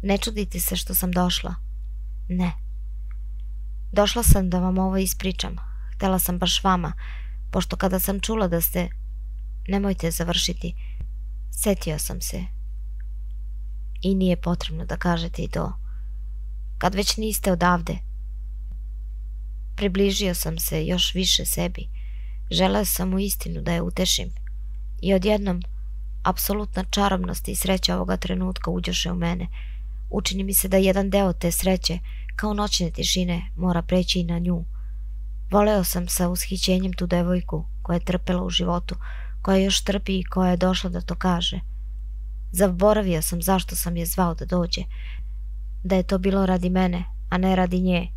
Ne čudite se što sam došla. Ne. Došla sam da vam ovo ispričam. Htela sam baš vama, pošto kada sam čula da ste... Nemojte završiti. Setio sam se. I nije potrebno da kažete i to. Kad već niste odavde. Približio sam se još više sebi. Želeo sam u istinu da je utešim. I odjednom, apsolutna čarobnost i sreća ovoga trenutka uđoše u mene. Učini mi se da jedan deo te sreće, kao noćne tišine, mora preći i na nju. Voleo sam sa ushićenjem tu devojku koja je trpela u životu, koja još trpi i koja je došla da to kaže. Zaboravio sam zašto sam je zvao da dođe, da je to bilo radi mene, a ne radi nje.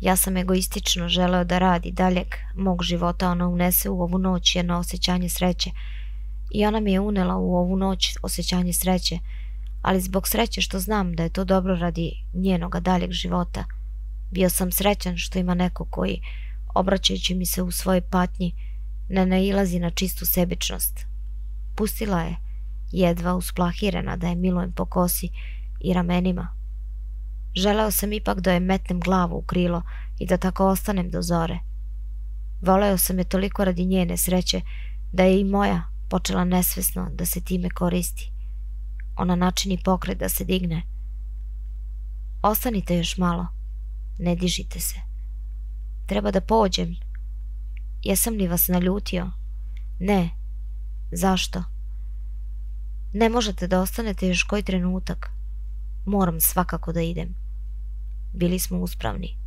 Ja sam egoistično želeo da radi daljeg mog života ona unese u ovu noć jedno osjećanje sreće, i ona mi je unela u ovu noć osjećanje sreće, ali zbog sreće što znam da je to dobro radi njenoga daljeg života. Bio sam srećan što ima neko koji, obraćajući mi se u svojoj patnji, ne nailazi na čistu sebičnost. Pustila je, jedva usplahirena, da je milujem po kosi i ramenima. Želeo sam ipak da je metnem glavu u krilo i da tako ostanem do zore. Voleo sam je toliko radi njene sreće da je i moja počela nesvesno da se time koristi. Ona načini pokret da se digne. Ostanite još malo. Ne dižite se. Treba da pođem. Jesam li vas naljutio? Ne. Zašto? Ne možete da ostanete još koji trenutak. Moram svakako da idem. Bili smo uspravni.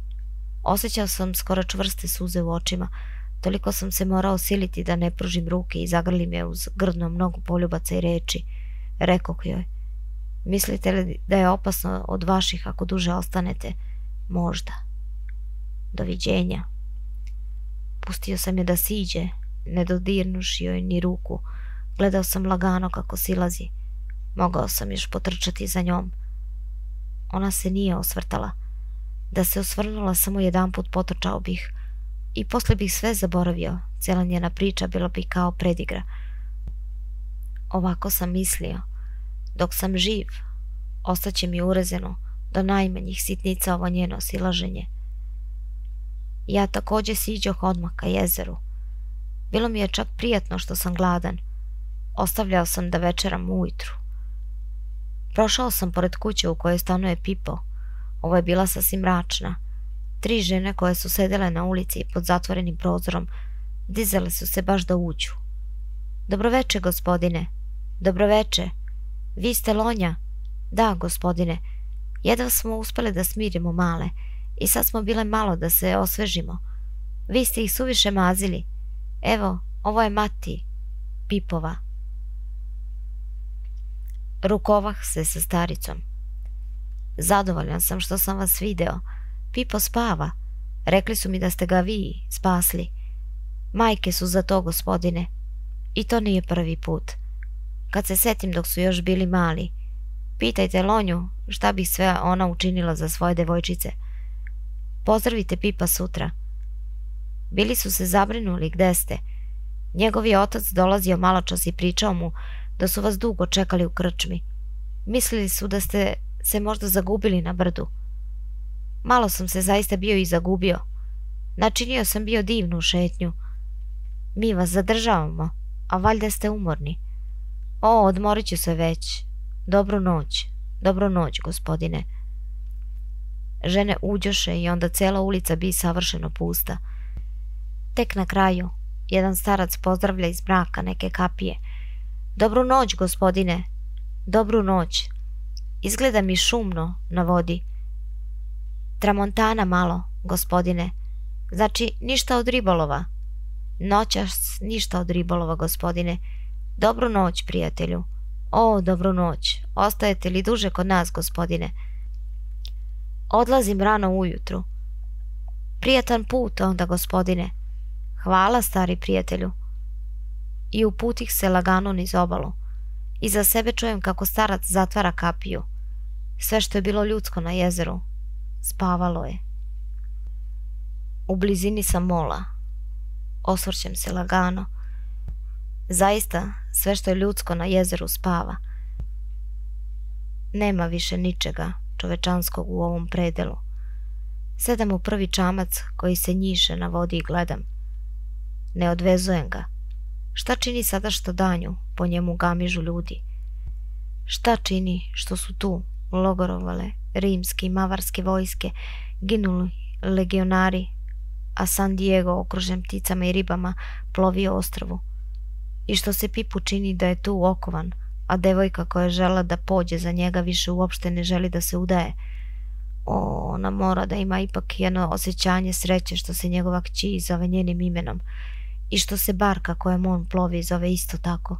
Osjećao sam skoro čvrste suze u očima. Toliko sam se morao siliti da ne pružim ruke i zagrlim je uz grdno mnogo poljubaca i reči. Rekoh joj. Mislite li da je opasno od vaših ako duže ostanete? Možda. Doviđenja. Pustio sam je da siđe, ne dodirnuši joj ni ruku. Gledao sam lagano kako silazi. Mogao sam još potrčati za njom. Ona se nije osvrtala. Da se osvrnula samo jedan put potrčao bih. I posle bih sve zaboravio. Cela njena priča bila bi kao predigra. Ovako sam mislio. Dok sam živ, ostaće mi urezeno do najmanjih sitnica ovo njeno silaženje. Ja takođe siđoh odmah ka jezeru. Bilo mi je čak prijatno što sam gladan. Ostavljao sam da večeram ujutru. Prošao sam pored kuće u kojoj stanuje Pipo. Ovo je bila sasvim mračna. Tri žene koje su sedele na ulici pod zatvorenim prozorom dizale su se baš da uđu. Dobroveče, gospodine. Dobroveče. Vi ste Lonja? Da, gospodine. Jedva smo uspele da smirimo male i sad smo bile malo da se osvežimo. Vi ste ih suviše mazili. Evo, ovo je Mati, Pipova. Rukovah se sa staricom. Zadovoljan sam što sam vas video. Pipo spava. Rekli su mi da ste ga vi spasli. Majke su za to, gospodine. I to nije prvi put. Kad se setim dok su još bili mali. Pitajte Lonju šta bih sve ona učinila za svoje devojčice. Pozdravite Pipa sutra. Bili su se zabrinuli gde ste. Njegov je otac dolazio maločas i pričao mu da su vas dugo čekali u krčmi. Mislili su da ste se možda zagubili na brdu. Malo sam se zaista bio i zagubio. Načinio sam bio divnu šetnju. Mi vas zadržavamo, a valjda ste umorni. O, odmorit ću se već. Dobru noć. Dobru noć, gospodine. Žene uđoše i onda cela ulica bi savršeno pusta. Tek na kraju, jedan starac pozdravlja iz mraka neke kapije. Dobru noć, gospodine. Dobru noć. Izgleda mi šumno na vodi. Tramontana malo, gospodine. Znači, ništa od ribolova. Noćas ništa od ribolova, gospodine. Dobru noć, prijatelju. O, dobru noć. Ostajete li duže kod nas, gospodine? Odlazim rano ujutru. Prijatan put onda, gospodine. Hvala, stari prijatelju. I uputih se lagano niz obalu. Iza sebe čujem kako starac zatvara kapiju. Sve što je bilo ljudsko na jezeru spavalo je. U blizini sam mola. Osvrćem se lagano. Zaista, sve što je ljudsko na jezeru spava. Nema više ničega čovečanskog u ovom predelu. Sedam u prvi čamac koji se njiše na vodi i gledam. Ne odvezujem ga. Šta čini sada što danju po njemu gamižu ljudi? Šta čini što su tu logorovale rimske i mavarske vojske, ginuli legionari, a San Diego okružen pticama i ribama plovio ostrvu? I što se Pipu čini da je tu okovan, a devojka koja je žela da pođe za njega više uopšte ne želi da se udaje? O, ona mora da ima ipak jedno osjećanje sreće što se njegova kći zove njenim imenom, i što se barka kojem on plovi zove isto tako.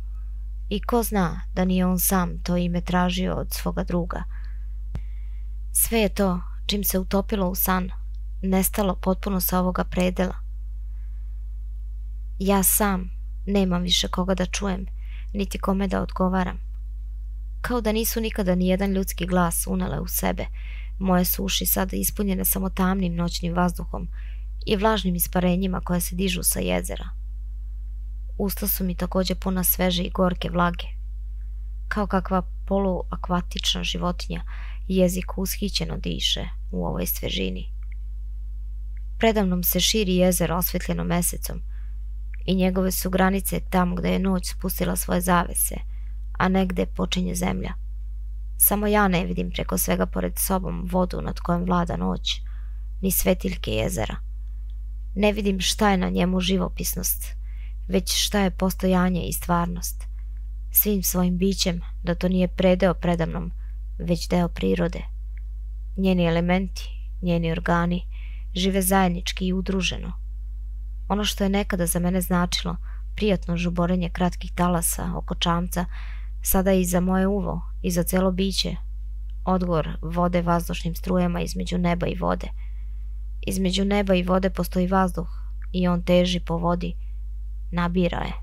I ko zna da nije on sam to ime tražio od svoga druga. Sve je to, čim se utopilo u san, nestalo potpuno sa ovoga predela. Ja sam nemam više koga da čujem, niti kome da odgovaram. Kao da nisu nikada nijedan ljudski glas unele u sebe, moje su uši sada ispunjene samo tamnim noćnim vazduhom i vlažnim isparenjima koja se dižu sa jezera. Usta su mi također puna sveže i gorke vlage. Kao kakva poluakvatična životinja, jezik ushićeno diše u ovoj svežini. Predamnom se širi jezero osvetljeno mesecom i njegove su granice tamo gde je noć spustila svoje zavese, a negde počinje zemlja. Samo ja ne vidim preko svega pored sobom vodu nad kojom vlada noć, ni svetiljke jezera. Ne vidim šta je na njemu živopisnost, već šta je postojanje i stvarnost. Svim svojim bićem da to nije predeo predamnom, već deo prirode. Njeni elementi, njeni organi žive zajednički i udruženo. Ono što je nekada za mene značilo prijatno žuborenje kratkih talasa oko čamca, sada i za moje uvo i za celo biće odgovor vode vazdušnim strujama između neba i vode. Između neba i vode postoji vazduh i on teži po vodi, nabira je.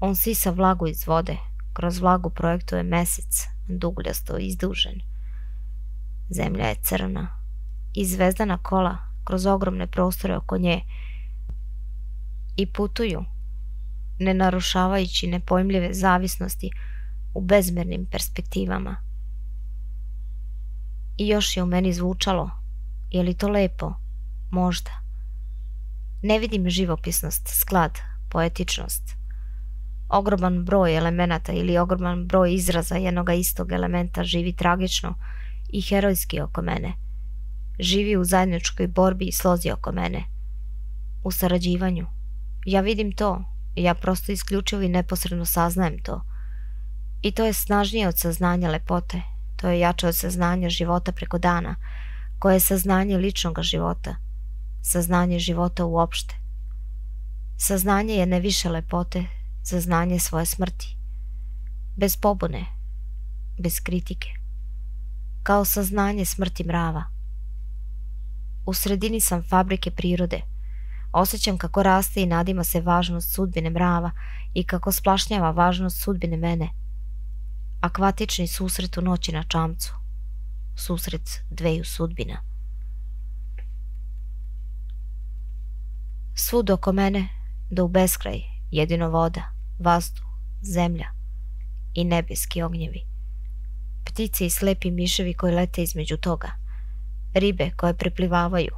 On sisa vlagu iz vode, kroz vlagu projektuje mesec, dugljasto izdužen. Zemlja je crna i zvezdana kola kroz ogromne prostore oko nje i putuju, ne narušavajući nepojmljive zavisnosti u bezmernim perspektivama. I još je u meni zvučalo, je li to lepo? Možda. Ne vidim živopisnost, sklad, poetičnost. Ogroman broj elemenata ili ogroman broj izraza jednoga istog elementa živi tragično i herojski oko mene. Živi u zajedničkoj borbi i slozi oko mene. U sarađivanju. Ja vidim to, ja prosto isključivo i neposredno saznajem to. I to je snažnije od saznanja lepote, to je jače od saznanja života preko dana, koje je saznanje ličnog života, saznanje života uopšte. Saznanje je ne više lepote, saznanje svoje smrti, bez pobune, bez kritike, kao saznanje smrti mrava. U sredini sam fabrike prirode, osjećam kako raste i nadima se važnost sudbine mrava i kako splašnjava važnost sudbine mene. Akvatični susret u noći na čamcu, susret dveju sudbina. Svud oko mene, do u beskraj, jedino voda, vazduh, zemlja i nebeski ognjevi. Ptice i slepi miševi koji lete između toga, ribe koje preplivavaju.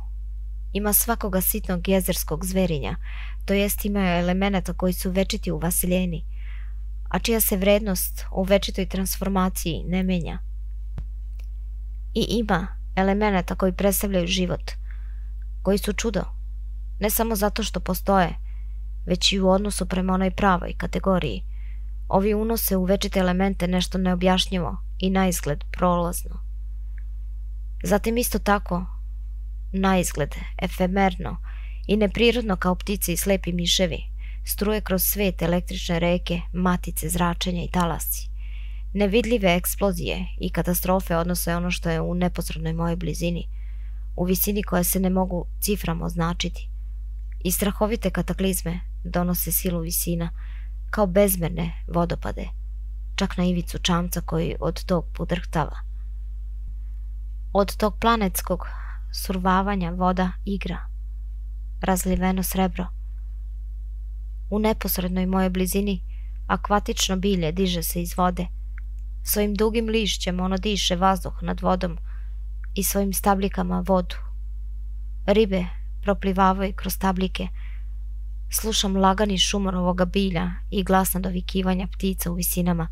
Ima svakoga sitnog jezerskog zverinja, to jest imaju elemenata koji su večiti u vasiljeni, a čija se vrednost u večitoj transformaciji ne menja. I ima elemenata koji predstavljaju život, koji su čudo, ne samo zato što postoje, već i u odnosu prema onoj pravoj kategoriji. Ovi unose u večite elemente nešto neobjašnjivo i na izgled prolazno. Zatim isto tako, na izgled, efemerno i neprirodno kao ptice i slepi miševi, struje kroz svet električne reke, matice, zračenja i talasi. Nevidljive eksplozije i katastrofe odnose ono što je u neposrednoj mojoj blizini, u visini koje se ne mogu ciframa označiti. I strahovite kataklizme donose silu visina, kao bezmerne vodopade, čak na ivicu čamca koji od tog podrhtava. Od tog planetskog survavanja voda igra, razliveno srebro. U neposrednoj moje blizini akvatično bilje diže se iz vode. Svojim dugim lišćem ono diše vazduh nad vodom i svojim stabljikama vodu, Ribe proplivavaju kroz tabljike. Slušam lagani šumor ovoga bilja i glasna dovikivanja ptica u visinama.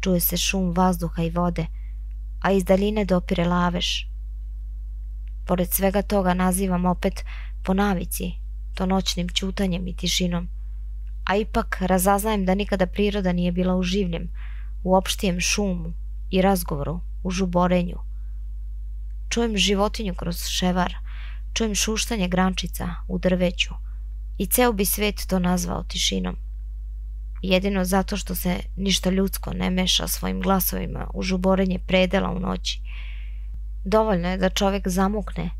Čuje se šum vazduha i vode, a iz daljine dopire laveš. Pored svega toga nazivam opet po navici, to noćnim ćutanjem i tišinom, a ipak razaznajem da nikada priroda nije bila u življem, u opštijem šumu i razgovoru, u žuborenju. Čujem životinju kroz ševar, čujem šuštanje grančica u drveću i ceo bi svet to nazvao tišinom. Jedino zato što se ništa ljudsko ne meša svojim glasovima u žuborenje predela u noći. Dovoljno je da čovjek zamukne,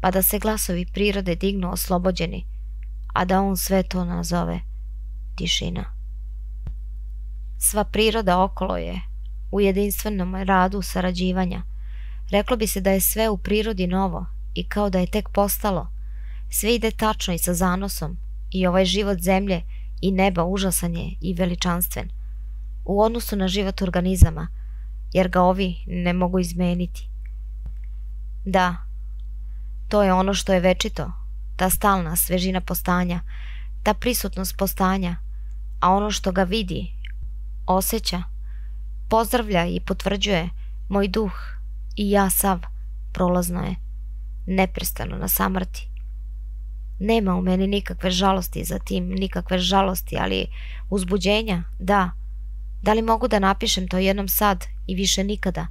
pa da se glasovi prirode dignu oslobođeni, a da on sve to nazove tišina. Sva priroda okolo je u jedinstvenom radu sarađivanja. Reklo bi se da je sve u prirodi novo i kao da je tek postalo. Sve ide tačno i sa zanosom, i ovaj život zemlje i neba užasan je i veličanstven u odnosu na život organizama, jer ga ovi ne mogu izmeniti. Da, to je ono što je večito, ta stalna svežina postanja, ta prisutnost postanja, a ono što ga vidi, osjeća, pozdravlja i potvrđuje, moj duh i ja sav, prolazno je, neprestano na samrti. Nema u meni nikakve žalosti za tim, nikakve žalosti, ali uzbuđenja, da. Da li mogu da napišem to jednom sad i više nikada,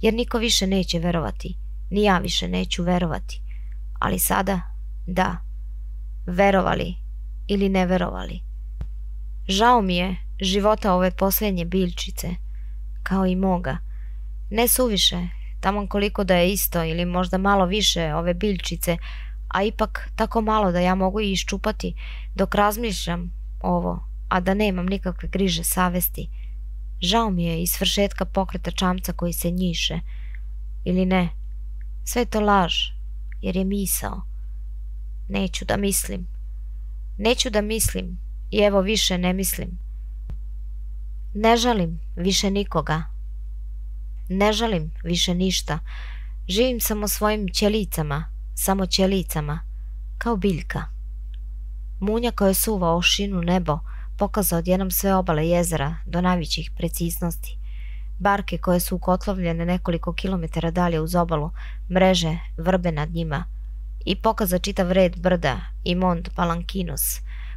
jer niko više neće verovati, ni ja više neću verovati, ali sada, da. Verovali ili ne verovali. Žao mi je života ove posljednje biljčice, kao i moga. Ne suviše, taman koliko da je isto ili možda malo više ove biljčice, a ipak tako malo da ja mogu i iščupati dok razmišljam ovo, a da nemam nikakve griže savesti. Žao mi je i svršetka pokreta čamca koji se njiše. Ili ne, sve to laž, jer je misao. Neću da mislim. Neću da mislim i evo više ne mislim. Ne žalim više nikoga. Ne žalim više ništa. Živim samo svojim ćelijicama. Samo ćelijicama, kao biljka. Munja koja suva ošinu nebo pokaza odjednom sve obale jezera do najvećih preciznosti. Barke koje su ukotlovljene nekoliko kilometara dalje uz obalu, mreže, vrbe nad njima. I pokaza čitav red brda i Montpalankinos,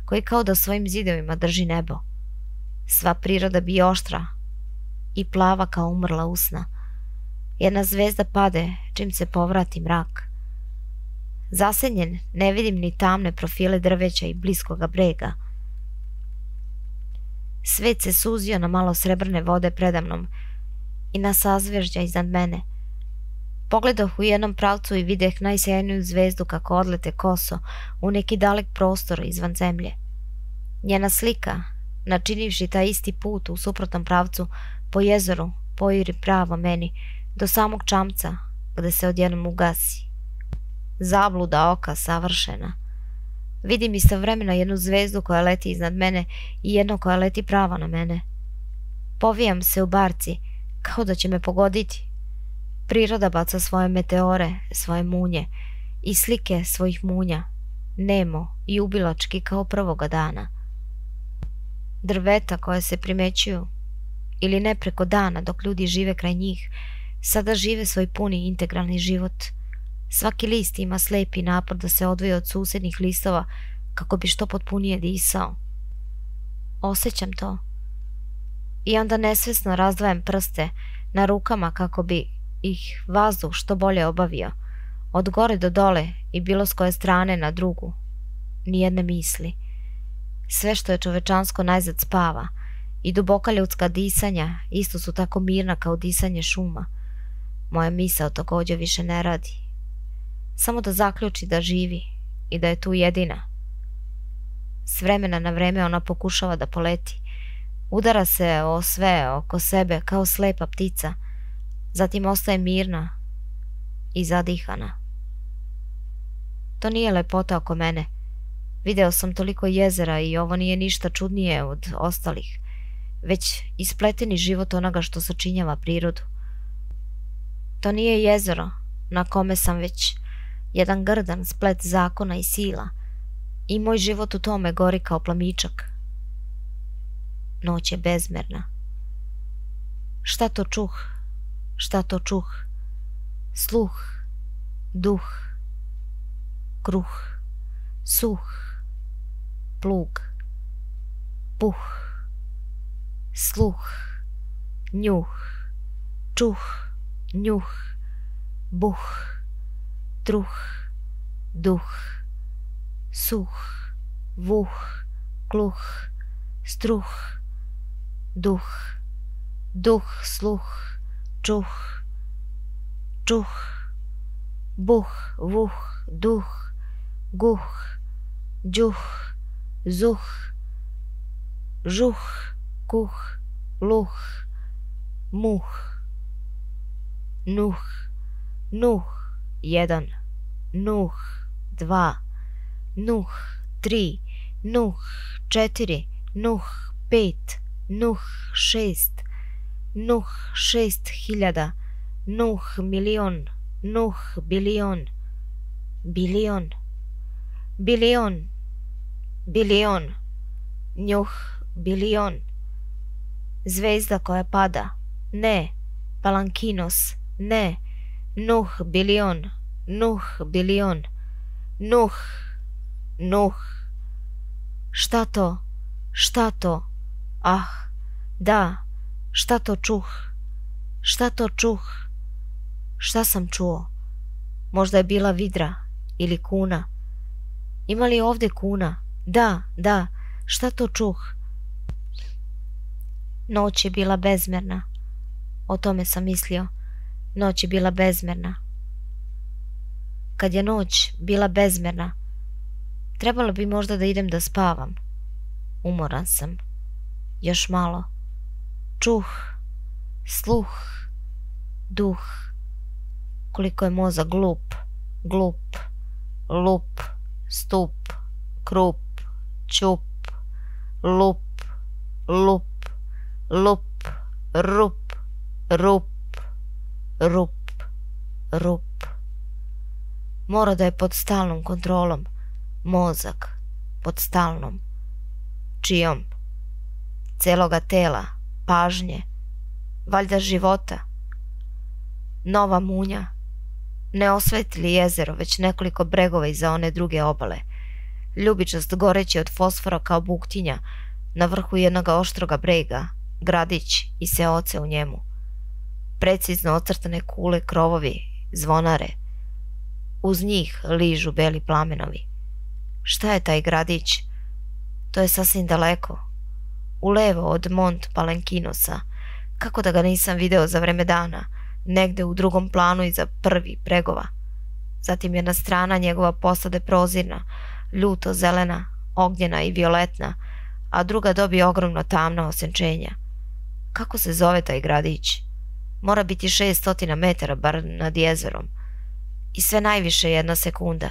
koji kao da svojim zidovima drži nebo. Sva priroda bi oštra i plava kao umrla usna. Jedna zvezda pade čim se povrati mrak. Zasenjen ne vidim ni tamne profile drveća i bliskoga brega. Svet se suzio na malo srebrne vode predamnom i na sazvežđa iznad mene. Pogledoh u jednom pravcu i videh najsjajniju zvezdu kako odlete koso u neki dalek prostor izvan zemlje. Njena slika, načinivši taj isti put u suprotnom pravcu po jezeru, pojuri pravo meni do samog čamca gde se odjednom ugasi. Zabluda oka savršena. Vidim istovremeno jednu zvezdu koja leti iznad mene i jednu koja leti pravo na mene. Povijam se u barci kao da će me pogoditi. Priroda baca svoje meteore, svoje munje i slike svojih munja, nemo i ubilački kao prvoga dana. Drveta koje se primećuju ili ne preko dana dok ljudi žive kraj njih, sada žive svoj puni integralni život. Svaki list ima slepi napor da se odvoji od susjednih listova kako bi što potpunije disao. Osjećam to. I onda nesvesno razdvajam prste na rukama kako bi ih vazduh što bolje obavio. Od gore do dole i bilo s koje strane na drugu. Nijedne misli. Sve što je čovečansko najzad spava. I duboka ljudska disanja isto su tako mirna kao disanje šuma. Moja misao također više ne radi. Samo da zaključi da živi i da je tu jedina. S vremena na vreme ona pokušava da poleti. Udara se o sve oko sebe kao slepa ptica. Zatim ostaje mirna i zadihana. To nije lepota oko mene. Video sam toliko jezera i ovo nije ništa čudnije od ostalih, već ispleteni život onoga što sačinjava prirodu. To nije jezero na kome sam već jedan grdan splet zakona i sila, i moj život u tome gori kao plamičak. Noć je bezmerna. Šta to čuh? Šta to čuh? Sluh, duh, kruh, suh, plug, puh, sluh, njuh, čuh, njuh, buh, truh, duh, suh, vuh, kluh, struh, duh, duh, sluh, čuh, čuh, buh, vuh, duh, guh, džuh, zuh, žuh, kuh, luh, muh, nuh, nuh, jedan, nuh, dva, nuh, tri, nuh, četiri, nuh, pet, nuh, šest, nuh, šest hiljada, nuh, milion, nuh, bilion, bilion, bilion, bilion, njuh, bilion, zvezda koja pada, ne, Palankinos, ne, nuh, bilion, nuh, bilion, nuh, nuh, šta to, šta to, ah, da, šta to čuh, šta to čuh, šta sam čuo, možda je bila vidra ili kuna, ima li ovdje kuna, da, da, šta to čuh. Noć je bila bezmerna, o tome sam mislio, noć je bila bezmerna. Kad je noć bila bezmerna, trebalo bi možda da idem da spavam. Umoran sam. Još malo. Čuh, sluh, duh. Koliko je moza glup, glup, lup, stup, krup, čup, lup, lup, lup, rup, rup, rup, rup. Mora da je pod stalnom kontrolom. Mozak, pod stalnom. Čijom? Celoga tela, pažnje, valjda života. Nova munja. Ne osvetili jezero, već nekoliko bregova iza one druge obale. Ljubičast goreći od fosfora kao buktinja, na vrhu jednog oštroga brega, gradić i seoce u njemu. Precizno ocrtane kule, krovovi, zvonare. Uz njih ližu beli plamenovi. Šta je taj gradić? To je sasvim daleko. Ulevo od Montpalankinosa. Kako da ga nisam video za vreme dana, negde u drugom planu iza prvi bregova. Zatim jedna strana njegova postade prozirna, ljuto zelena, ognjena i violetna, a druga dobije ogromno tamna osenčenja. Kako se zove taj gradić? Mora biti šest stotina metara bar nad jezerom. I sve najviše jedna sekunda.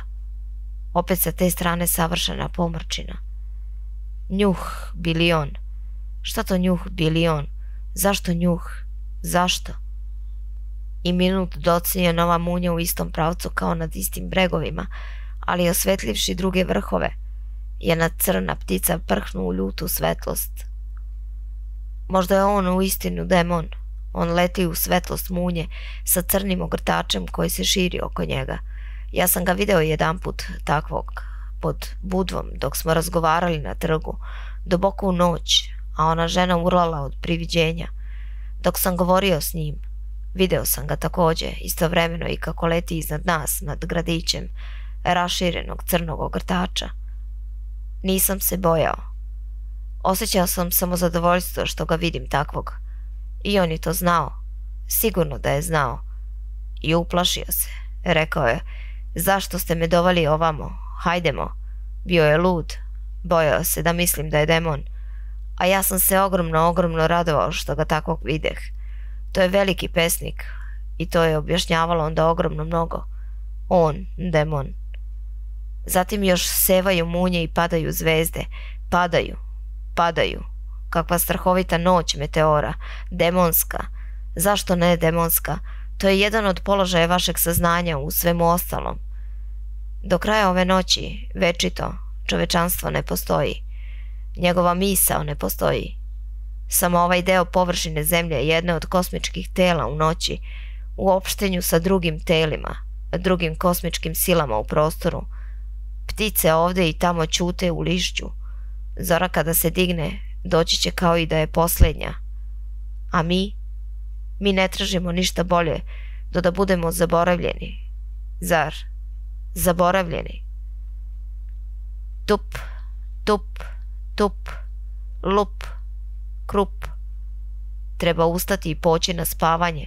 Opet sa te strane savršena pomrčina. Njuh, bilion. Šta to njuh, bilion? Zašto njuh? Zašto? I minut docinje nova munja u istom pravcu kao nad istim bregovima, ali osvetljivši druge vrhove. Jedna crna ptica prhnu u ljutu svetlost. Možda je on u istinu demon. On leti u svetlost munje sa crnim ogrtačem koji se širi oko njega. Ja sam ga video jedan put takvog, pod Budvom, dok smo razgovarali na trgu, duboko u noć, a ona žena urlala od priviđenja. Dok sam govorio s njim, video sam ga takođe, istovremeno i kako leti iznad nas, nad gradićem, raširenog crnog ogrtača. Nisam se bojao. Osjećao sam samo zadovoljstvo što ga vidim takvog. I on je to znao. Sigurno da je znao. I uplašio se. Rekao je, zašto ste me dovali ovamo? Hajdemo. Bio je lud. Bojao se da mislim da je demon. A ja sam se ogromno, ogromno radovao što ga takvog videh. To je veliki pesnik. I to je objašnjavalo onda ogromno mnogo. On, demon. Zatim još sevaju munje i padaju zvezde. Padaju. Padaju. Kakva strahovita noć meteora. Demonska. Zašto ne demonska? To je jedan od položaja vašeg saznanja u svemu ostalom. Do kraja ove noći, večito, čovečanstvo ne postoji. Njegova misao ne postoji. Samo ovaj deo površine zemlje je jedno od kosmičkih tela u noći, u opštenju sa drugim telima, drugim kosmičkim silama u prostoru. Ptice ovde i tamo ćute u lišću. Zora kada se digne, doći će kao i da je poslednja. A mi? Mi ne tražimo ništa bolje do da budemo zaboravljeni. Zar? Zaboravljeni. Tup, tup, tup, lup, krup. Treba ustati i poći na spavanje.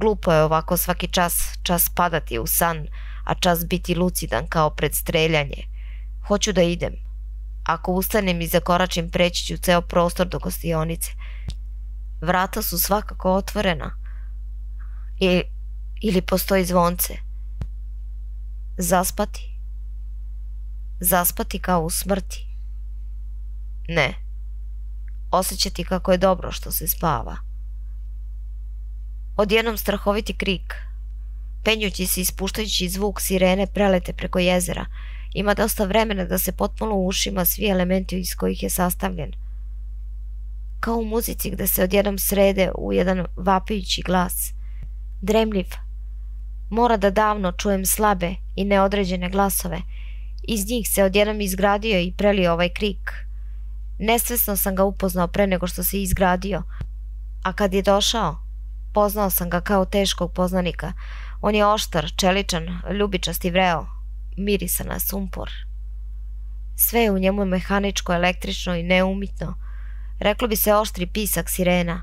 Glupo je ovako svaki čas, čas padati u san, a čas biti lucidan kao pred streljanje. Hoću da idem. Ako ustanem i zakoračim, preći ću ceo prostor do gostionice. Vrata su svakako otvorena. I, ili postoji zvonce. Zaspati. Zaspati kao u smrti. Ne. Osjećati kako je dobro što se spava. Odjednom strahoviti krik. Penjući se i ispuštajući zvuk sirene prelete preko jezera. Ima dosta vremena da se potpuno u ušima svi elementi iz kojih je sastavljen. Kao u muzici gde se odjednom srede u jedan vapijući glas. Dremljiv. Mora da davno čujem slabe i neodređene glasove. Iz njih se odjednom izgradio i prelio ovaj krik. Nesvesno sam ga upoznao pre nego što se izgradio. A kad je došao, poznao sam ga kao teškog poznanika. On je oštar, čeličan, ljubičast i vreo. Mirisan na sumpor. Sve je u njemu mehaničko, električno i neumitno. Reklo bi se oštri pisak sirena.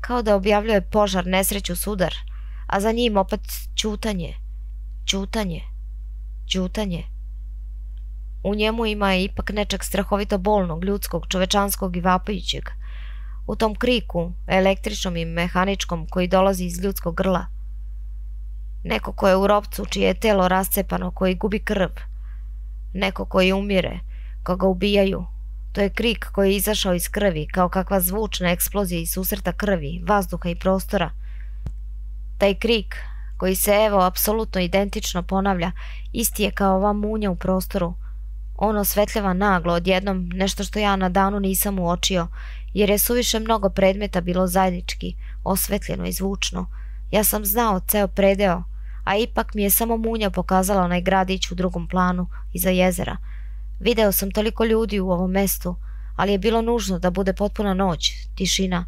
Kao da objavljuje požar, nesreću, sudar. A za njim opet ćutanje. Ćutanje. Ćutanje. U njemu ima je ipak nečeg strahovito bolnog, ljudskog, čovečanskog i vapajućeg. U tom kriku, električnom i mehaničkom, koji dolazi iz ljudskog grla. Neko ko je u ropcu, čije je telo rascepano, koji gubi krv. Neko koji umire, koga ubijaju. To je krik koji je izašao iz krvi, kao kakva zvučna eksplozija iz susreta krvi, vazduha i prostora. Taj krik, koji se evo apsolutno identično ponavlja, isti je kao ova munja u prostoru. On osvetljava naglo odjednom nešto što ja na danu nisam uočio, jer je suviše mnogo predmeta bilo zajednički, osvetljeno i zvučno. Ja sam znao ceo predeo, a ipak mi je samo munja pokazala onaj gradić u drugom planu, iza jezera. Video sam toliko ljudi u ovom mestu, ali je bilo nužno da bude potpuna noć, tišina,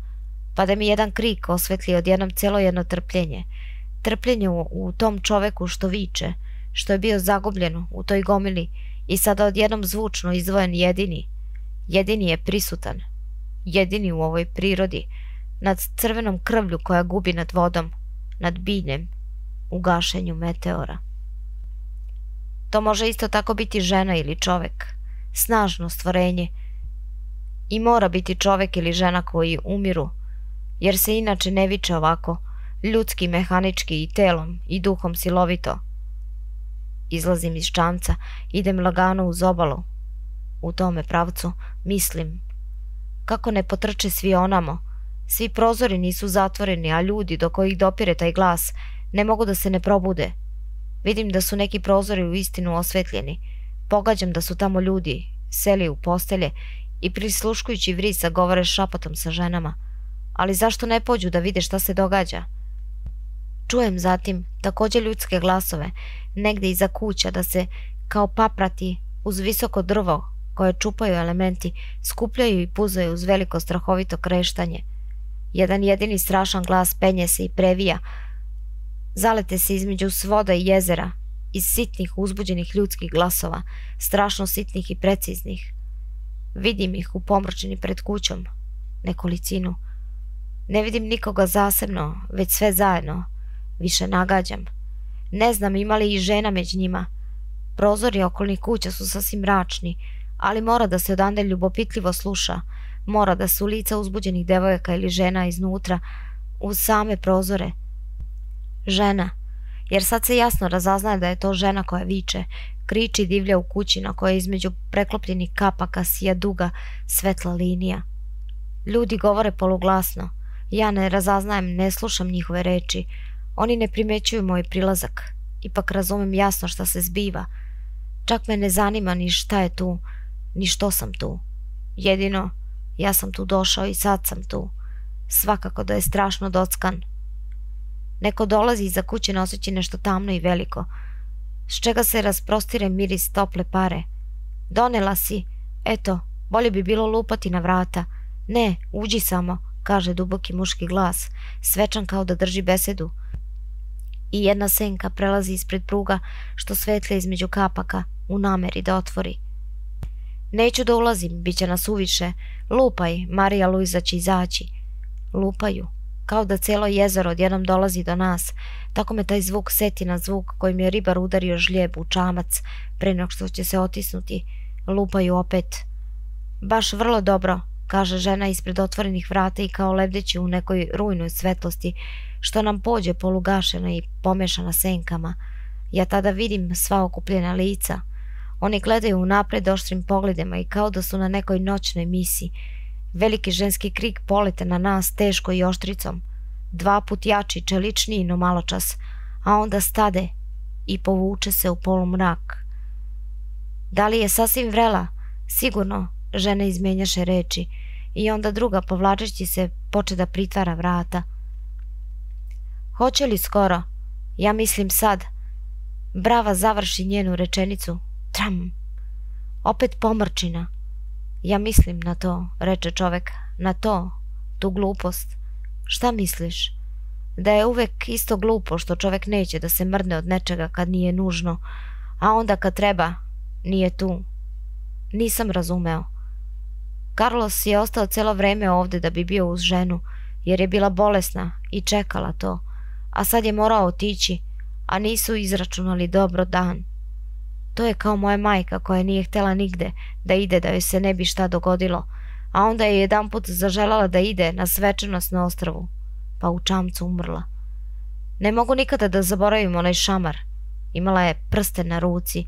pa da mi jedan krik osvetli odjednom celo jedno trpljenje. Trpljenje u, u tom čoveku što viče, što je bio zagubljen u toj gomili i sada odjednom zvučno izdvojen jedini. Jedini je prisutan. Jedini u ovoj prirodi, nad crvenom krvlju koja gubi nad vodom, nad biljem, u gašenju meteora. To može isto tako biti žena ili čovek, snažno stvorenje. I mora biti čovek ili žena koji umiru, jer se inače ne viče ovako, ljudski, mehanički i telom i duhom silovito. Izlazim iz čamca, idem lagano uz obalu. U tome pravcu mislim. Kako ne potrče svi onamo, svi prozori nisu zatvoreni, a ljudi do kojih dopire taj glas ne mogu da se ne probude. Vidim da su neki prozori u istinu osvetljeni. Pogađam da su tamo ljudi, seli u postelje i prisluškujući vrisa govore šapatom sa ženama. Ali zašto ne pođu da vide šta se događa? Čujem zatim takođe ljudske glasove, negde iza kuća da se, kao paprati, uz visoko drvo koje čupaju elementi, skupljaju i puzaju uz veliko strahovito kreštanje. Jedan jedini strašan glas penje se i previja. Zalete se između svoda i jezera, iz sitnih uzbuđenih ljudskih glasova, strašno sitnih i preciznih. Vidim ih u pomračini pred kućom, nekolicinu. Ne vidim nikoga zasebno, već sve zajedno. Više nagađam. Ne znam ima li i žena među njima. Prozori okolnih kuća su sasvim mračni, ali mora da se odande ljubopitljivo sluša. Mora da su lica uzbuđenih devojaka ili žena iznutra, uz same prozore. Žena, jer sad se jasno razaznaje da je to žena koja viče, kriči, divlja u kući na kojoj između preklopljenih kapaka sija duga, svetla linija. Ljudi govore poluglasno. Ja ne razaznajem, ne slušam njihove reči. Oni ne primećuju moj prilazak. Ipak razumem jasno šta se zbiva. Čak me ne zanima ni šta je tu, ni što sam tu. Jedino, ja sam tu došao i sad sam tu. Svakako da je strašno dockan. Neko dolazi iza kuće noseći nešto tamno i veliko, s čega se rasprostire miris tople pare. Donela si, eto, bolje bi bilo lupati na vrata. Ne, uđi samo, kaže duboki muški glas, svečan kao da drži besedu. I jedna senka prelazi ispred pruga što svetlja između kapaka u nameri da otvori. Neću da ulazim, bit će nas uviše. Lupaj, Marija Luiza će izaći. Lupaju, kao da celo jezero odjednom dolazi do nas. Tako me taj zvuk seti na zvuk kojim je ribar udario žljeb u čamac pre nego što će se otisnuti. Lupaju opet. Baš vrlo dobro, kaže žena ispred otvorenih vrata i kao lebdeći u nekoj rujnoj svetlosti što nam pođe polugašena i pomešana senkama. Ja tada vidim sva okupljena lica. Oni gledaju unapred oštrim pogledima i kao da su na nekoj noćnoj misi. Veliki ženski krik polete na nas teško i oštricom, dva put jači, čeličniji no maločas, a onda stade i povuče se u polumrak. Da li je sasvim vrela? Sigurno, žena izmenjaše reči i onda druga povlačeći se poče da pritvara vrata. Hoće li skoro? Ja mislim sad. Brava završi njenu rečenicu. Tram. Opet pomrčina. Ja mislim na to, reče čovek. Na to, tu glupost. Šta misliš? Da je uvek isto glupo što čovek neće da se mrdne od nečega kad nije nužno, a onda kad treba, nije tu. Nisam razumeo. Carlos je ostao celo vreme ovde da bi bio uz ženu, jer je bila bolesna i čekala to, a sad je morao otići, a nisu izračunali dobro dan. To je kao moja majka koja nije htela nigde da ide da joj se ne bi šta dogodilo, a onda je jedan put zaželjela da ide na svečanost na ostrvu, pa u čamcu umrla. Ne mogu nikada da zaboravim onaj šamar. Imala je prsten na ruci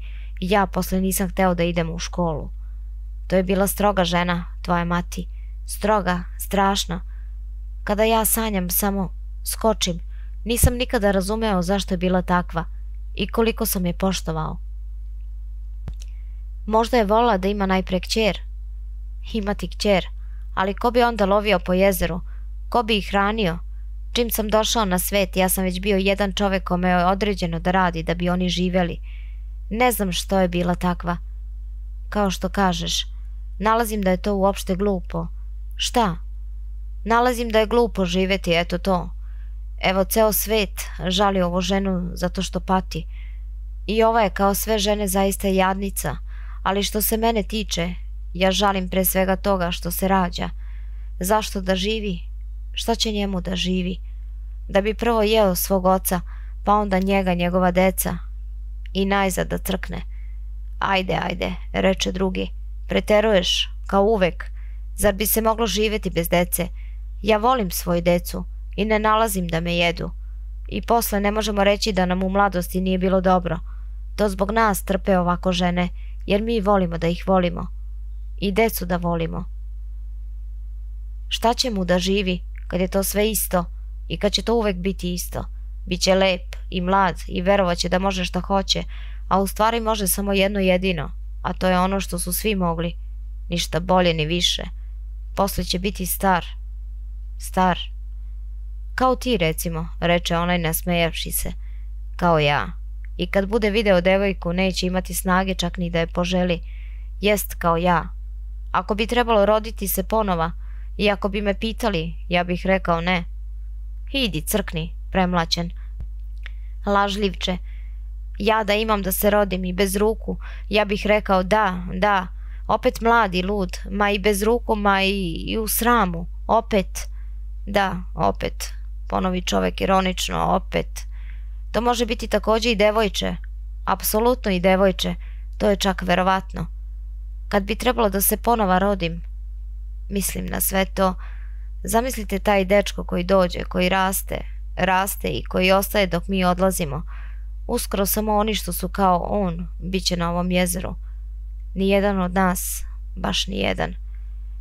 i ja posle nisam hteo da idem u školu. To je bila stroga žena, tvoja mati. Stroga, strašna. Kada ja sanjam, samo skočim. Nisam nikada razumeo zašto je bila takva i koliko sam je poštovao. Možda je volila da ima najpre kćer. Imati kćer, ali ko bi onda lovio po jezeru? Ko bi ih hranio? Čim sam došao na svet, ja sam već bio jedan čovek kome je određeno da radi da bi oni živeli. Ne znam što je bila takva. Kao što kažeš, nalazim da je to uopšte glupo. Šta? Nalazim da je glupo živeti, eto to. Evo, ceo svet žali ovu ženu zato što pati. I ova je kao sve žene zaista jadnica, ali što se mene tiče, ja žalim pre svega toga što se rađa. Zašto da živi? Šta će njemu da živi? Da bi prvo jeo svog oca, pa onda njega, njegova deca. I najzad da crkne. Ajde, ajde, reče drugi. Preteruješ, kao uvek. Zar bi se moglo živeti bez dece? Ja volim svoju decu i ne nalazim da me jedu. I posle ne možemo reći da nam u mladosti nije bilo dobro. To zbog nas trpe ovako žene, jer mi volimo da ih volimo. I decu da volimo. Šta će mu da živi, kad je to sve isto i kad će to uvek biti isto? Biće lep i mlad i verovaće da može šta hoće, a u stvari može samo jedno jedino, a to je ono što su svi mogli. Ništa bolje ni više. Posle će biti star. Star. Kao ti, recimo, reče onaj nasmejavši se. Kao ja. I kad bude video devojku, neće imati snage čak ni da je poželi. Jest kao ja. Ako bi trebalo roditi se ponova, i ako bi me pitali, ja bih rekao ne. Idi, crkni, premlaćen. Lažljivče. Ja da imam da se rodim i bez ruku, ja bih rekao da, da. Opet mladi, lud, ma i bez ruku, ma i, i u sramu. Opet. Da, opet. Ponovi čovek ironično, opet. To može biti takođe i devojče. Apsolutno i devojče. To je čak verovatno. Kad bi trebalo da se ponova rodim, mislim na sve to. Zamislite taj dečko koji dođe, koji raste, raste i koji ostaje dok mi odlazimo. Uskoro samo oni što su kao on bit će na ovom jezeru. Nijedan od nas, baš nijedan.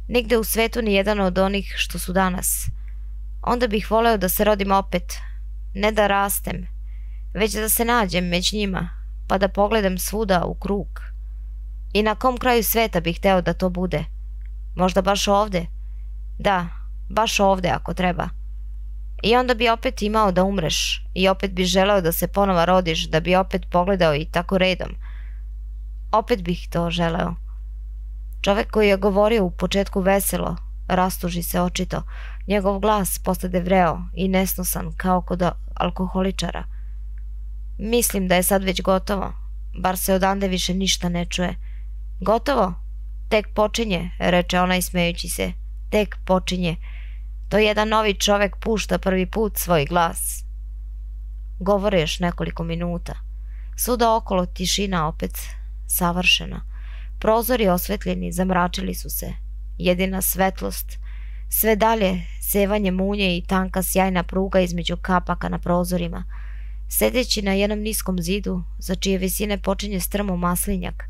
Nigde u svetu nijedan od onih što su danas. Onda bih voleo da se rodim opet. Ne da rastem, već da se nađem među njima, pa da pogledam svuda u krug. I na kom kraju sveta bih hteo da to bude? Možda baš ovde? Da, baš ovde ako treba. I onda bi opet imao da umreš i opet bi želeo da se ponova rodiš da bi opet pogledao i tako redom. Opet bih to želeo. Čovek koji je govorio u početku veselo, rastuži se očito. Njegov glas postade vreo i nesnosan kao kod alkoholičara. Mislim da je sad već gotovo, bar se odande više ništa ne čuje. Gotovo? Tek počinje, reče ona ismejući se. Tek počinje. To jedan novi čovek pušta prvi put svoj glas. Govore još nekoliko minuta. Svuda okolo tišina opet savršena. Prozori osvetljeni zamračili su se. Jedina svetlost. Sve dalje sevanje munje i tanka sjajna pruga između kapaka na prozorima. Sedeći na jednom niskom zidu, za čije visine počinje strmo maslinjak,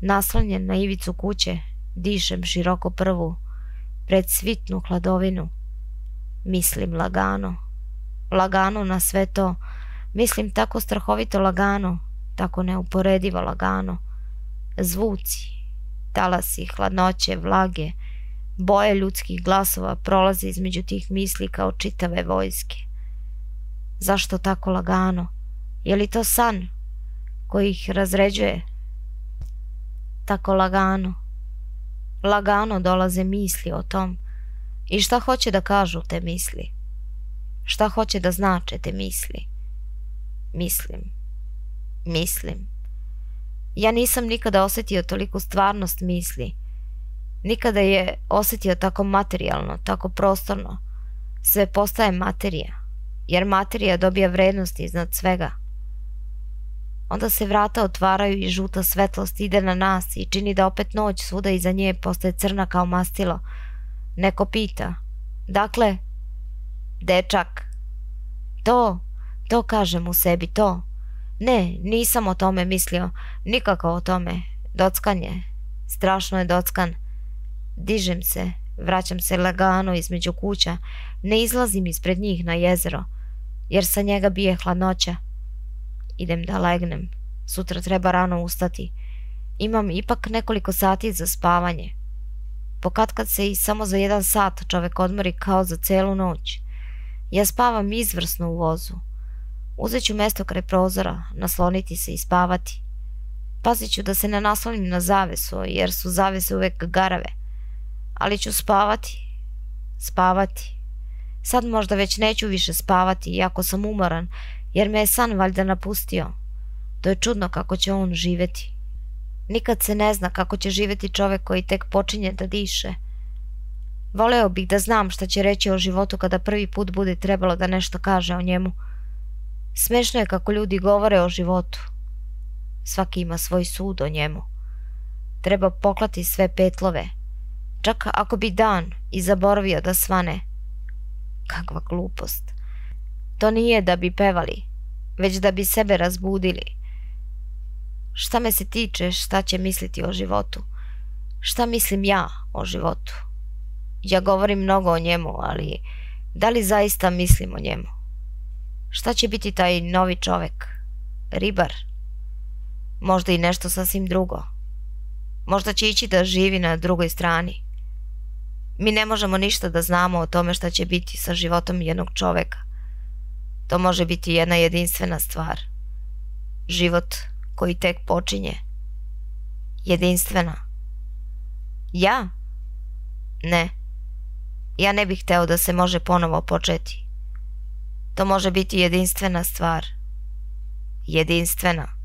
naslanjen na ivicu kuće, dišem široko prvu, pred svitnu hladovinu. Mislim lagano, lagano na sve to, mislim tako strahovito lagano, tako neuporedivo lagano. Zvuci, talasi, hladnoće, vlage, boje ljudskih glasova prolaze između tih misli kao čitave vojske. Zašto tako lagano? Je li to san koji ih razređuje? Tako lagano. Lagano dolaze misli o tom. I šta hoće da kažu te misli? Šta hoće da znače te misli? Mislim. Mislim. Ja nisam nikada osetio toliku stvarnost misli. Nikada je osetio tako materijalno, tako prostorno. Sve postaje materija. Jer materija dobija vrednost iznad svega. Onda se vrata otvaraju i žuta svetlost ide na nas i čini da opet noć svuda iza nje postaje crna kao mastilo. Neko pita. Dakle, dečak. To, to kažem u sebi, to. Ne, nisam o tome mislio, nikako o tome. Dockan je. Strašno je dockan. Dižem se, vraćam se lagano između kuća, ne izlazim ispred njih na jezero, jer sa njega bije hladnoća. Idem da legnem. Sutra treba rano ustati. Imam ipak nekoliko sati za spavanje. Pokatkad se i samo za jedan sat čovek odmori kao za celu noć. Ja spavam izvrsno u vozu. Uzet ću mesto kraj prozora, nasloniti se i spavati. Pazit ću da se ne naslonim na zavesu, jer su zavese uvek garave. Ali ću spavati. Spavati. Sad možda već neću više spavati, iako sam umoran, jer me je san valjda napustio. To je čudno kako će on živeti. Nikad se ne zna kako će živeti čovek koji tek počinje da diše. Voleo bih da znam šta će reći o životu kada prvi put bude trebalo da nešto kaže o njemu. Smešno je kako ljudi govore o životu. Svaki ima svoj sud o njemu. Treba poklati sve petlove. Čak ako bi dan i zaboravio da svane. Kakva glupost. To nije da bi pevali, već da bi sebe razbudili. Šta me se tiče, šta će misliti o životu? Šta mislim ja o životu? Ja govorim mnogo o njemu, ali da li zaista mislim o njemu? Šta će biti taj novi čovek? Ribar? Možda i nešto sasvim drugo. Možda će ići da živi na drugoj strani. Mi ne možemo ništa da znamo o tome šta će biti sa životom jednog čoveka. To može biti jedna jedinstvena stvar. Život koji tek počinje. Jedinstvena. Ja? Ne. Ja ne bih hteo da se može ponovo početi. To može biti jedinstvena stvar. Jedinstvena.